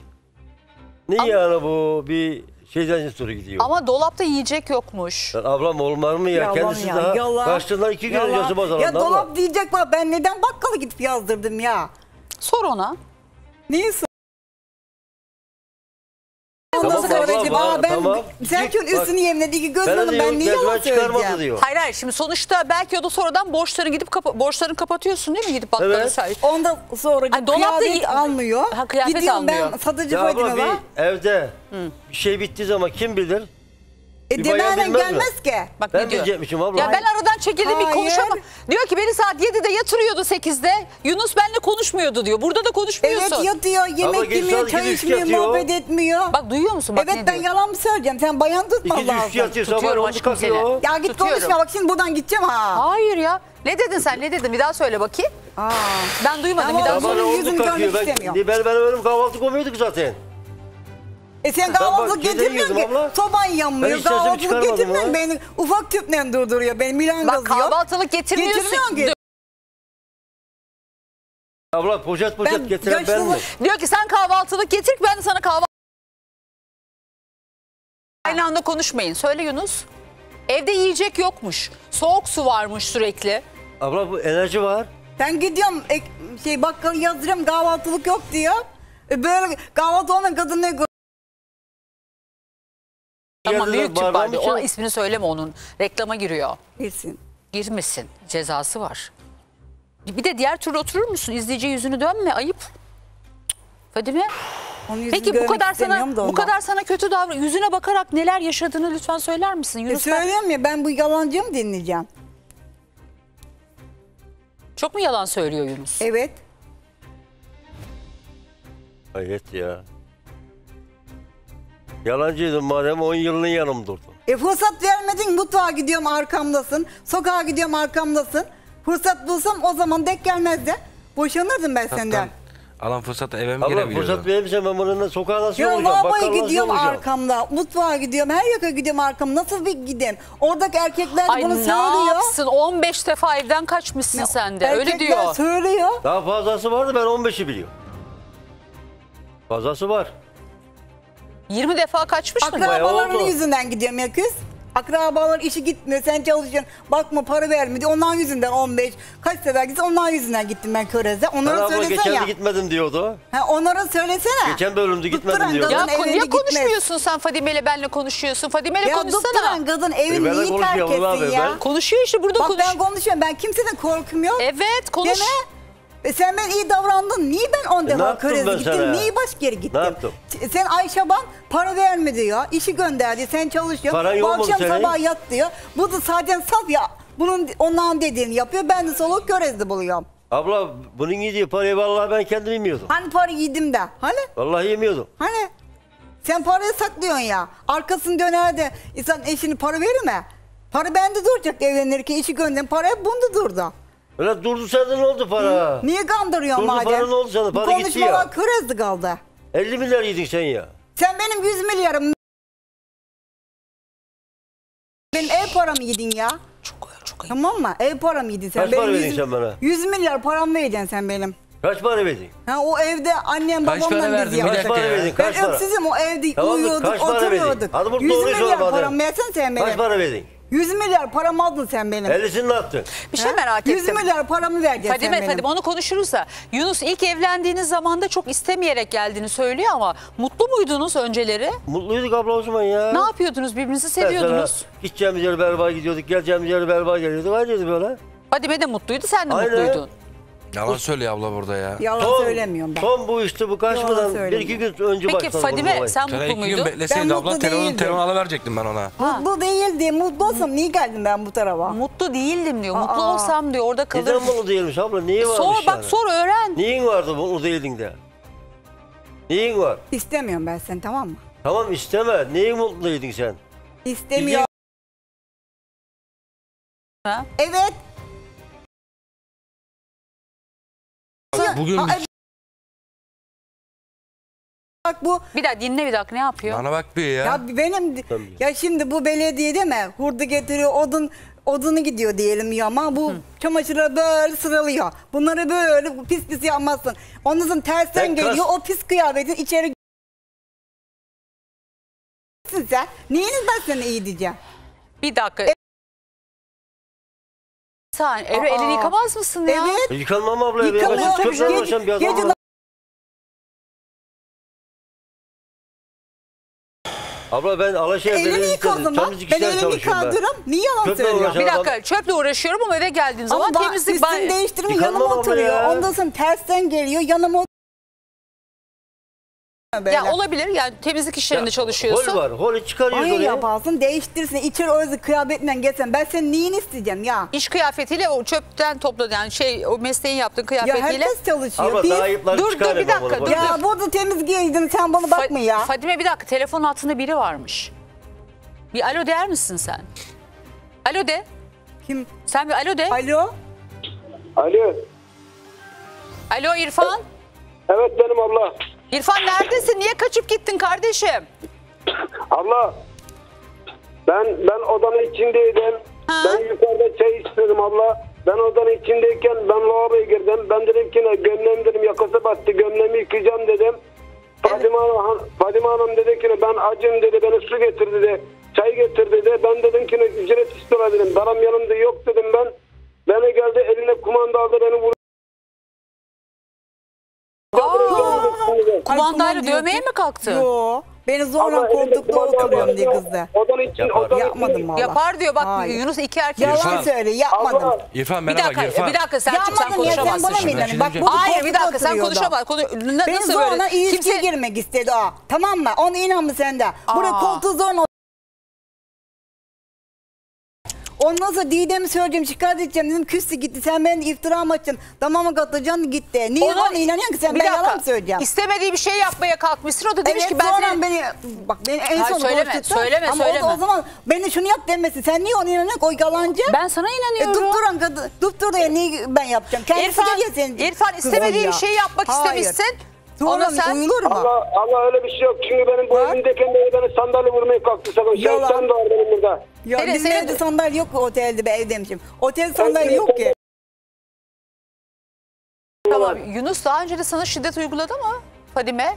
Ne yani bu bir... Şeyden sonra gidiyor. Ama dolapta yiyecek yokmuş. Ya ablam olmaz mı ya? Kendisi ya, daha karşılığında 2 gün yazı bazalandı. Ya dolap ama diyecek var. Ben neden bakkala gidip yazdırdım ya? Sor ona. Niye sor? Tamam, tamam. Selçuk'un üstünü yemledi ki gözünü ben niye yalan söyleyeceğim? Hayır şimdi sonuçta belki o da sonradan borçlarını gidip borçlarını kapatıyorsun değil mi gidip bakkala? Evet. Ondan sonra hani kıyafet almıyor. Ha, kıyafet gidiyorum almıyor. Ben satıcı Fadime var. Evde bir şey bittiği zaman kim bilir? Demeden gelmez mi ki? Bak, ben diyecekmişim abla. Ya ben aradan çekildim bir konuşamam. Diyor ki beni saat 7'de yatırıyordu 8'de. Yunus benimle konuşmuyordu diyor. Burada da konuşmuyorsun. Evet yatıyor, yemek yemiyor, çay içmiyor, muhabbet etmiyor. Bak duyuyor musun? Bak, evet ben yalan mı söyleyeceğim? Sen bayan tutman lazım. Tutuyorum aşkım seni. Ya git konuşma bak şimdi buradan gideceğim ha. Hayır ya. Ne dedin sen? Ne dedin? Bir daha söyle bakayım. Ben duymadım bir daha. Onun yüzünü görmek istemiyorum. Ben öyle kahvaltı koymuyorduk zaten. Sen kahvaltılık getirmiyorsun ki. Soban yanmıyor. Kahvaltılık getirmiyorsun. Beni ufak tüple durduruyor. Beni Milan gazıyor. Bak kahvaltılık getirmiyorsun ki. Abla poşet getiren ben mi? Diyor ki sen kahvaltılık getir ben de sana kahvaltılık. Aynı anda konuşmayın. Söyle Yunus. Evde yiyecek yokmuş. Soğuk su varmış sürekli. Abla bu enerji var. Ben gidiyorum bakkalı yazdırıyorum kahvaltılık yok diyor. Böyle kahvaltı olmayan kadın ne? Ama büyük tüp var. O ismini söyleme onun. Reklama giriyor. Girmesin. Cezası var. Bir de diğer türlü oturur musun? İzleyici yüzünü dönme. Ayıp. Fadime. Peki bu kadar sana kötü davran. Yüzüne bakarak neler yaşadığını lütfen söyler misin? Yunus söyleyeyim ya ben bu yalancıyı mı dinleyeceğim? Çok mu yalan söylüyor Yunus? Evet. Evet ya. Yalancıydın madem 10 yılın yanım durdun. Fırsat vermedin, mutfağa gidiyorum arkamdasın, sokağa gidiyorum arkamdasın. Fırsat bulsam o zaman denk gelmezdi. Boşanırdım ben senden. Alan fırsatı eve mi girebiliyorum? Allah fırsat verirse ben buradan sokağa nasıl olacağım? Ya lavaboya gidiyorum arkamda. Mutfağa gidiyorum. Her yaka gidiyorum arkamda. Nasıl bir gideyim? Oradaki erkekler ay bunu söylüyor. Ay ne yapsın? 15 defa evden kaçmışsın ya, sen de. Öyle diyor. Erkekler söylüyor. Daha fazlası vardı, ben 15'i biliyorum. Fazlası var. 20 defa kaçmış mı? Akrabalarının yüzünden gidiyorum ya kız. Akrabalar işi gitmiyor, sen çalışıyorsun, bakma para vermedi, onların yüzünden 15 kaç sefer gitsin, onların yüzünden gittim ben Körez'e. Onlara söylesene ya. Geçen de gitmedim diyordu. Ha, onlara söylesene. Geçen bölümde gitmedim diyordu. Ya niye konuşmuyorsun sen Fadime ile, benle konuşuyorsun? Fadime ile konuşsana. Ya dutturan kadın evini niye terk etsin ya? Konuşuyor işte burada, konuş. Bak ben konuşuyorum, ben kimseden korkum yok. Evet konuş. Sen ben iyi davrandın. Niye ben 10 defa Körez'e gittim? Niye başka yere gittim? Ne yaptım? Sen Ayşe bak para vermedi ya. İşi gönderdi. Sen çalışıyorsun. Bu akşam sabah yat diyor. Bu da zaten saf ya. Bunun ondan dediğini yapıyor. Ben de soluk Körez'de buluyorum. Abla bunun yediği parayı vallahi ben kendim yemiyordum. Hani para yedim de. Hani? Vallahi yemiyordum. Hani? Sen parayı saklıyorsun ya. Arkasını döner de insan eşini para verir mi? Para bende duracak evlenirken. İşi gönderin. Para hep bunda durdu. Öyle durdu sende ne oldu para? Niye kandırıyorsun madem? Durdu para ne oldu sana? Para gitti ya. Bu konuşmalar Körez'de kaldı. 50 milyar yedin sen ya. Sen benim 100 milyarım. Benim ev paramı yedin ya. Çok iyi. Tamam mı? Ev paramı yedin sen. Kaç para verdin sen bana? 100 milyar paramı yedin sen benim. Kaç para verdin? Ha, o evde annem babamla bizi yaptık. Kaç para verdin? Ben öksüzüm, o evde tamam, uyuyorduk, oturuyorduk. 100 milyar paramı yedin sen benim. Kaç para verdin? 100 milyar paramı aldın sen benim. 50'sini ne yaptın? Bir şey merak ettim. 100 milyar paramı verdin sen benim. Fadime onu konuşuruz da. Yunus ilk evlendiğiniz zamanda çok istemeyerek geldiğini söylüyor ama mutlu muydunuz önceleri? Mutluyduk abla o zaman ya. Ne yapıyordunuz? Birbirinizi seviyordunuz. Gideceğimiz yere beraber gidiyorduk, geleceğimiz yere beraber geliyorduk. Aynıydı böyle. Fadime de mutluydu, sen de aynen mutluydun. Yalan söylüyor abla burada ya. Yalan söylemiyorum ben. Son bu işte bu kaçmadan 1-2 gün önce başladı. Peki Fadime sen mutlu muydun? Ben mutlu değildim. Telefonu alıverecektim ben ona. Mutlu değildim. Mutlu olsam niye geldim ben bu tarafa? Mutlu değildim diyor. Mutlu olsam diyor orada kalırım. Neden mutlu değilmiş abla? Neyi varmış yani? Sor bak, sor öğren. Neyin vardı mutlu değildin de? Neyin var? İstemiyorum ben seni, tamam mı? Tamam isteme. Neyin mutluydun sen? İstemiyorum. Evet. Bugün bak bu bir daha dinle, bir dakika ne yapıyor? Bana bak bir ya. Ya benim tabii. Ya şimdi bu belediye değil mi? Hurda getiriyor, odunu gidiyor diyelim ya ama bu çamaşırı böyle sıralıyor. Bunları böyle pis yapmazsın. Onların tersten ben geliyor o pis kıyafetin içeri. Sen neyiniz ben sana iyi diyeceğim. Bir dakika. Sen elini yıkamaz mısın ya? Evet. Yıkanmam abla. Yıkamıyorum. Abla ben Alaşehir'de elimi yıkadım lan. Ben elimi yıkandırım. Niye yalan söylüyorum? Bir dakika çöple uğraşıyorum ama eve geldiğim zaman temizlik. Üstünü değiştirmiyor, yanıma oturuyor. Ondan sonra tersten geliyor yanıma oturuyor. Böyle. Ya olabilir yani temizlik işlerinde ya, çalışıyorsun. Hol var, holü çıkarıyorsun. Hayır yaparsın, değiştirsin, içeri özü kıyafetinden gelsen ben senin neyini isteyeceğim ya? İş kıyafetiyle o çöpten topladığın yani o mesleğin yaptığın kıyafetiyle. Ya herkes çalışıyor. Ama daha ayıpları dur bir dakika. Dur. Ya burada temiz giydin sen bana bakma ya. Fadime bir dakika, telefon altında biri varmış. Bir alo der misin sen? Alo de. Kim? Sen bir alo de. Alo. Alo. Alo İrfan. Evet benim abla. İrfan neredesin? Niye kaçıp gittin kardeşim? Abla ben odanın içindeydim. Ha? Ben yukarıda çay içtim abla. Ben odanın içindeyken ben lavaboya girdim. Ben dedim ki gömleğim dedim yakası battı. Gömleğimi yıkayacağım dedim. Evet. Fadime Hanım dedi ki ben acım dedi. Beni su getir dedi. Çay getir dedi. Ben dedim ki ücret istiyorlar dedim. Param yanımda yok dedim ben. Bana geldi eline kumanda aldı beni vurdu. Kumandayla dövmeye mi kalktı? Yok. Beni zorla koltukta oturuyorum diye kızdı. Yapmadım valla. Yapar diyor bak. Hayır. Yunus iki erkek. Yalan söyle yapmadım. İrfan merhaba İrfan. Bir dakika Selçuk sen konuşamazsın. Hayır bir dakika sen konuşamaz. Beni zorla ilişkiye girmek istedi o. Tamam mı? Ona inanma sen de. Buraya koltuğu zorla Ondan sonra Didem'i söyleyeceğim, şikayet edeceğim dedim, küstü gitti, sen benim iftiram açtın, damağıma katılacaksın gitti. Niye bana inanıyorsun ki sen, ben yalan mı söyleyeceğim? İstemediği bir şey yapmaya kalkmışsın, o da demiş ki ben seni... Beni, bak beni en son söyleme, ama söyleme. O zaman beni şunu yap demesin, sen niye ona inanıyorsun, o yalancı? Ben sana inanıyorum. Dup duran ya, niye ben yapacağım? Kendisi geliyor senin. İrfan istemediği bir şey yapmak istemişsin. Ona sen uyulur mu? Allah öyle bir şey yok. Çünkü benim bu evimdeyken beni sandalye vurmaya kalktı. Şeytan da var benim burada. Ya bizim evde sandalye yok otelde, ben evdeymişim. Otel sandalye yok ki. Tamam, Yunus daha önce de sana şiddet uyguladı mı Fadime?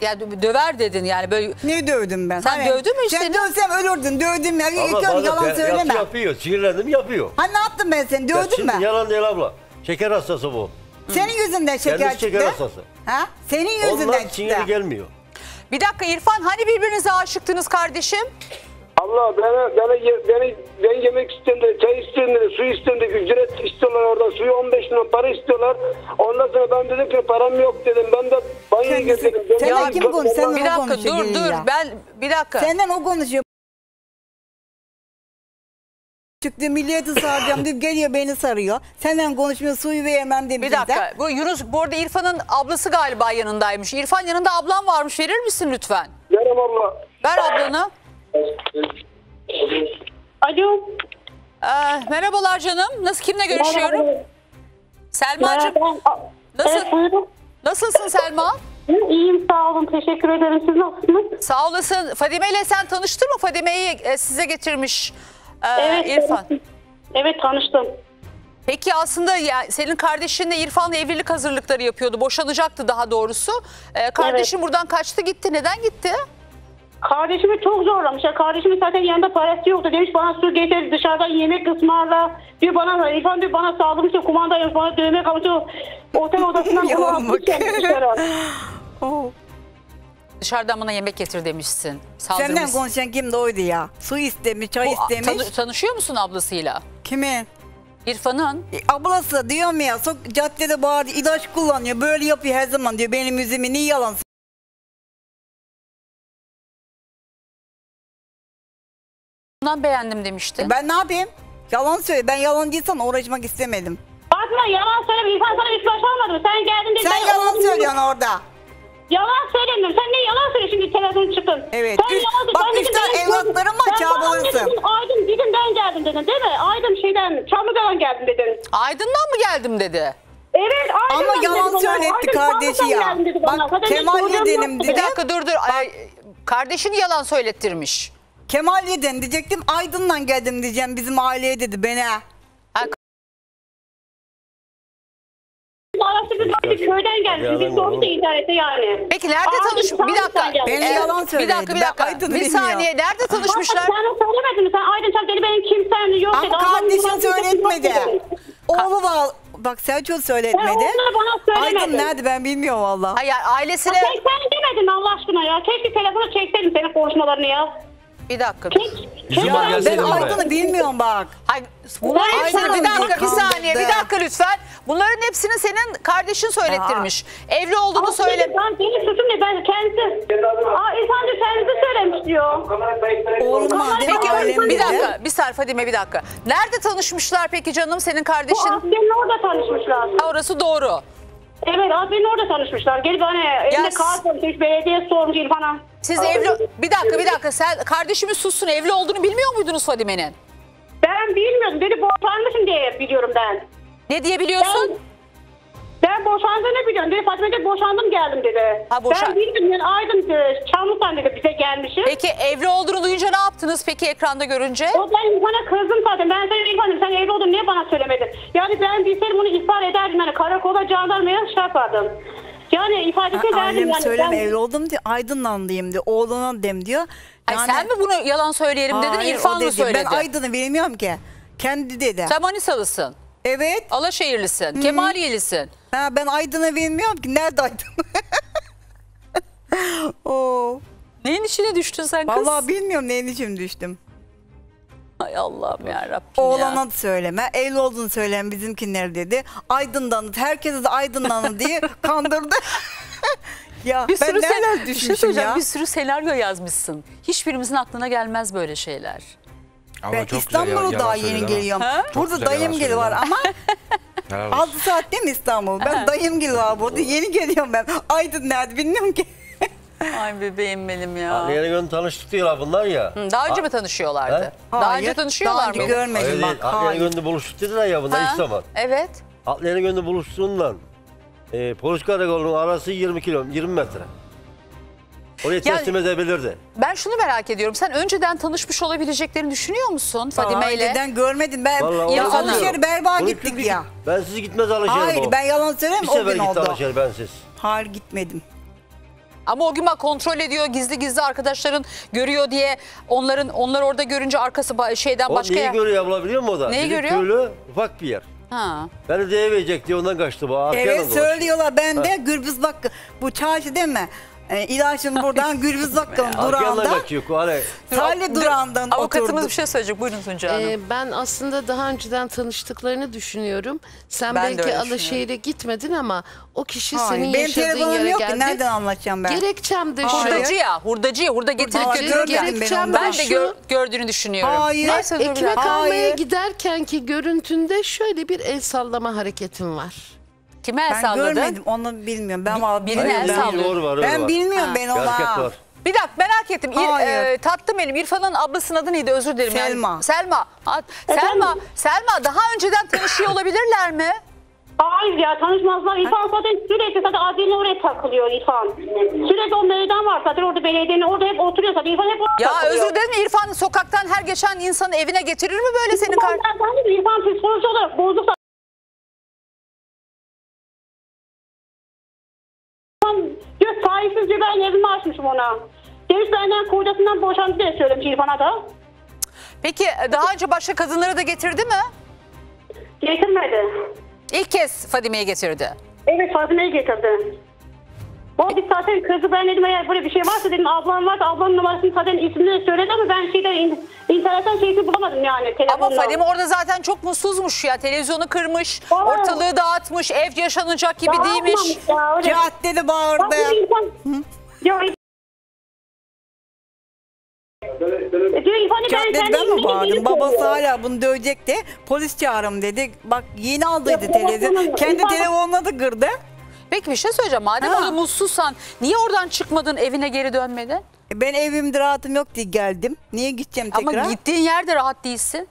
Yani döver dedin yani böyle. Ne dövdüm ben? Sen dövdün mü işte? Sen dövsem ölürdün. Dövdüm. Ama yalan söyleme. Yapıyor. Sinirlendim yapıyor. Ha ne yaptım ben seni? Dövdün mü? Yalan değil abla. Şeker hastası bu. Senin yüzünden şeker çıktı. Ha? Senin yüzünden ondan çıktı. Ondan gelmiyor. Bir dakika İrfan, hani birbirinize aşıktınız kardeşim? Allah ben yemek istedim, çay istedim, su istedim, ücret istiyorlar orada, suyu 15 lira para istiyorlar. Ondan sonra ben dedim ki param yok dedim, ben de banyoya getirdim. Sen kim konuşuyorsun? Bir dakika dur ya. Senden o konuşuyor. Çıktı milliyeti saracağım deyip geliyor beni sarıyor. Senden konuşmuyor, suyu veremem demiştim. Bir dakika bu Yunus, bu arada İrfan'ın ablası galiba yanındaymış. İrfan yanında ablan varmış, verir misin lütfen? Verim abla. Ver ablanı. Alo. Merhabalar canım. Nasıl, kimle görüşüyorum? Selma'cığım. Nasılsın Selma? İyiyim, sağ olun, teşekkür ederim. Siz nasılsınız? Sağ olasın. Fadime ile sen tanıştın mı? Fadime'yi size getirmiş evet, İrfan. Evet, tanıştım. Peki aslında ya, senin kardeşinle İrfan'la evlilik hazırlıkları yapıyordu. Boşanacaktı daha doğrusu. Kardeşin buradan kaçtı gitti. Neden gitti? Kardeşimi çok zorlamış. Kardeşimin zaten yanında parası yoktu. Demiş bana su getir, dışarıdan yemek ısmarla. Diyor bana, İrfan diyor bana sağlamış, kumanda yok, bana dövme kalmıştı. Otel odasından kullanmış. Dışarıdan bana yemek getir demişsin. Saldırmış. Senden konuşan kimdi oydu ya? Su istemiş, çay istemiş. Tanışıyor musun ablasıyla? Kimin? İrfan'ın. Ablası diyor mu ya? Caddede bağırıyor, ilaç kullanıyor, böyle yapıyor her zaman diyor. Benim yüzümü niye yalan? Bundan beğendim demişti. Ben ne yapayım? Yalan söyle. Ben yalancıysam uğraşmak istemedim. Fatma yalan söyle. İrfan sana hiç başlamadım. Sen geldin de sen yalan söylüyorsun orada. Yalan söylemiyorum. Sen ne yalan söyle şimdi telefonu çıkın. Evet. Sen yalan bak üstten evlatlarım aç ağabeysin. Aydın Didim'den geldim dedin değil mi? Aydın şeyden Çamlıca'dan geldim dedin. Aydın'dan mı geldim dedi? Evet. Ama yalan söyletti kardeşi ya. Bak Kemal dedim. Bir dakika dur. Kardeşini yalan söylettirmiş. Kemal Yeden diyecektim, Aydın'dan geldim diyeceğim, bizim aileye dedi beni. Biz köyden geldik, biz sonuçta internette yani. Peki nerede tanışmışlar? Bir dakika, bir dakika. Aydın bir saniye, nerede tanışmışlar? Sen söylemedin mi? Sen Aydın sen dedi benim kimsem yok dedi. Ama kardeşin söyletmedi. Oğlu var. Bak Selçuk söyletmedi. Aydın nerede ben bilmiyorum valla. Hayır ailesine. Sen demedin Allah aşkına ya. Keşke telefonu çekseydim senin konuşmalarını ya. Bir dakika. Ya ben Aydın'ı bilmiyorum bak. Hayır, bir dakika lütfen. Bunların hepsini senin kardeşin söylettirmiş. Evli olduğunu söyle. Ben benim suçum ne? Ben kendisi. İrfan diyor kendisi söylemiş diyor. Olmaz. Peki bir dakika. Bir sarf Fadime bir dakika. Nerede tanışmışlar peki canım senin kardeşin? Aslen'le orada tanışmışlar. Orası doğru. Evet abinin orada tanışmışlar. Gelip hani elinde kağıt koymuş, belediye sormuş İrfan'a. Siz evli... Bir dakika sen kardeşimi sussun, evli olduğunu bilmiyor muydunuz Fadime'nin? Ben bilmiyordum. Beni boşanmışım diye biliyorum ben. Ne diye biliyorsun? Ben boşandığını biliyorum. Dedi Fatime dedi boşandım geldim dedi. Ben bildim yani Aydın Çamlık'tan dedi bize gelmişim. Peki evli olduğunu duyunca ne yaptınız peki ekranda görünce? O ben bana kızdım zaten. Ben senin İrfan'ım sen evli oldun niye bana söylemedin? Yani ben bilseydim bunu ihbar ederdim. Yani karakola jandarmaya şartlardım. Yani ifadesi verdim. Ailem söyleme evli oldum diyor. Aydınlandım diyor. Oğluna dem diyor. Yani... Sen mi bunu yalan söyleyelim dedin İrfan mı söyledi? Ben Aydın'ı bilmiyorum ki. Kendi dedi. Sen Manisalısın. Evet. Alaşehirlisin. Hı-hı. Kemaliyelisin. Ha, ben Aydın'ı bilmiyorum ki. Nerede Aydın? Neyin içine düştün sen kız? Vallahi bilmiyorum neyin içine düştüm. Ay Allah'ım yarabbim. Oğlana da söyleme. Evli olduğunu söyleme bizimkiler dedi. Aydın'dan herkese de Aydın'dan diye kandırdı. Ya bir ben neler düşünmüşüm ya. Bir sürü senaryo yazmışsın. Hiçbirimizin aklına gelmez böyle şeyler. Allah ben İstanbul'a daha yeni geliyorum. Burada dayımgil var ama 6 saat değil mi İstanbul? Ben dayımgil var burada. Yeni geliyorum ben. Aydın nerede bilmiyorum ki. Ay bebeğim benim ya. Yeni gün tanıştık diyorlar bunlar ya. Hı, daha önce mi tanışıyorlardı? He? Daha önce tanışıyorlar mı? Daha önce görmedim bak. Atlayana gönlü buluştuk dediler ya bunlar ilk zaman. Evet. Atlayana gönlü buluştuğundan polis karakolunun arası 20 metre. Oraya teslim edebilirdi. Ben şunu merak ediyorum. Sen önceden tanışmış olabileceklerini düşünüyor musun Fadime ile? Önceden görmedim. Ben Alışver'e berbat gittik ya. Ben siz gitmez Alışver'e. Hayır ben yalan söyleyeyim. O gün oldu. Alışver'e ben siz. Hayır gitmedim. Ama o gün bak kontrol ediyor, gizli gizli arkadaşların görüyor diye onlar orada görünce arkası şeyden başka yer. O neyi görüyor abla biliyor musun o da? Neyi görüyor? Köylü ufak bir yer. Ha. Beni değmeyecek diye ondan kaçtı bu. Evet söylüyorlar ben de Gürbüz bak bu çarşı değil mi? İlaçın buradan Gürbüz Bakkal'ın durağından, Salih durağından oturdu. Avukatımız bir şey söyleyecek. Buyurun Tunca Hanım. Ben aslında daha önceden tanıştıklarını düşünüyorum. Sen ben belki Alaşehir'e gitmedin ama o kişi senin yaşadığın yere geldi. Nereden anlatacağım ben? Gerekçem de şu. Hurdacıya, hurda getirip götürürken ben de gördüğünü düşünüyorum. Hayır. Ekmek almaya giderkenki görüntünde şöyle bir el sallama hareketim var. Kime el salladın? Ben görmedim onu bilmiyorum. Ben birine el salladım. Ben bilmiyorum ben ona. Bir dakika merak ettim. Tatlım elim. İrfan'ın ablasının adı neydi? Özür dilerim. Selma. Yani. Selma daha önceden tanışıyor olabilirler mi? Hayır ya tanışmazlar. İrfan zaten sürekli Adem'in oraya takılıyor İrfan. Sürekli o meydan var zaten orada belediyenin orada hep oturuyor zaten İrfan hep orada takılıyor. Ya özür dilerim İrfan sokaktan her geçen insanı evine getirir mi böyle senin kardeşin? İrfan psikoloji olarak bozuksa. Yok sahipsizce ben evimi açmışım ona. Denizli'den kocasından boşandı diye söylemiş İrfan'a da. Peki daha önce başka kadınları da getirdi mi? Getirmedi. İlk kez Fadime'yi getirdi. Evet Fadime'yi getirdi. O bir zaten kızı ben dedim eğer böyle bir şey varsa dedim ablam varsa ablamın numarasını zaten ismini söyledi ama ben internetten şeysi bulamadım yani telefonla. Ama Fadime orada zaten çok mutsuzmuş ya televizyonu kırmış, ortalığı dağıtmış, ev yaşanacak gibi değilmiş. Caddede bağırdı. Caddeden mi bağırdın? Babası hala bunu dövecekti. Polis çağırım dedi. Bak yeni aldıydı televizyon. Kendi telefonuna da kırdı. Peki bir şey söyleyeceğim. Madem orada mutsuzsan niye oradan çıkmadın evine geri dönmedin? Ben evimde rahatım yok diye geldim. Niye gideceğim tekrar? Ama gittiğin yerde rahat değilsin.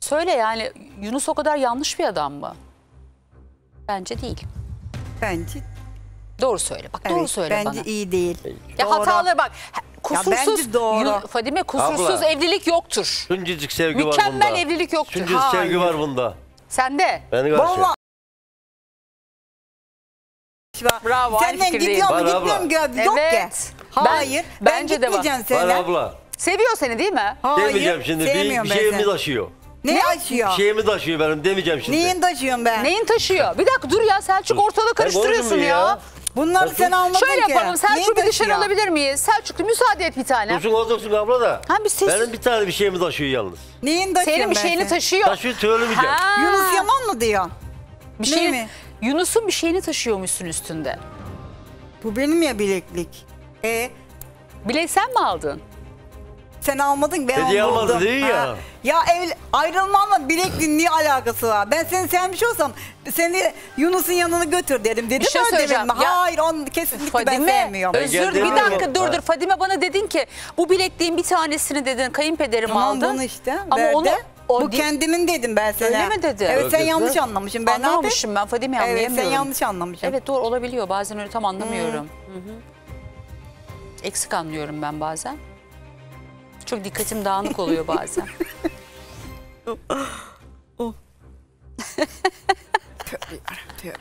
Söyle yani Yunus o kadar yanlış bir adam mı? Bence değil. Bence. Doğru söyle. Bak evet, doğru söyle bence bana. Bence iyi değil. Ya hataları bak. Kusursuz ya doğru. Fadime kusursuz abla, evlilik yoktur. Süncücük sevgi mükemmel var bunda. Mükemmel evlilik yoktur. Süncücük sevgi var bunda. Sende. Ben karşı. Bravo. Senden gidiyorum ki yok evet. Ki. Hayır. Bence de gitmeyeceğim seninle. Seviyor seni değil mi? Hayır. Demeyeceğim şimdi. Bir şeyimi taşıyor. Ne taşıyor? Bir şeyimi taşıyor benim demeyeceğim şimdi. Neyin taşıyorum ben? Neyin taşıyor? Bir dakika dur ya Selçuk ortalığı karıştırıyorsun ya. Bunları sen almadın ki. Şöyle yapalım Selçuk'u bir dışarı alabilir miyiz? Selçuk'u müsaade et bir tane. Dursun otursun abla da. Benim bir tane bir şeyimi taşıyor yalnız. Neyin taşıyor? Senin bir şeyini taşıyor. Taşıyor söylemeyeceğim. Yunus Yaman mı diyor? Bir şey mi? Yunus'un bir şeyini taşıyormuşsun üstünde. Bu benim ya bileklik. Bilek sen mi aldın? Sen almadın ben hediye onu buldum. Hediye almadın ya. Ya ayrılmamla bilekliğin niye alakası var? Ben seni sevmiş olsam seni Yunus'un yanına götür dedim. Dedim şey söyleyeceğim. Hayır onu kesinlikle Fadime, ben sevmiyorum. Özür bir dakika dur. Fadime bana dedin ki bu bilekliğin bir tanesini dedin kayınpederim aldı. Tamam bunu işte. Ama onu... Bu kendimin dedim ben sana. Öyle mi dedi? Evet sen yanlış anlamışsın. Ben anlamışım ben Fadime anlayamıyorum. Evet sen yanlış anlamışsın. Evet doğru olabiliyor bazen öyle tam anlamıyorum. Hı-hı. Eksik anlıyorum ben bazen. Çok dikkatim dağınık oluyor bazen. Tövbe.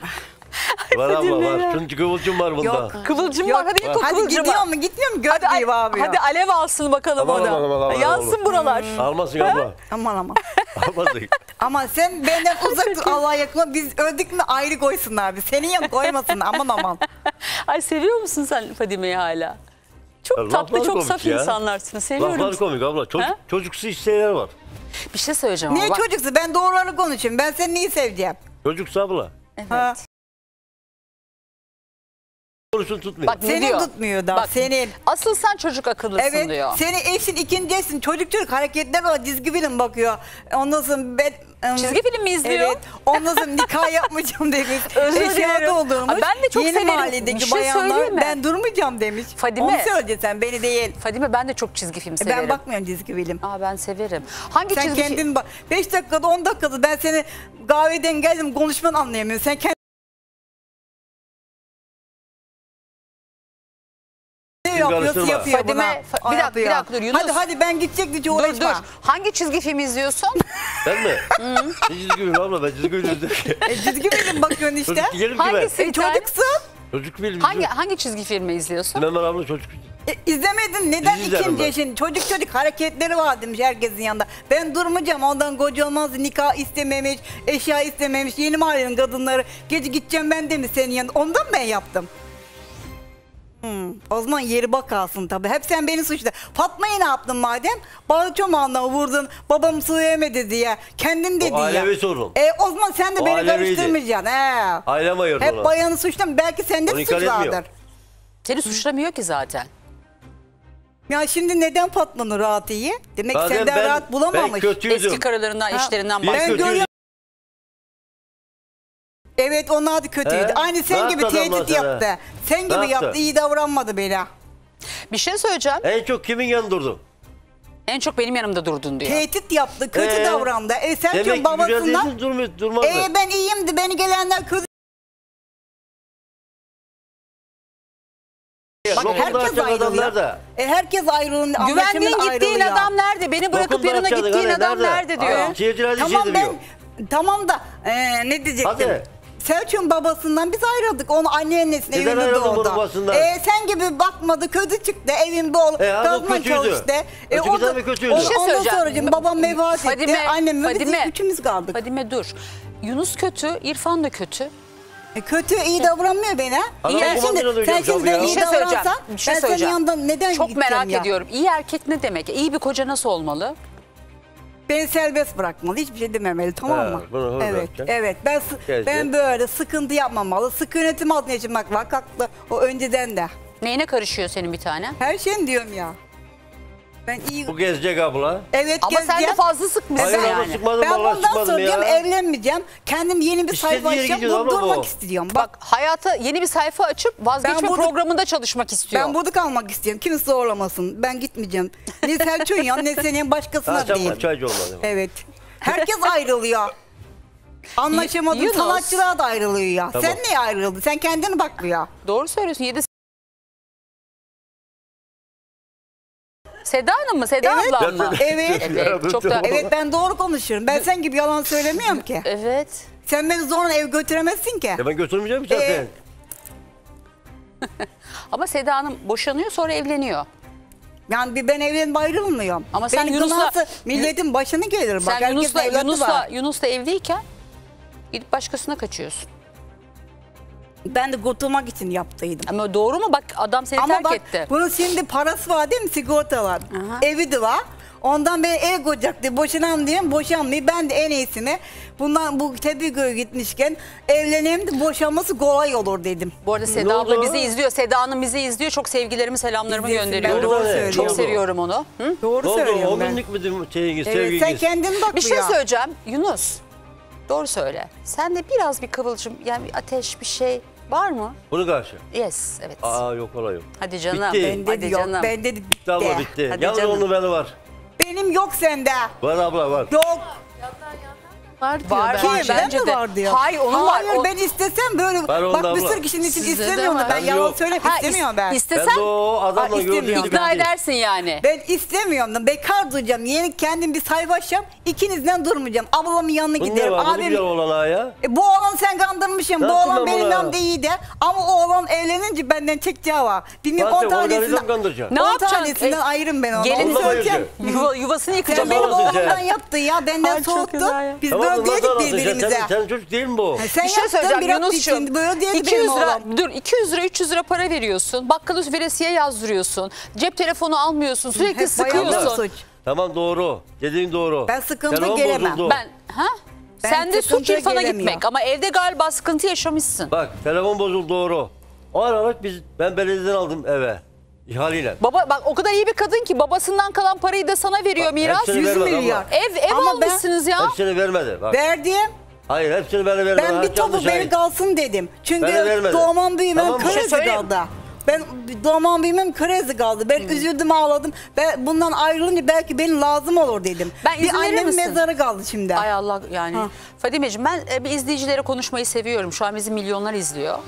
Var abla var. Çünkü kıvılcım var bunda. Yok, kıvılcım var. Hadi git o kıvılcıma. Hadi gidiyor mu? Gitmiyor mu? Göt gibi abi ya. Hadi alev alsın bakalım aman, ona. Aman, yansın olur. Buralar. Almasın abla. Aman. Almasın. Ama sen benden uzak dur Allah'a yakın. Biz öldük mü ayrı koysunlar abi. Senin yanına koymasın aman. Ay seviyor musun sen Fadime'yi hala? Çok ya, tatlı çok saf insanlarsın. Seviyorum. Laflar komik abla. Çocuksu işler var. Bir şey söyleyeceğim. Niye çocuksu? Ben doğruları konuşayım. Ben seni niye seveceğim? Çocuksu abla. Evet. Doğrusunu tutmuyor. Bak, seni diyor? Tutmuyor da. Bak, seni. Asıl sen çocuk akıllısın evet, diyor. Seni eşin ikindesin. Çocuk çocuk hareketler o çizgi film bakıyor. Ondan sonra ben... Çizgi film mi izliyor? Evet. Ondan sonra nikah yapmayacağım demiş. Eşyalı doldurmuş. Ben de çok yeni severim. Mahalledeki bayanlar ben durmayacağım demiş. Fadime. Onu söyleyeceksin beni değil. Fadime ben de çok çizgi film severim. Ben bakmıyorum çizgi film. Aa ben severim. Hangi sen çizgi film? Sen kendin bak. 5 dakikada 10 dakikada ben seni kahveden geldim konuşmanı anlayamıyorum. Sen kendin. Yapıyor Fadime, buna. Bir dakika dur Yunus. Hadi ben gidecektim ki uğraşma. Dur. Hangi çizgi film izliyorsun? Ben mi? Ne çizgi film abla, ben çizgi film izliyorum. Çizgi film bakıyorsun işte. Hangisi? Çocuksun. Çocuk filmi. Hangi çizgi filmi izliyorsun? Ben abla çocuk filmi. İzlemedin neden ikinci yaşın? Çocuk hareketleri var demiş herkesin yanında. Ben durmayacağım ondan koca olmaz, nikah istememiş, eşya istememiş, yeni mahallenin kadınları. Gece gideceğim ben demiş senin yanında. Ondan ben yaptım. O zaman yeri bak alsın tabii. Hep sen beni suçladın. Fatma'yı ne yaptın madem? Bağlı çomağına vurdun. Babam sığayamadı diye. Kendin dedi ya. O ailevi sorun. O zaman sen de o beni karıştırmayacaksın. Ailem ayırdı ona. Hep bayanı suçladın. Belki sende de suç vardır. Seni suçlamıyor ki zaten. Ya şimdi neden Fatma'nın rahat iyi? Demek ki senden rahat bulamamış. Eski karılarından, işlerinden bahsediyor. Evet onlar da kötüydü. Aynı sen gibi tehdit yaptı. Sen gibi yaptı. İyi davranmadı bela. Bir şey söyleyeceğim. En çok kimin yanında durdun? En çok benim yanımda durdun diyor. Tehdit yaptı. Kötü davrandı. Sen diyorsun babasından. Durmadı. Ben iyiyimdi. Beni gelenler kötü. Bak herkes ayrılıyor. Herkes ayrılıyor. Güvendiğin gittiğin adam nerede? Beni bırakıp yanına gittiğin adam nerede diyor. Tamam ben. Tamam da ne diyecektim? Selçuk'un babasından biz ayrıldık. Onu anneannesine evinde doğdu. Sen gibi bakmadı, kötü çıktı. Evin bol, kazma çalıştı. Ondan sonra babam mevaz etti. Annem ve biz üçümüz kaldık. Fadime dur. Yunus kötü, İrfan da kötü. Kötü iyi davranmıyor beni. Sen şimdi ben iyi davransan ben senin yanından neden gideceğim ya? Çok merak ediyorum. İyi erkek ne demek? İyi bir koca nasıl olmalı? Beni serbest bırakmalı, hiçbir şey dememeli, tamam mı? Evet. Ben böyle sıkıntı yapmamalı, sıkı yönetim altına geçirmek var, kalktı o önceden de. Neyine karışıyor senin bir tane? Her şeyin diyorum ya. Ben iyi. Bu gezecek abla. Evet ama gezeceğim. Sen de fazla sıkmışsın yani. Ben bundan sonra diyorum evlenmeyeceğim, kendim yeni bir sayfa açacağım, durmak istiyorum. Bak hayata yeni bir sayfa açıp vazgeçme programında çalışmak istiyorum. Ben burada kalmak istiyorum, kimse zorlamasın, ben gitmeyeceğim. Ne Selçuk'un ya ne senin başkasına değil. Evet, herkes ayrılıyor. Anlaşamadım, sanatçılar da ayrılıyor ya. Tamam. Sen neye ayrıldın, sen kendine bak ya. Doğru söylüyorsun, Seda Hanım mı? Seda abla mı? Evet. Çok da... Evet ben doğru konuşurum. Ben sen gibi yalan söylemiyorum ki. Evet. Sen beni zorla ev götüremezsin ki. Ya ben götürmeyeceğim zaten. Ama Seda Hanım boşanıyor sonra evleniyor. Yani ben evlenip ayrılmıyorum. Ama sen benim Yunus'la... Milletin başını gelir bak. Sen Yunus'la evliyken gidip başkasına kaçıyorsun. Ben de kurtulmak için yaptıydım. Ama doğru mu? Bak adam seni ama terk etti. Ama bak bunun şimdi parası var değil mi? Sigorta var. Aha. Evi de var. Ondan beri ev koyacak diye boşanam diyeyim. Boşanmayayım. Ben de en iyisini bundan bu Tepegöy'e gitmişken evleneyim de boşanması kolay olur dedim. Bu arada Seda abla bizi izliyor. Seda Hanım bizi izliyor. Çok sevgilerimi selamlarımı gönderiyorum. Ben doğru söylüyorum. Çok seviyorum onu. Hı? Doğru söylüyorum ben. O günlük müdür sevginiz? Evet sen kendin bak bir şey söyleyeceğim Yunus. Doğru söyle. Sen de biraz bir kıvılcım yani ateş bir şey. Var mı? Bunu karşı. Yes, evet. Aa yok olay yok. Hadi canım. Bitti. Hadi yok, canım. Ben de bitti. Tamam bitti. Yalnız onun beni var. Benim yok sende. Var abla var. Yok. Var ki bence mi var diyor. Hayır onun var. Hayır ben istesem böyle bak bir sürü kişinin için istemiyorum da ben yalan söyleyip istemiyorum ben. İstesem ikna edersin yani. Ben istemiyorum da bekar duracağım. Yeni kendim bir sayfa açacağım. İkinizden durmayacağım. Ablamın yanına giderim. Abim. Bu oğlan sen kandırmışsın. Bu oğlan benimle de iyi de. Ama o oğlan evlenince benden çekeceği var. Bilmiyorum 10 tanesinden. Ne yapacaksın? Ayırım ben onu. Gelin söyleyeceğim. Yuvasını yıkacağım. Benim oğlumdan yaptı ya. Benden soğuttu. Biz diyedik birbirimize. Sen çocuk değil mi bu? Sen bir şey söyleyeceğim Yunus'cum. 200 lira, dur 200 lira 300 lira para veriyorsun. Bakkalus veresiye yazdırıyorsun. Cep telefonu almıyorsun. Sürekli sıkıyorsun. Tamam doğru. Dediğin doğru. Ben sıkıntı gelemem. Sen de suç İrfan'a gitmek ama evde galiba sıkıntı yaşamışsın. Bak telefon bozuldu doğru. O aralık ben belediyeden aldım eve. İhaleyle. Baba bak o kadar iyi bir kadın ki babasından kalan parayı da sana veriyor bak, miras. 100 milyar. Ev ama almışsınız ben, ya. Hepsini vermedi. Bak. Verdim. Hayır hepsini bana vermedi. Ben bir topu beni kalsın dedim. Çünkü doğmam büyümem tamam, Kırezgal'da. Ben doğmam büyümem Kırezgal'da. Ben üzüldüm ağladım. Ben bundan ayrılınca belki benim lazım olur dedim. Ben bir annemin mezarı kaldı şimdi. Ay Allah yani. Fadimeciğim ben bir izleyicilere konuşmayı seviyorum. Şu an bizi milyonlar izliyor.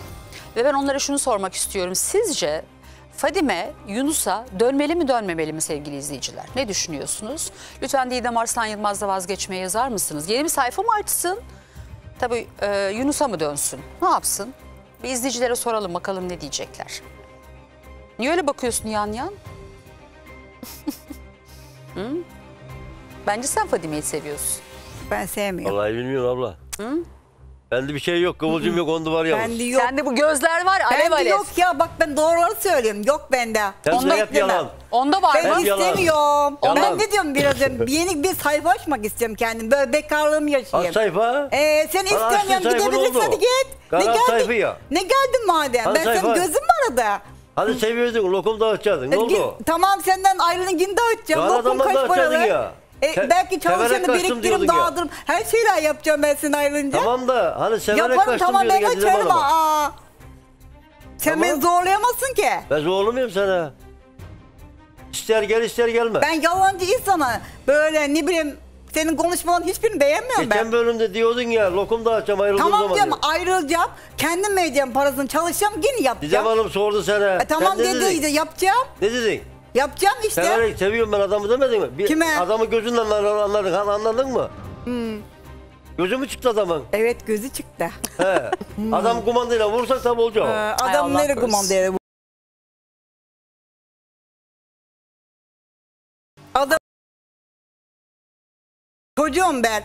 Ve ben onlara şunu sormak istiyorum. Sizce Fadime Yunus'a dönmeli mi dönmemeli mi sevgili izleyiciler? Ne düşünüyorsunuz? Lütfen Didem Arslan Yılmaz'la Vazgeçme'ye yazar mısınız? Yeni bir sayfa mı açsın? Tabii Yunus'a mı dönsün? Ne yapsın? Bir izleyicilere soralım bakalım ne diyecekler. Niye öyle bakıyorsun yan yan? Bence sen Fadime'yi seviyorsun. Ben sevmiyorum. Vallahi bilmiyorum abla. Bende bir şey yok, kıvılcım yok, onda var yalnız. Bende yok. Sende bu gözler var, alev alev. Bende yok ya, bak ben doğruları söylüyorum. Yok bende. Onda hep yalan. Onda var ben mı? Ben istemiyorum. Yalan. Ben ne diyorum biraz yeni bir sayfa açmak istiyorum kendim. Böyle bekarlığımı yaşayayım. Aç sayfa. Sen istemiyorum gidebilirsin hadi git. Karar sayfa ya. Ne geldin madem? Hadi ben sayfa. Senin gözüm var arada. Hadi seviyordun, lokum dağıtacaksın. Ne oldu? Tamam senden ayrılın, yine dağıtacağım. Lokum kaç paralı? Belki çalışanı biriktirim, dağıtırım. Her şeyler yapacağım ben senin ayrılınca. Tamam da hani severek yaparım, kaçtım tamam, diyordun getirin adama. Tamam sen beni zorlayamazsın ki. Ben zorlamıyorum sana. İster gel ister gelme. Ben yalancı insana böyle ne bileyim senin konuşmaların hiçbirini beğenmiyorum ben. Geçen bölümde diyordun ya lokum dağıtacağım ayrıldığım tamam, zaman. Tamam diyorum ayrılacağım. Kendim vereceğim parasını çalışacağım yine yapacağım. Didem Hanım sordu sana. Tamam dedi yapacağım. Ne dedin? Yapacağım işte. Severek seviyorum ben adamı demedin mi? Bir kime? Adamı gözünle anladın, anladın mı? Gözü mü çıktı adamın? Evet gözü çıktı. He. Adam kumandayla vursak tabi olacak. Adam nereye kumandayla vursak? Adam... Çocuğum ben.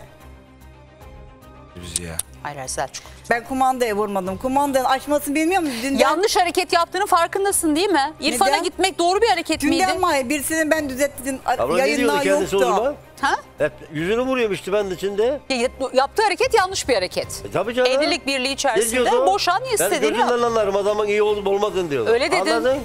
Ya. Hayır Selçuk. Ben kumandaya vurmadım. Kumandanın açmasını bilmiyor musun? Dünden... Yanlış hareket yaptığının farkındasın değil mi? İrfan'a gitmek doğru bir hareket miydi? Dünden mi? Birisini ben düzelttim. Yayınlar yoktu. Ha? Hep yüzünü vuruyormuştu ben de içinde. Yaptığı hareket yanlış bir hareket. Tabii canım. Evlilik birliği içerisinde boşan istediğini yap. Ben gözümden anlarım adamın iyi olup olmadığını diyorlar. Öyle dedin. Anladın?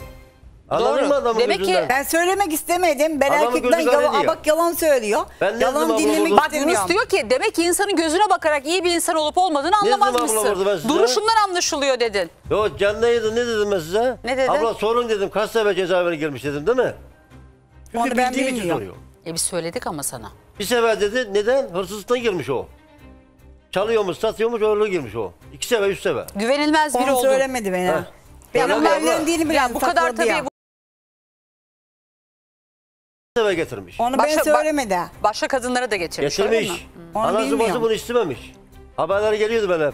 Anladın mı adamın demek ki ben söylemek istemedim. Ben erkekten bak yalan söylüyor. Ben yalan dinlemek istemiyorum. Yunus diyor ki demek ki insanın gözüne bakarak iyi bir insan olup olmadığını anlamazmışsın. Duruşundan anlaşılıyor dedin. Yok canlıydı ne dedim ben size? Ne dedin? Abla sorun dedim kaç sefer cezaevine girmiş dedim değil mi? Çünkü onu ben bilmiyorum. Biz söyledik ama sana. Bir sefer dedi neden? Hırsızlıktan girmiş o. Çalıyormuş satıyormuş öyle girmiş o. 2 sefer 3 sefer. Güvenilmez biri oldu. Onu söylemedi beni. Ya bu kadar tabii bu eve getirmiş. Onu ben söylemedi. Başka kadınlara da getirmiş. Getirmiş. Anası bası bunu istememiş. Haberler geliyordu bana.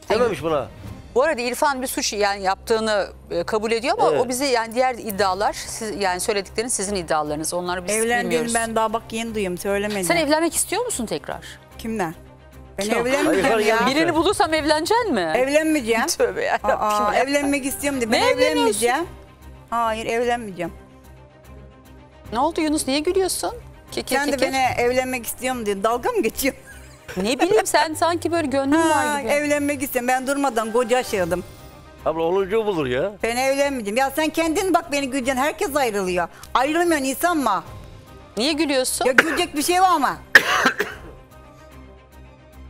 İstememiş buna. Bu arada İrfan bir suç yani yaptığını kabul ediyor ama o bizi yani diğer iddialar yani söyledikleriniz sizin iddialarınız. Onları biz bilmiyoruz. Evlendiğini ben daha bak yeni duyuyorum söylemedi. Sen evlenmek istiyor musun tekrar? Kimden? Ben evlenmeyeceğim ya. Birini bulursam evleneceksin mi? Evlenmeyeceğim. Tövbe yarabbim. Evlenmek istiyorum diye. Ben evlenmeyeceğim. Hayır evlenmeyeceğim. Ne oldu Yunus niye gülüyorsun? Sen de beni evlenmek istiyorum diye dalga mı geçiyorsun? Ne bileyim sen sanki böyle gönlün var gibi. Evlenmek istiyorum ben durmadan koca yaşadım. Abla olunca bulur ya. Ben evlenmeyeceğim. Ya sen kendin bak beni Gülcan herkes ayrılıyor. Ayrılmıyor insan mı? Niye gülüyorsun? Ya gülecek bir şey var ama.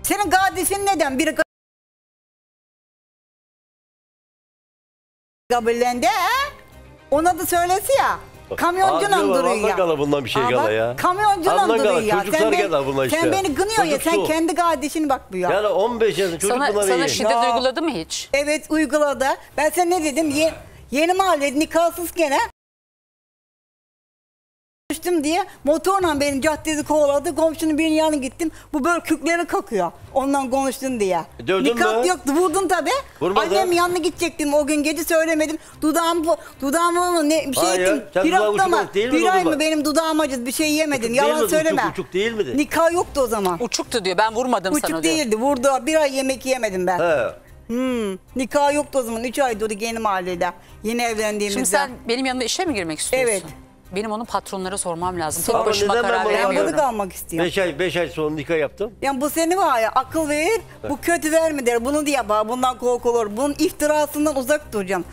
Senin kardeşin neden? Biri kabullendi he? Ona da söylesi ya. Kamyoncuyla duruyor ya. Gala bundan bir şey gala ya. Kamyoncuyla duruyor ya. Sen beni, işte. Sen beni gınıyor ya. Sen kendi kardeşini bak bu ya. Yani 15 yaşında çocuk bunları yiyin. Sana şiddet uyguladı mı hiç? Evet uyguladı. Ben sana ne dedim? Yeni mahallede nikahsız gene. Düştüm diye motorla benim caddesi kovaladı. Komşunun birinin yanına gittim. Bu böyle kükleri kakıyor. Ondan konuştun diye. Nikah yoktu. Vurdun tabii. Annem yanına gidecektim o gün gece söylemedim. Dudağımı ne bir şey ettim. Piray mı benim dudağım acıdı bir şey yemedim. Uçuk yalan söyleme. Uçuk değil miydi? Nikah yoktu o zaman. Uçuktu diyor. Ben vurmadım uçuk sana diyor. Uçuk değildi. Vurdu. 1 ay yemek yemedim ben. He. Nikah yoktu o zaman. 3 ay durdu yeni mahallede. Yeni evlendiğimizde. Şimdi sen benim yanımda işe mi girmek istiyorsun? Evet. Benim onun patronlara sormam lazım. Tek başıma karar veremiyorum. Ben balık almak istiyorum. 5 ay sonra nikah yaptım. Yani bu seni var ya, akıl ver, bu kötü verme der. Bunu diye bak, bundan korkulur. Bunun iftirasından uzak duracağım.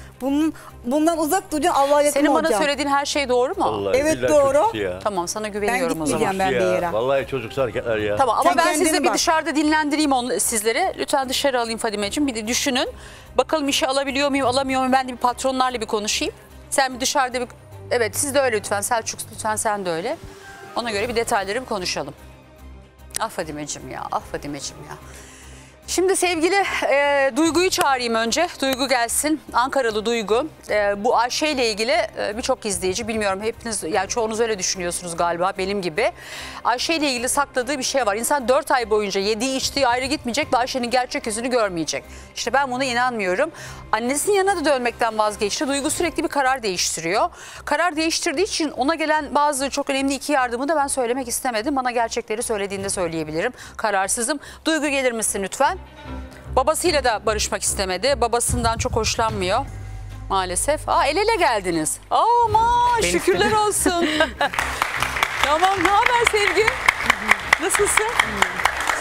Bundan uzak duracağım, Allah'a yakın olacağım. Senin bana söylediğin her şey doğru mu? Vallahi, evet doğru. Ya. Tamam, sana güveniyorum o zaman. Ben gitmeyeceğim ben bir yere. Vallahi çocuksu hareketler ya. Tamam ama sen ben size bir dışarıda dinlendireyim onu, sizleri. Lütfen dışarı alayım Fadimeciğim. Bir de düşünün. Bakalım işe alabiliyor muyum, alamıyor muyum? Ben de bir patronlarla bir konuşayım. Sen bir dışarıda bir... Evet siz de öyle lütfen Selçuk, lütfen sen de öyle. Ona göre bir detayları bir konuşalım. Ah Fadimeciğim ya, ah Fadimeciğim ya. Şimdi sevgili Duygu'yu çağırayım önce. Duygu gelsin. Ankaralı Duygu. Bu Ayşe ile ilgili birçok izleyici, bilmiyorum hepiniz, yani çoğunuz öyle düşünüyorsunuz galiba benim gibi. Ayşe ile ilgili sakladığı bir şey var. İnsan 4 ay boyunca yediği içtiği ayrı gitmeyecek ve Ayşe'nin gerçek yüzünü görmeyecek. İşte ben buna inanmıyorum. Annesinin yanına da dönmekten vazgeçti. Duygu sürekli bir karar değiştiriyor. Karar değiştirdiği için ona gelen bazı çok önemli iki yardımı da ben söylemek istemedim. Bana gerçekleri söylediğinde söyleyebilirim. Kararsızım. Duygu gelir misin lütfen? Babasıyla da barışmak istemedi. Babasından çok hoşlanmıyor maalesef. Aa, el ele geldiniz. Aman şükürler olsun. Tamam, ne haber sevgi? Nasılsın?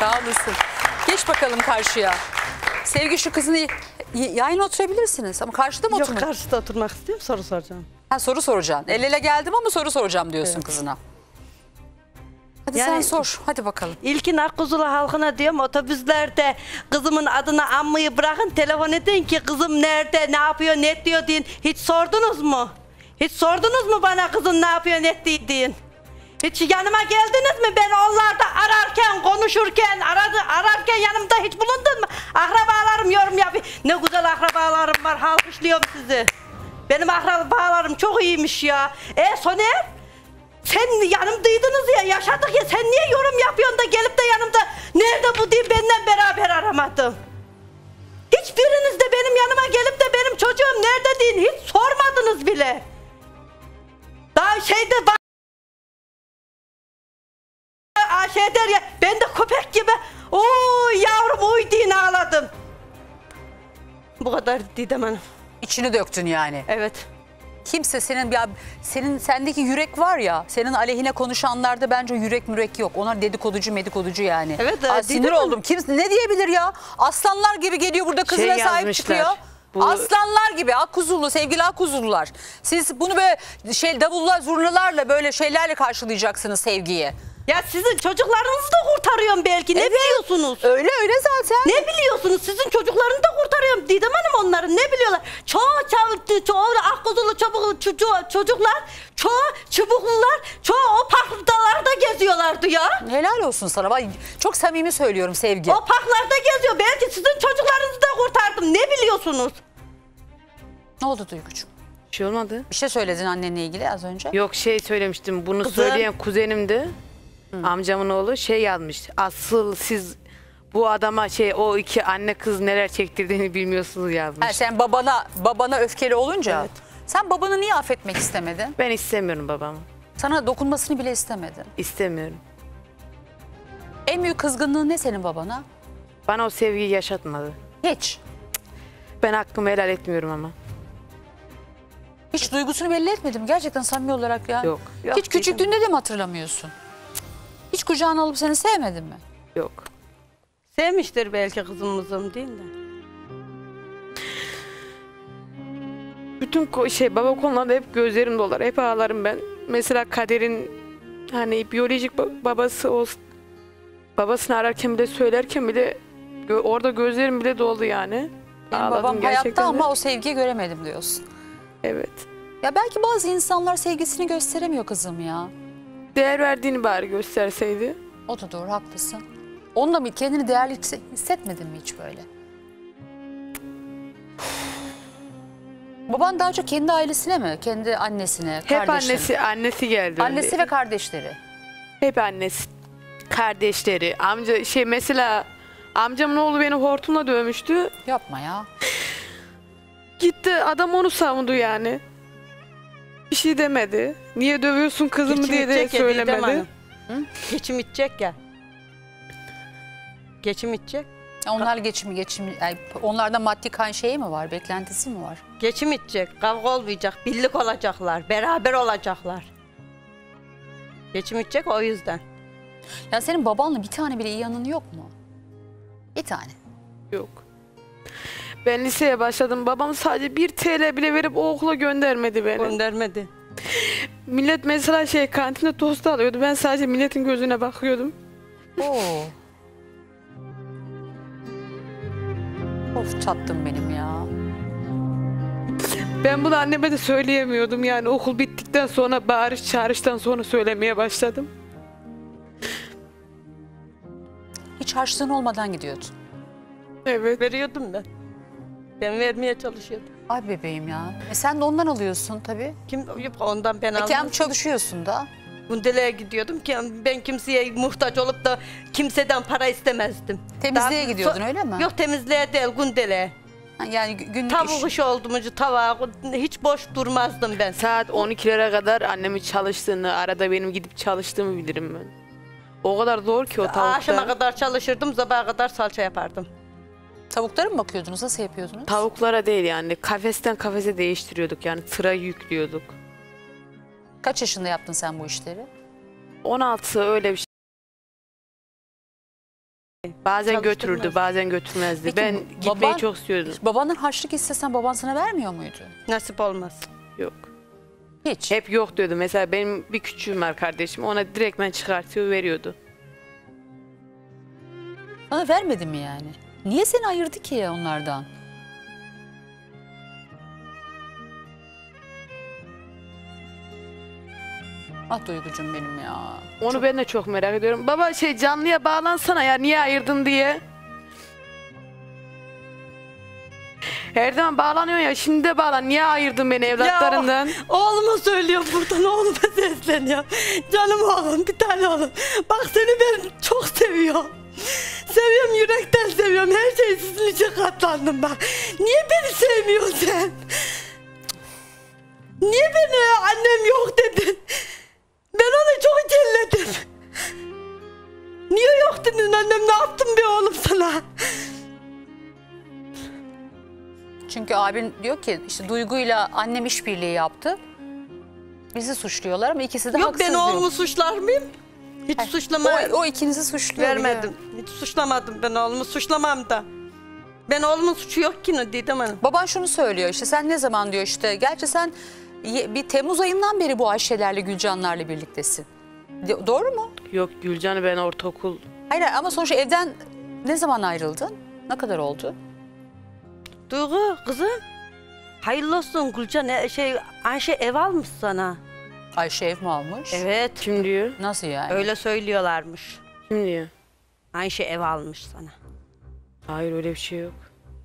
Sağ olasın. Geç bakalım karşıya. Sevgi şu kızını yayın oturabilirsiniz ama karşıda mı oturmak? Yok, karşıda oturmak istiyorum, soru soracağım. Ha, soru soracaksın. El ele geldim ama soru soracağım diyorsun evet. Kızına. Hadi yani, sen sor. Hadi bakalım. İlkin Akkuzulu halkına diyorum, otobüslerde kızımın adını anmayı bırakın, telefon edin ki kızım nerede, ne yapıyor, ne diyor deyin. Hiç sordunuz mu? Hiç sordunuz mu bana kızın ne yapıyor, ne diyor deyin. Hiç yanıma geldiniz mi? Ben onlarda ararken, konuşurken, ararken yanımda hiç bulundun mu? Akrabalarım yorum yapıyor. Ne güzel akrabalarım var, alkışlıyorum sizi. Benim akrabalarım çok iyiymiş ya. Soner? Sen yanımdaydınız ya, yaşadık ya, sen niye yorum yapıyorsun da gelip de yanımda nerede bu diye benimle beraber aramadın? Hiçbiriniz de benim yanıma gelip de benim çocuğum nerede diye hiç sormadınız bile. Daha şeyde Ayşe der ya, ben de köpek gibi oy yavrum oy diye ağladım. Bu kadar Didem Hanım. İçini döktün yani. Evet. Kimse senin ya sendeki yürek var ya, senin aleyhine konuşanlarda bence yürek mürek yok. Onlar dedikoducu medikoducu yani. Evet. Aa, sinir oldum. Kim ne diyebilir ya? Aslanlar gibi geliyor burada kızına sahip çıkıyor. Bu... Aslanlar gibi Akkuzulu, sevgili Akkuzulular. Siz bunu böyle davullar, zurnalarla böyle şeylerle karşılayacaksınız sevgiye. Ya sizin çocuklarınızı da kurtarıyorum belki. Ne biliyorsunuz? Öyle öyle zaten. Ne biliyorsunuz? Sizin çocuklarını da kurtarıyorum. Didem Hanım onları ne biliyorlar? Çoğu Akkuzulu çocuklar, çoğu çubuklular, çoğu o parklarda geziyorlardı ya. Helal olsun sana. Bak, çok samimi söylüyorum sevgi. O parklarda geziyor. Belki sizin çocuklarınızı da kurtardım. Ne biliyorsunuz? Ne oldu Duygucuğum? Bir şey olmadı. Bir şey söyledin annenle ilgili az önce. Yok şey söylemiştim. Bunu söyleyen kuzenimdi. Amcamın oğlu şey yazmış. Asıl siz bu adama o iki anne kız neler çektirdiğini bilmiyorsunuz yazmış. Ha, sen babana öfkeli olunca evet. Sen babanı niye affetmek istemedin? Ben istemiyorum babamı. Sana dokunmasını bile istemedin. İstemiyorum. En büyük kızgınlığın ne senin babana? Bana o sevgiyi yaşatmadı. Hiç. Ben hakkımı helal etmiyorum ama. Hiç duygusunu belli etmedim gerçekten samimi olarak ya. Yok. Yok hiç küçüklüğünde de mi hatırlamıyorsun? Hiç kucağına alıp seni sevmedin mi? Yok. Sevmiştir belki kızımızım değil mi? Bütün baba konularında hep gözlerim dolar, hep ağlarım ben. Mesela Kader'in hani biyolojik babası olsun, babasını ararken bile söylerken bile orada gözlerim bile doldu yani. Benim babam hayatta ama o sevgiyi göremedim diyorsun. Evet. Ya belki bazı insanlar sevgisini gösteremiyor kızım ya. Değer verdiğini bari gösterseydi. O da doğru, haklısın. Onunla mı kendini değerli hissetmedin mi hiç böyle? Baban daha çok kendi ailesine mi? Kendi annesine, kardeşine? Hep annesi geldi. Annesi önce. Ve kardeşleri? Hep annesi, kardeşleri. Amca mesela amcamın oğlu beni hortumla dövmüştü. Yapma ya. Gitti adam onu savundu yani. Bir şey demedi. Niye dövüyorsun kızımı diye de söylemedi. Geçim içecek ya. Geçim içecek. Onlar geçimi. Yani onlarda maddi şeyi mi var? Beklentisi mi var? Geçim içecek. Kavga olmayacak. Birlik olacaklar. Beraber olacaklar. Geçim içecek o yüzden. Ya senin babanla bir tane bile iyi anın yok mu? Bir tane. Yok. Ben liseye başladım. Babam sadece 1 TL bile verip o okula göndermedi beni. Göndermedi. Millet mesela şey kantinde tost alıyordu. Ben sadece milletin gözüne bakıyordum. Oo. Of çattım benim ya. Ben bunu anneme de söyleyemiyordum. Yani okul bittikten sonra bağırış çağrıştan sonra söylemeye başladım. Hiç harçlığın olmadan gidiyordun. Evet. Veriyordum ben. Ben vermeye çalışıyordum. Ay bebeğim ya. Sen de ondan alıyorsun tabii. Kim ondan ben aldım. Hem çalışıyorsun da. Bundeleye gidiyordum ki ben kimseye muhtaç olup da kimseden para istemezdim. Temizliğe daha, gidiyordun öyle mi? Yok temizliğe değil gundeleye. Yani günlük tavuk iş oldumucu tava hiç boş durmazdım ben. Saat 12'lere kadar annemin çalıştığını arada benim gidip çalıştığımı bilirim ben. O kadar zor ki o tavukta. Akşama kadar çalışırdım sabaha kadar salça yapardım. Tavuklara mı bakıyordunuz? Nasıl yapıyordunuz? Tavuklara değil yani. Kafesten kafese değiştiriyorduk yani. Tıra yüklüyorduk. Kaç yaşında yaptın sen bu işleri? 16 öyle bir şey. Bazen götürürdü, bazen götürmezdi. Peki, ben gitmeyi çok istiyordum. Babanın harçlık istesen baban sana vermiyor muydu? Nasip olmaz. Yok. Hiç? Hep yok diyordu. Mesela benim bir küçüğüm var kardeşim. Ona direkt ben çıkartıyor veriyordu. Bana vermedi mi yani? Niye seni ayırdı ki ya onlardan? Ah Duygucum benim ya. Onu çok... ben de çok merak ediyorum. Baba şey canlıya bağlansana ya niye ayırdın diye. Her zaman bağlanıyorsun ya şimdi de bağlan. Niye ayırdın beni evlatlarından? Ya, oğluma söylüyorum buradan oğluma sesleniyor. Canım oğlum bir tane oğlum. Bak seni ben çok seviyorum. Seviyorum yürekten seviyorum. Her şey sizin için katlandım bak. Niye beni sevmiyorsun sen? Niye beni annem yok dedin? Ben onu çok celledim. Niye yok dedin annem ne yaptım be oğlum sana? Çünkü abin diyor ki işte Duygu'yla annem işbirliği yaptı. Bizi suçluyorlar ama ikisi de haksız diyor. Yok ben oğlumu suçlar mıyım? Hiç evet. Suçlama. O ikinizi suçluyor. Vermedim. Ya. Hiç suçlamadım ben oğlumu. Suçlamam da. Ben oğlumun suçu yok ki Didem Hanım. Baban şunu söylüyor işte sen ne zaman diyor işte. Gerçi sen bir Temmuz ayından beri bu Ayşe'lerle Gülcan'larla birliktesin. Doğru mu? Yok Gülcan'ı ben ortaokul. Hayır ama sonuçta evden ne zaman ayrıldın? Ne kadar oldu? Duygu kızım. Hayırlı olsun Gülcan. Ayşe ev almış sana. Ayşe ev mi almış? Evet. Kim diyor? Nasıl yani? Öyle söylüyorlarmış. Kim diyor? Ayşe ev almış sana. Hayır öyle bir şey yok.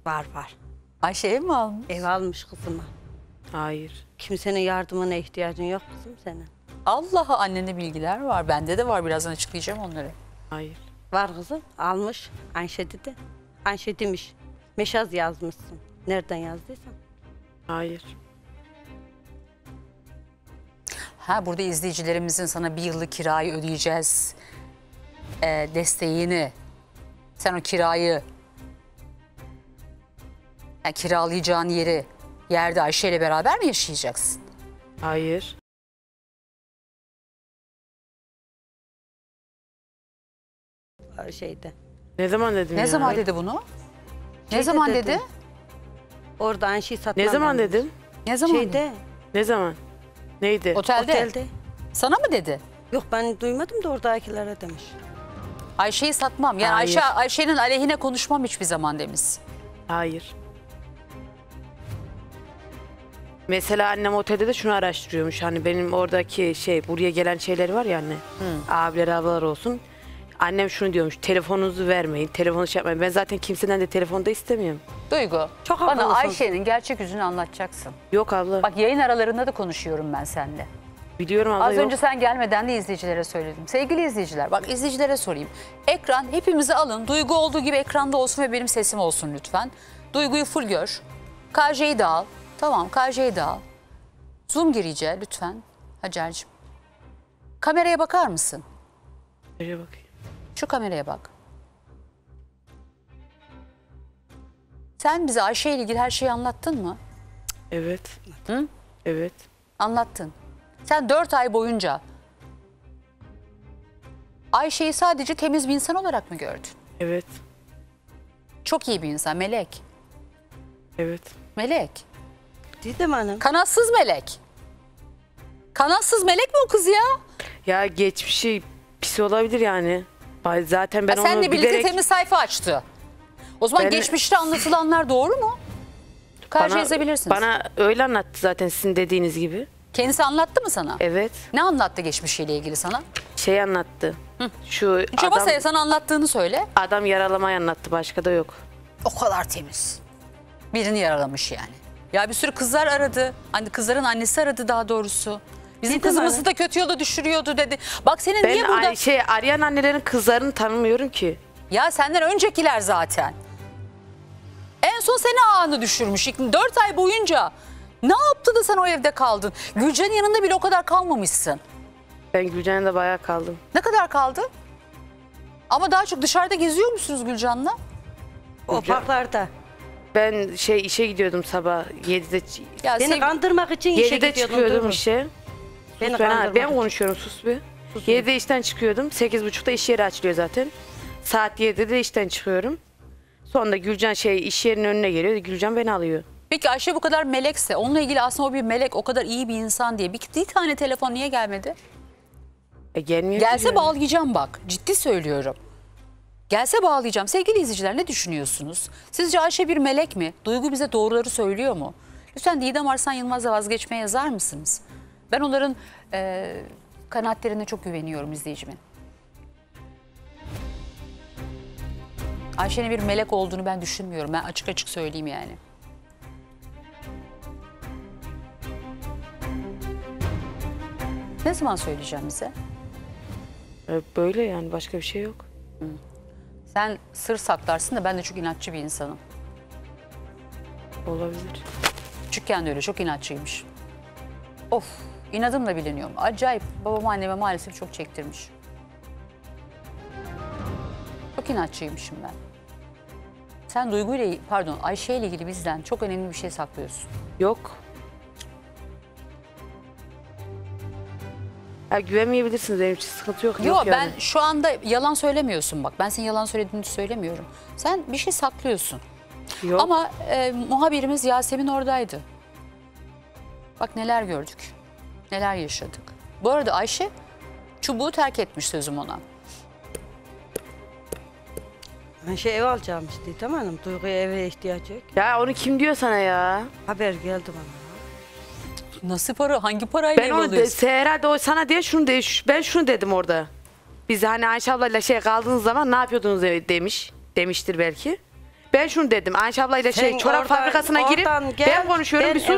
Var var. Ayşe ev mi almış? Ev almış kızıma. Hayır. Kimsenin yardımına ihtiyacın yok kızım senin. Allah'a annene bilgiler var. Bende de var birazdan açıklayacağım onları. Hayır. Var kızım almış. Ayşe dedi. Ayşe demiş. Meşaz yazmışsın. Nereden yazdıysan. Hayır. Ha burada izleyicilerimizin sana 1 yıllık kirayı ödeyeceğiz desteğini, sen o kirayı, yani kiralayacağın yerde Ayşe ile beraber mi yaşayacaksın? Hayır. Şeyde. Ne zaman dedim? Ne yani? Zaman dedi bunu? Şeyde ne zaman dedi? Orada Ayşe'yi satmam. Ne zaman dedim? Ne zaman? Şeyde. Ne zaman? Neydi? Otelde. Sana mı dedi? Yok ben duymadım da oradakilere demiş. Ayşe'yi satmam. Yani Ayşe'nin aleyhine konuşmam hiçbir zaman demiş. Hayır. Mesela annem otelde de şunu araştırıyormuş. Hani benim oradaki şey buraya gelen şeyler var ya anne. Abiler ablalar olsun. Annem şunu diyormuş. Telefonunuzu vermeyin. Telefonu şey yapmayın. Ben zaten kimseden de telefonda istemiyorum. Duygu, çok bana Ayşe'nin gerçek yüzünü anlatacaksın. Yok abla. Bak yayın aralarında da konuşuyorum ben seninle. Biliyorum abla. Az önce sen gelmeden de izleyicilere söyledim. Sevgili izleyiciler, bak izleyicilere sorayım. Ekran hepimizi alın. Duygu olduğu gibi ekranda olsun ve benim sesim olsun lütfen. Duygu'yu full gör. KJ'yi de al. Tamam, KJ'yi de al. Zoom girice lütfen Hacer'cim. Kameraya bakar mısın? Nereye bakayım? Şu kameraya bak. Sen bize Ayşe ile ilgili her şeyi anlattın mı? Evet. Hı? Evet. Anlattın. Sen 4 ay boyunca Ayşe'yi sadece temiz bir insan olarak mı gördün? Evet. Çok iyi bir insan, melek. Evet. Melek. Didem Hanım. Kanatsız melek. Kanatsız melek mi o kız ya? Ya geçmişi pis olabilir yani. Zaten ben onu bilerek... Seninle birlikte temiz sayfa açtı. O zaman ben... geçmişte anlatılanlar doğru mu? Karşı yazabilirsiniz. Bana öyle anlattı zaten sizin dediğiniz gibi. Kendisi anlattı mı sana? Evet. Ne anlattı geçmişiyle ilgili sana? Şey anlattı. Hı. Şu Çabasa'ya sana anlattığını söyle. Adam yaralamayı anlattı, başka da yok. O kadar temiz. Birini yaralamış yani. Ya bir sürü kızlar aradı. Hani kızların annesi aradı daha doğrusu. Bizim Didem kızımızı da kötü yola düşürüyordu dedi. Bak senin ben niye burada... Ben arayan annelerin kızlarını tanımıyorum ki. Ya senden öncekiler zaten. En son seni ağını düşürmüş. 4 ay boyunca ne yaptı da sen o evde kaldın? Gülcan'ın yanında bile o kadar kalmamışsın. Ben Gülcan'la da bayağı kaldım. Ne kadar kaldı? Ama daha çok dışarıda geziyor musunuz Gülcan'la? O parklarda. Ben işe gidiyordum sabah 7'de. Ya seni kandırmak için işe gidiyordum. 7'de çıkıyordum işe. Ben konuşuyorum, sus bir. 7'de işten çıkıyordum. 8.30'da iş yeri açılıyor zaten. Saat 7'de de işten çıkıyorum. Sonra Gülcan iş yerinin önüne geliyor. Gülcan beni alıyor. Peki Ayşe bu kadar melekse, onunla ilgili aslında o bir melek, o kadar iyi bir insan diye bir tane telefon niye gelmedi? Gelmiyor. Gelse yani. Bağlayacağım bak. Ciddi söylüyorum. Gelse bağlayacağım. Sevgili izleyiciler, ne düşünüyorsunuz? Sizce Ayşe bir melek mi? Duygu bize doğruları söylüyor mu? Lütfen Didem Arslan Yılmaz'la Vazgeçmeye yazar mısınız? Ben onların kanaatlerine çok güveniyorum izleyicimin. Ayşe'nin bir melek olduğunu ben düşünmüyorum. Ben açık açık söyleyeyim yani. Ne zaman söyleyeceğim bize? Böyle yani, başka bir şey yok. Hı. Sen sır saklarsın da ben de çok inatçı bir insanım. Olabilir. Küçükken de öyle çok inatçıymış. Of, inadımla biliniyorum. Acayip, babam anneme maalesef çok çektirmiş. Çok inatçıymışım ben. Sen Duygu ile, pardon Ayşe ile ilgili bizden çok önemli bir şey saklıyorsun. Yok. Ya güvenmeyebilirsiniz, benim için sıkıntı yok. Yok yani. Ben şu anda yalan söylemiyorsun bak. Ben senin yalan söylediğini söylemiyorum. Sen bir şey saklıyorsun. Yok. Ama muhabirimiz Yasemin oradaydı. Bak neler gördük. Neler yaşadık. Bu arada Ayşe çubuğu terk etmiş, sözüm ona. Ben ev alacağım işte, tamam mı? Duygu'ya eve ihtiyacı yok. Ya onu kim diyor sana ya? Haber geldi bana. Nasıl para? Hangi parayla ev alıyorsun? Herhalde o sana diye şunu demiş. Ben şunu dedim orada. Biz hani Ayşe ablayla kaldığınız zaman ne yapıyordunuz demiş. Demiştir belki. Ben şunu dedim. Ayşe ablayla çorap fabrikasına girip gel, ben konuşuyorum, ben bir sus.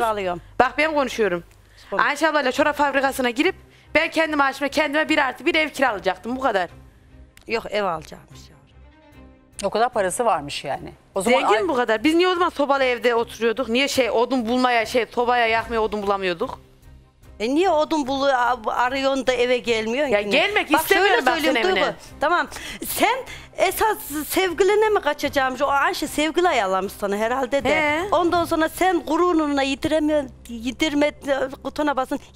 Bak ben konuşuyorum. Sonra. Ayşe ablayla çorap fabrikasına girip ben kendim açma, kendime 1+1 ev kiralayacaktım. Bu kadar. Yok, ev alacakmış. O kadar parası varmış yani. O zaman zengin bu kadar. Biz niye o zaman sobalı evde oturuyorduk? Niye odun bulmaya, sobaya yakmaya odun bulamıyorduk? Niye odun arıyorsun da eve gelmiyorsun? Ya yine? Gelmek istemiyorum ben senin evine. Tamam. Sen esas sevgiline mi kaçacağımmış? O Ayşe sevgili ayarlamış sana herhalde de. He. Ondan sonra sen gururuna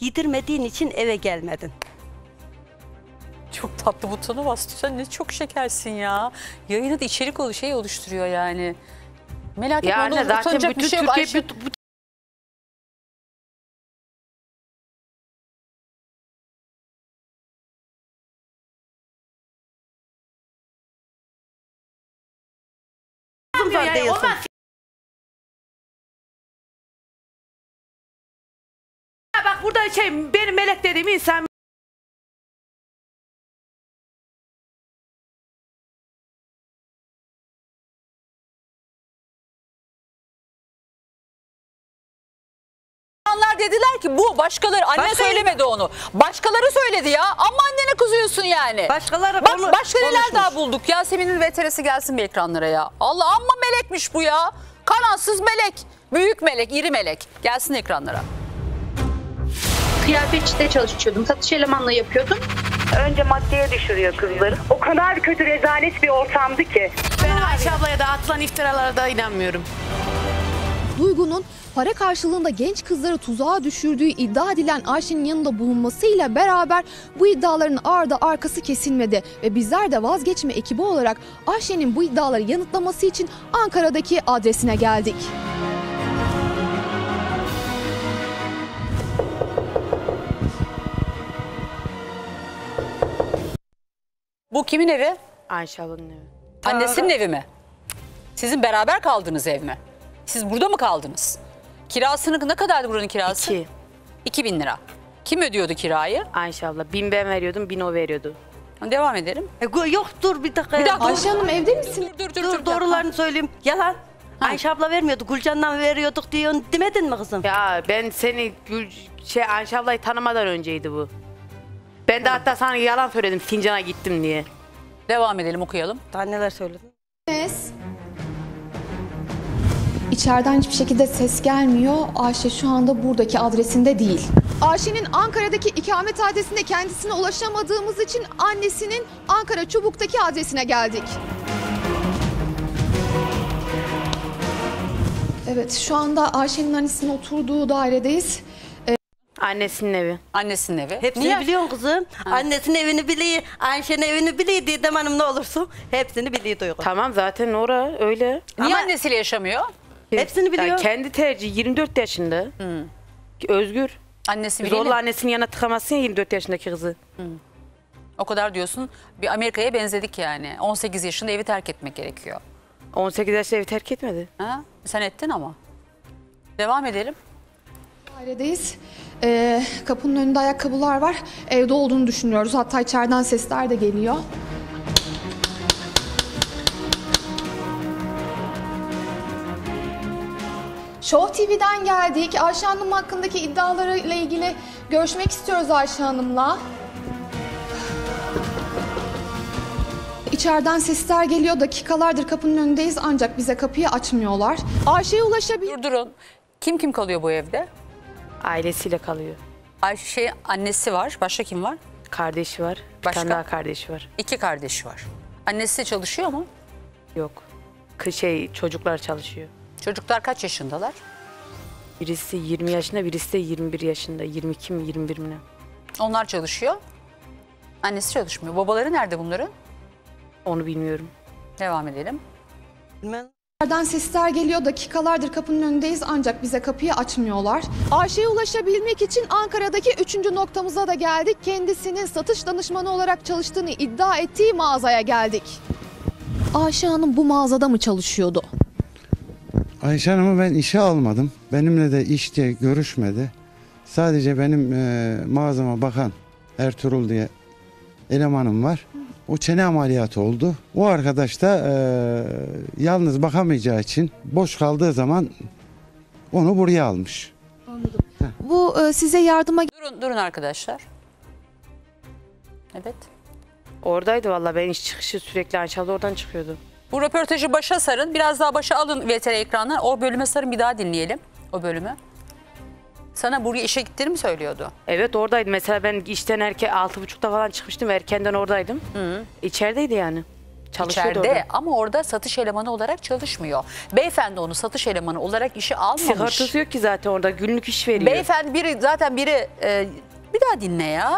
yitirmediğin için eve gelmedin. Çok tatlı butona bastı. Sen ne çok şekersin ya. Yayına da içerik oluşturuyor yani. Merak etme, yani onu utanacak bir şey yok. Ayşe... Bak burada benim melek dediğim insan... Dediler ki bu başkaları, anne söylemedi onu. Başkaları söyledi ya. Ama annene kızıyorsun yani. Başka neler daha bulduk. Yasemin'in VTR'si gelsin bir ekranlara ya. Allah, amma melekmiş bu ya. Kanatsız melek. Büyük melek, iri melek. Gelsin ekranlara. Kıyafetçide çalışıyordum. Satış elemanla yapıyordum. Önce maddeye düşürüyor kızları. O kadar kötü, rezalet bir ortamdı ki. Ben Ayşe ablaya da atılan iftiralara da inanmıyorum. Duygu'nun para karşılığında genç kızları tuzağa düşürdüğü iddia edilen Ayşe'nin yanında bulunmasıyla beraber bu iddiaların ardı arkası kesilmedi. Ve bizler de Vazgeçme ekibi olarak Ayşe'nin bu iddiaları yanıtlaması için Ankara'daki adresine geldik. Bu kimin evi? Ayşe ablanın evi. Annesinin evi mi? Sizin beraber kaldığınız ev mi? Siz burada mı kaldınız? Kirasını ne kadardı buranın kirası? 2000 lira. Kim ödüyordu kirayı? Ayşe abla. 1000 ben veriyordum, 1000 o veriyordu. Devam edelim. Yok dur bir dakika. Ayşe Hanım evde misin? Dur doğrularını söyleyeyim. Yalan. Ha. Ayşe abla vermiyordu. Gülcan'dan veriyorduk diyorsun demedin mi kızım? Ya ben seni Ayşe ablayı tanımadan önceydi bu. Ben de hatta sana yalan söyledim Sincan'a gittim diye. Devam edelim okuyalım. Daha neler söyledim. İçeriden hiçbir şekilde ses gelmiyor. Ayşe şu anda buradaki adresinde değil. Ayşe'nin Ankara'daki ikamet adresinde kendisine ulaşamadığımız için annesinin Ankara Çubuk'taki adresine geldik. Evet şu anda Ayşe'nin annesinin oturduğu dairedeyiz. Annesinin evi. Annesinin evi. Hepsini niye biliyorsun kızım? Ha. Annesinin evini biliyor, Ayşe'nin evini biliyor Didem Hanım ne olursun. Hepsini biliyor Duygu. Tamam zaten oraya öyle. Niye ama annesiyle yaşamıyor? Hepsini biliyor. Yani kendi tercihi 24 yaşında. Hmm. Özgür. Annesi biliyor. Zorla annesinin yanına tıkamazsın ya 24 yaşındaki kızı. Hmm. O kadar diyorsun. Bir Amerika'ya benzedik yani. 18 yaşında evi terk etmek gerekiyor. 18 yaşında evi terk etmedi. Ha? Sen ettin ama. Devam edelim. Ailedeyiz. Kapının önünde ayakkabılar var. Evde olduğunu düşünüyoruz. Hatta içeriden sesler de geliyor. Show TV'den geldik. Ayşe Hanım hakkındaki iddialarıyla ilgili görüşmek istiyoruz Ayşe Hanım'la. İçeriden sesler geliyor. Dakikalardır kapının önündeyiz ancak bize kapıyı açmıyorlar. Ayşe'ye ulaşabilir. Durun. Kim kalıyor bu evde? Ailesiyle kalıyor. Ayşe annesi var. Başka kim var? Kardeşi var. Başka? Bir tane daha kardeşi var. 2 kardeşi var. Annesi çalışıyor mu? Yok. Çocuklar çalışıyor. Çocuklar kaç yaşındalar? Birisi 20 yaşında, birisi de 21 yaşında. 22 mi, 21 mi? Onlar çalışıyor. Annesi çalışmıyor. Babaları nerede bunların? Onu bilmiyorum. Devam edelim. Ben... İçeriden sesler geliyor. Dakikalardır kapının önündeyiz ancak bize kapıyı açmıyorlar. Ayşe'ye ulaşabilmek için Ankara'daki 3. noktamıza da geldik. Kendisinin satış danışmanı olarak çalıştığını iddia ettiği mağazaya geldik. Ayşe Hanım bu mağazada mı çalışıyordu? Ayşe Hanım'ı ben işe almadım. Benimle de işte görüşmedi. Sadece benim mağazama bakan Ertuğrul diye elemanım var. O çene ameliyatı oldu. O arkadaş da yalnız bakamayacağı için boş kaldığı zaman onu buraya almış. Anladım. Heh. Bu size yardıma... Durun arkadaşlar. Evet. Oradaydı valla ben iş çıkışı sürekli Ayşe'de oradan çıkıyordu. Bu röportajı başa sarın. Biraz daha başa alın VTR ekranına. O bölüme sarın bir daha dinleyelim. O bölümü. Sana buraya işe gittiğini mi söylüyordu? Evet oradaydım. Mesela ben işten 6.30'da falan çıkmıştım. Erkenden oradaydım. Hı. İçerideydi yani. Çalışıyordu İçeride orada. Ama orada satış elemanı olarak çalışmıyor. Beyefendi onu satış elemanı olarak işe almamış. Sigortası yok ki zaten orada günlük iş veriyor. Beyefendi biri bir daha dinle ya.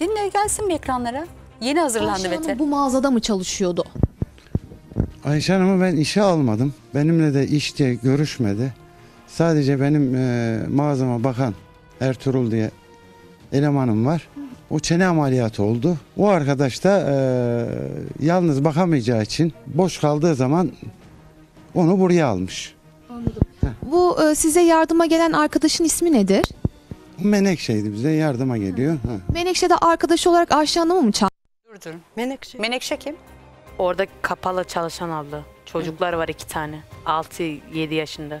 Dinle gelsin bir ekranlara. Yeni hazırlandı VTR. Bu mağazada mı çalışıyordu? Ayşe Hanım'ı ben işe almadım. Benimle de işte görüşmedi. Sadece benim mağazama bakan Ertuğrul diye elemanım var. O çene ameliyatı oldu. O arkadaş da yalnız bakamayacağı için boş kaldığı zaman onu buraya almış. Anladım. Heh. Bu size yardıma gelen arkadaşın ismi nedir? Menekşe'ydi bize yardıma geliyor. Menekşe'de arkadaşı olarak Ayşe Hanım'ı mı çağırdı? Dur. Menekşe. Menekşe kim? Orada kapalı çalışan abla. Çocuklar var 2 tane. 6-7 yaşında.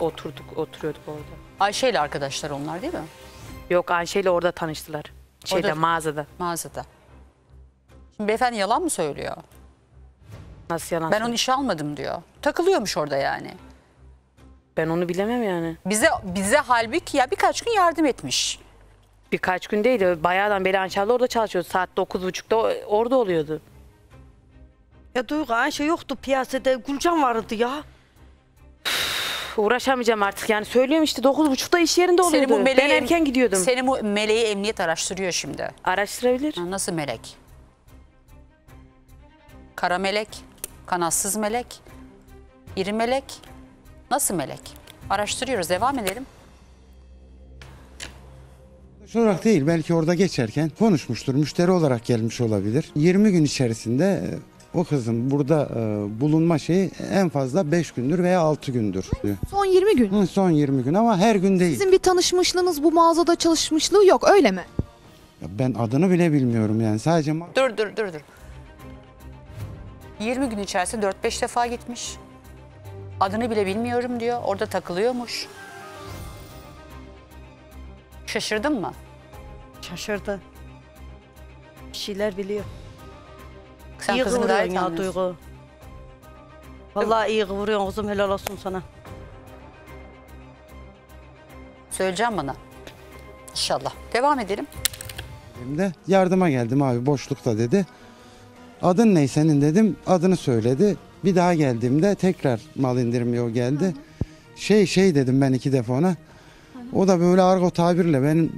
Oturuyorduk orada. Ayşe ile arkadaşlar onlar değil mi? Yok Ayşe ile orada tanıştılar. Mağazada. Mağazada. Şimdi beyefendi yalan mı söylüyor? Nasıl yalan? Ben onu işe almadım diyor. Takılıyormuş orada yani. Ben onu bilemem yani. Bize halbuki ya birkaç gün yardım etmiş. Birkaç gün değil de bayağıdan beri Ayşe'yle orada çalışıyordu. Saat 9.30'da orada oluyordu. Ya Duygu Ayşe yoktu piyasada. Gülcan vardı ya. uğraşamayacağım artık yani, söylüyorum işte 9.30'da iş yerinde oluyordu. Seni bu meleği, ben erken gidiyordum. Seni bu meleği emniyet araştırıyor şimdi. Araştırabilir. Ha, nasıl melek? Kara melek, kanatsız melek, iri melek, nasıl melek? Araştırıyoruz, devam edelim. Şu olarak değil, belki orada geçerken konuşmuştur, müşteri olarak gelmiş olabilir. 20 gün içerisinde o kızın burada bulunma şeyi en fazla 5 gündür veya 6 gündür. Diyor. Son 20 gün? Hı, son 20 gün ama her gün değil. Sizin bir tanışmışlığınız, bu mağazada çalışmışlığı yok, öyle mi? Ya ben adını bile bilmiyorum yani, sadece... Dur. 20 gün içerisinde 4-5 defa gitmiş. Adını bile bilmiyorum diyor, orada takılıyormuş. Şaşırdın mı? Şaşırdı. Bir şeyler biliyor. Sen iyi kızını gayet ya, Duygu. Vallahi iyi vuruyorsun kızım, helal olsun sana. Söyleyeceğim bana. İnşallah. Devam edelim. Benim de yardıma geldim abi, boşlukta dedi. Adın ne senin dedim, adını söyledi. Bir daha geldiğimde tekrar mal indirmiyor geldi. Hı hı. Şey dedim ben 2 defa ona. O da böyle argo tabirle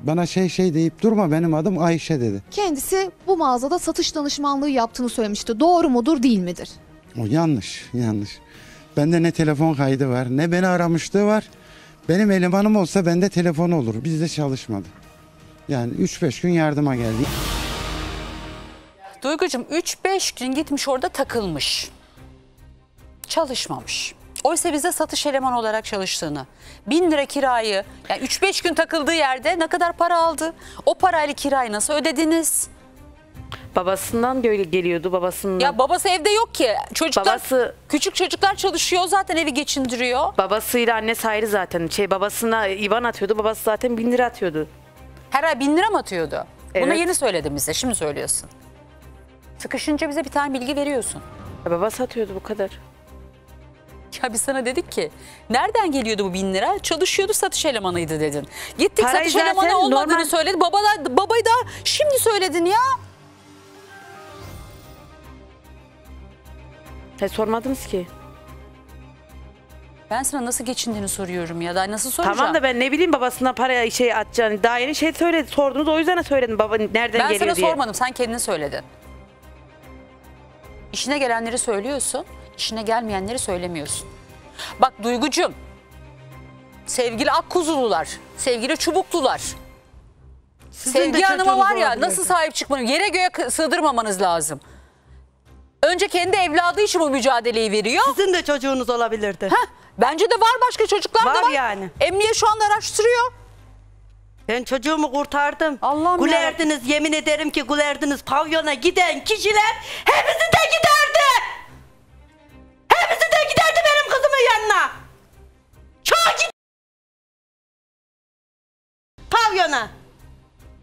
bana şey deyip durma, benim adım Ayşe dedi. Kendisi bu mağazada satış danışmanlığı yaptığını söylemişti. Doğru mudur, değil midir? O yanlış. Bende ne telefon kaydı var, ne beni aramışlığı var. Benim elemanım olsa bende telefon olur. Bizde çalışmadı. Yani 3-5 gün yardıma geldi. Duygucuğum 3-5 gün gitmiş orada takılmış. Çalışmamış. Oysa bize satış elemanı olarak çalıştığını, 1000 lira kirayı, yani 3-5 gün takıldığı yerde ne kadar para aldı? O parayla kirayı nasıl ödediniz? Babasından geliyordu, babasından. Ya babası evde yok ki. Çocuklar, babası, küçük çocuklar çalışıyor, zaten evi geçindiriyor. Babasıyla annesi ayrı zaten. Babasına IBAN atıyordu, babası zaten 1000 lira atıyordu. Her ay 1000 lira mı atıyordu? Evet. Bunu yeni söyledim bize, şimdi söylüyorsun. Sıkışınca bize bir tane bilgi veriyorsun. Ya babası atıyordu, bu kadar. Ya biz sana dedik ki, nereden geliyordu bu 1000 lira? Çalışıyordu, satış elemanıydı dedin. Gittik, parayı satış elemanı olmadığını söyledi. Babayı da şimdi söyledin ya. Sormadınız ki. Ben sana nasıl geçindiğini soruyorum ya da nasıl soracağım? Tamam da ben ne bileyim babasından paraya atacağını. Daha yeni söyledi, sordunuz, o yüzden söyledim baba nereden geliyor diye. Ben sana sormadım, sen kendin söyledin. İşine gelenleri söylüyorsun. İşine gelmeyenleri söylemiyorsun. Bak Duygucuğum, sevgili akkuzulular, sevgili çubuklular, sizin Sevgi Hanım'a var ya olabilir. Nasıl sahip çıkmanız, yere göğe sığdırmamanız lazım. Önce kendi evladı için bu mücadeleyi veriyor. Sizin de çocuğunuz olabilirdi. Heh, bence de var, başka çocuklar da var. Yani. Emniyet şu anda araştırıyor. Ben çocuğumu kurtardım. Allah'ım gülerdiniz, yemin ederim ki gülerdiniz. Pavyona giden kişiler hepsi de giderdi. Hepsi de giderdi benim kızımın yanına. Çoğu giderdi. Pavyona.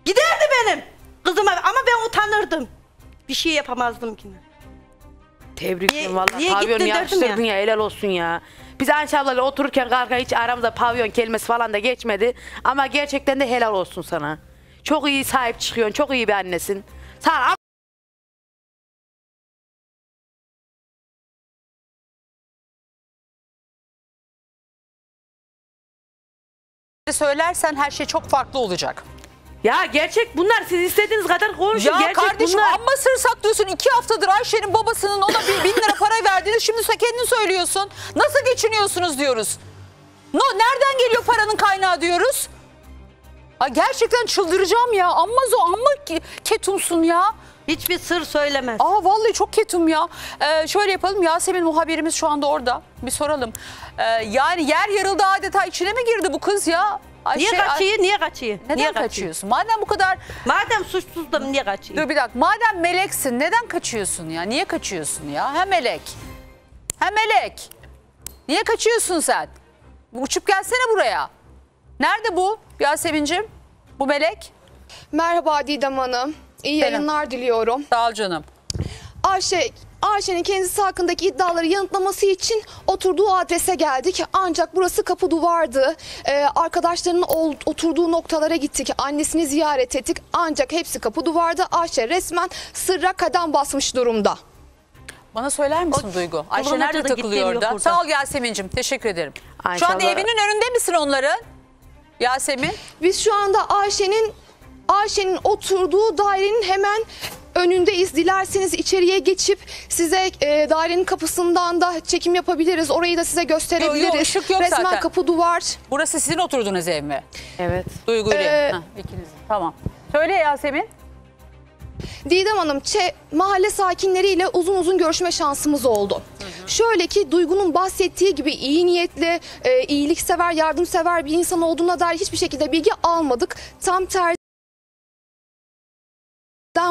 Giderdi benim kızıma ama ben utanırdım. Bir şey yapamazdım ki. Tebriklerim vallahi. Pavyonu yakıştırdın ya, helal olsun ya. Biz Ayşe ablayla otururken karga hiç aramızda pavyon kelimesi falan da geçmedi. Ama gerçekten de helal olsun sana. Çok iyi sahip çıkıyorsun, çok iyi bir annesin. Sana söylersen her şey çok farklı olacak. Ya gerçek bunlar, siz istediğiniz kadar konuşun. Ya gerçek kardeşim bunlar. Amma sır saklıyorsun. 2 haftadır Ayşe'nin babasının ona 1000 lira para verdiğini şimdi sen kendin söylüyorsun. Nasıl geçiniyorsunuz diyoruz. Nereden geliyor paranın kaynağı diyoruz. Ay gerçekten çıldıracağım ya. Amma ketumsun ya. Hiçbir sır söylemez. Aa vallahi çok ketum ya. Şöyle yapalım, Yasemin muhabirimiz şu anda orada. Bir soralım. Yani yer yarıldı adeta, içine mi girdi bu kız ya? Ayşe, niye kaçıyor? Niye kaçıyor? Neden niye kaçıyorsun? Madem bu kadar... Madem suçsuzdum, niye kaçıyor? Dur bir dakika. Madem meleksin, neden kaçıyorsun ya? Niye kaçıyorsun ya? Hem melek. Niye kaçıyorsun sen? Uçup gelsene buraya. Nerede bu Yasemin'cim? Bu melek. Merhaba Didem Hanım. İyi yayınlar diliyorum. Sağ ol canım. Ayşe'nin kendisi hakkındaki iddiaları yanıtlaması için oturduğu adrese geldik. Ancak burası kapı duvardı. Arkadaşlarının oturduğu noktalara gittik. Annesini ziyaret ettik. Ancak hepsi kapı duvardı. Ayşe resmen sırra kadem basmış durumda. Bana söyler misin Duygu? Ayşe nerede takılıyor orada? Sağ ol Yasemin'cim. Teşekkür ederim. Ayşe şu anda evinin önünde misin onların? Yasemin? Biz şu anda Ayşe'nin oturduğu dairenin hemen önündeyiz. Dilerseniz içeriye geçip size dairenin kapısından da çekim yapabiliriz. Orayı da size gösterebiliriz. Yok, ışık yok resmen zaten. Kapı duvar. Burası sizin oturduğunuz ev mi? Evet. Duygu ile. İkiniz. Tamam. Söyle Yasemin. Didem Hanım, mahalle sakinleriyle uzun uzun görüşme şansımız oldu. Şöyle ki Duygu'nun bahsettiği gibi iyi niyetli, iyiliksever, yardımsever bir insan olduğuna dair hiçbir şekilde bilgi almadık. Tam tersinden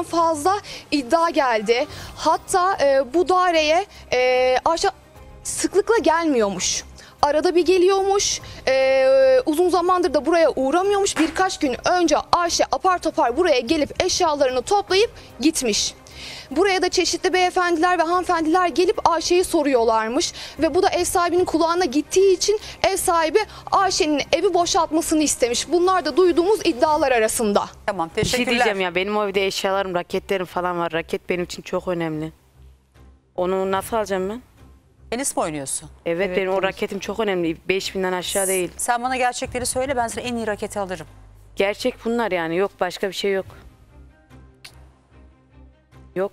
fazla iddia geldi. Hatta bu daireye aşağı sıklıkla gelmiyormuş. Arada bir geliyormuş, uzun zamandır da buraya uğramıyormuş. Birkaç gün önce Ayşe apar topar buraya gelip eşyalarını toplayıp gitmiş. Buraya da çeşitli beyefendiler ve hanımefendiler gelip Ayşe'yi soruyorlarmış. Ve bu da ev sahibinin kulağına gittiği için ev sahibi Ayşe'nin evi boşaltmasını istemiş. Bunlar da duyduğumuz iddialar arasında. Tamam, teşekkürler. Bir şey diyeceğim ya, benim o evde eşyalarım, raketlerim falan var. Raket benim için çok önemli. Onu nasıl alacağım ben? Tenis mi oynuyorsun? Evet, benim o raketim çok önemli. 5000'den aşağı değil. Sen bana gerçekleri söyle, ben sana en iyi raketi alırım. Gerçek bunlar yani, yok başka bir şey yok. Yok.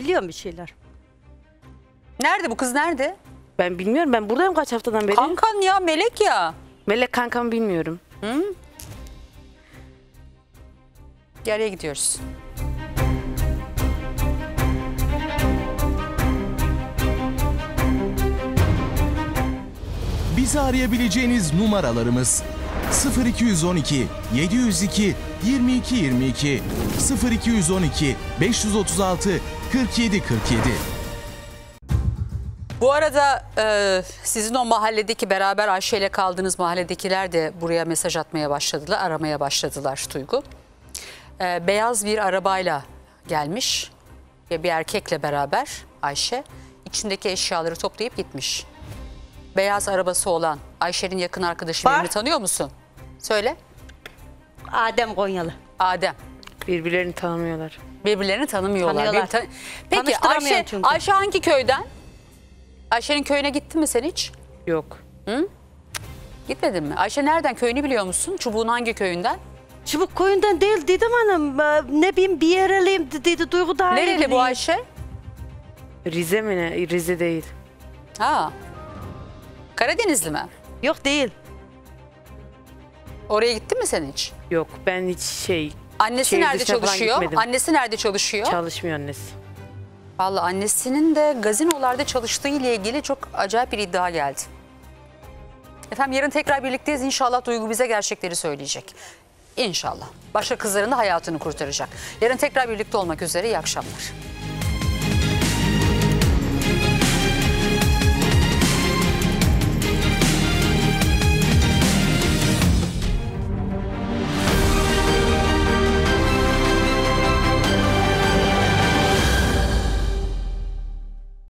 Biliyorum bir şeyler. Nerede bu kız, nerede? Ben bilmiyorum, ben buradayım kaç haftadan beri. Kankan ya, Melek ya. Melek kankam, bilmiyorum. Hı? Geriye gidiyoruz. Bizi arayabileceğiniz numaralarımız 0212 702 22 22 0212 536 47 47. Bu arada sizin o mahalledeki, beraber Ayşe ile kaldığınız mahalledekiler de buraya mesaj atmaya başladılar, aramaya başladılar Duygu. Beyaz bir arabayla gelmiş ve bir erkekle beraber Ayşe içindeki eşyaları toplayıp gitmiş. Beyaz arabası olan Ayşe'nin yakın arkadaşı, birini tanıyor musun? Söyle. Adem Konyalı. Adem. Birbirlerini tanımıyorlar. Birbirlerini tanımıyorlar. Peki Ayşe hangi köyden? Ayşe'nin köyüne gittin mi sen hiç? Yok. Hı? Gitmedin mi? Ayşe nereden? Köyünü biliyor musun? Çubuğun hangi köyünden? Çubuk köyünden değil dedim hanım. Ne bileyim, bir yereliyim dedi Duygu da. Nereli bu Ayşe? Rize mi ne? Rize değil. Ha. Karadenizli mi? Yok, değil. Oraya gittin mi sen hiç? Yok, ben hiç Annesi nerede çalışıyor? Annesi nerede çalışıyor? Çalışmıyor annesi. Vallahi annesinin de gazinolarda çalıştığı ile ilgili çok acayip bir iddia geldi. Efendim, yarın tekrar birlikteyiz. İnşallah Duygu bize gerçekleri söyleyecek. İnşallah. Başka kızların da hayatını kurtaracak. Yarın tekrar birlikte olmak üzere. İyi akşamlar.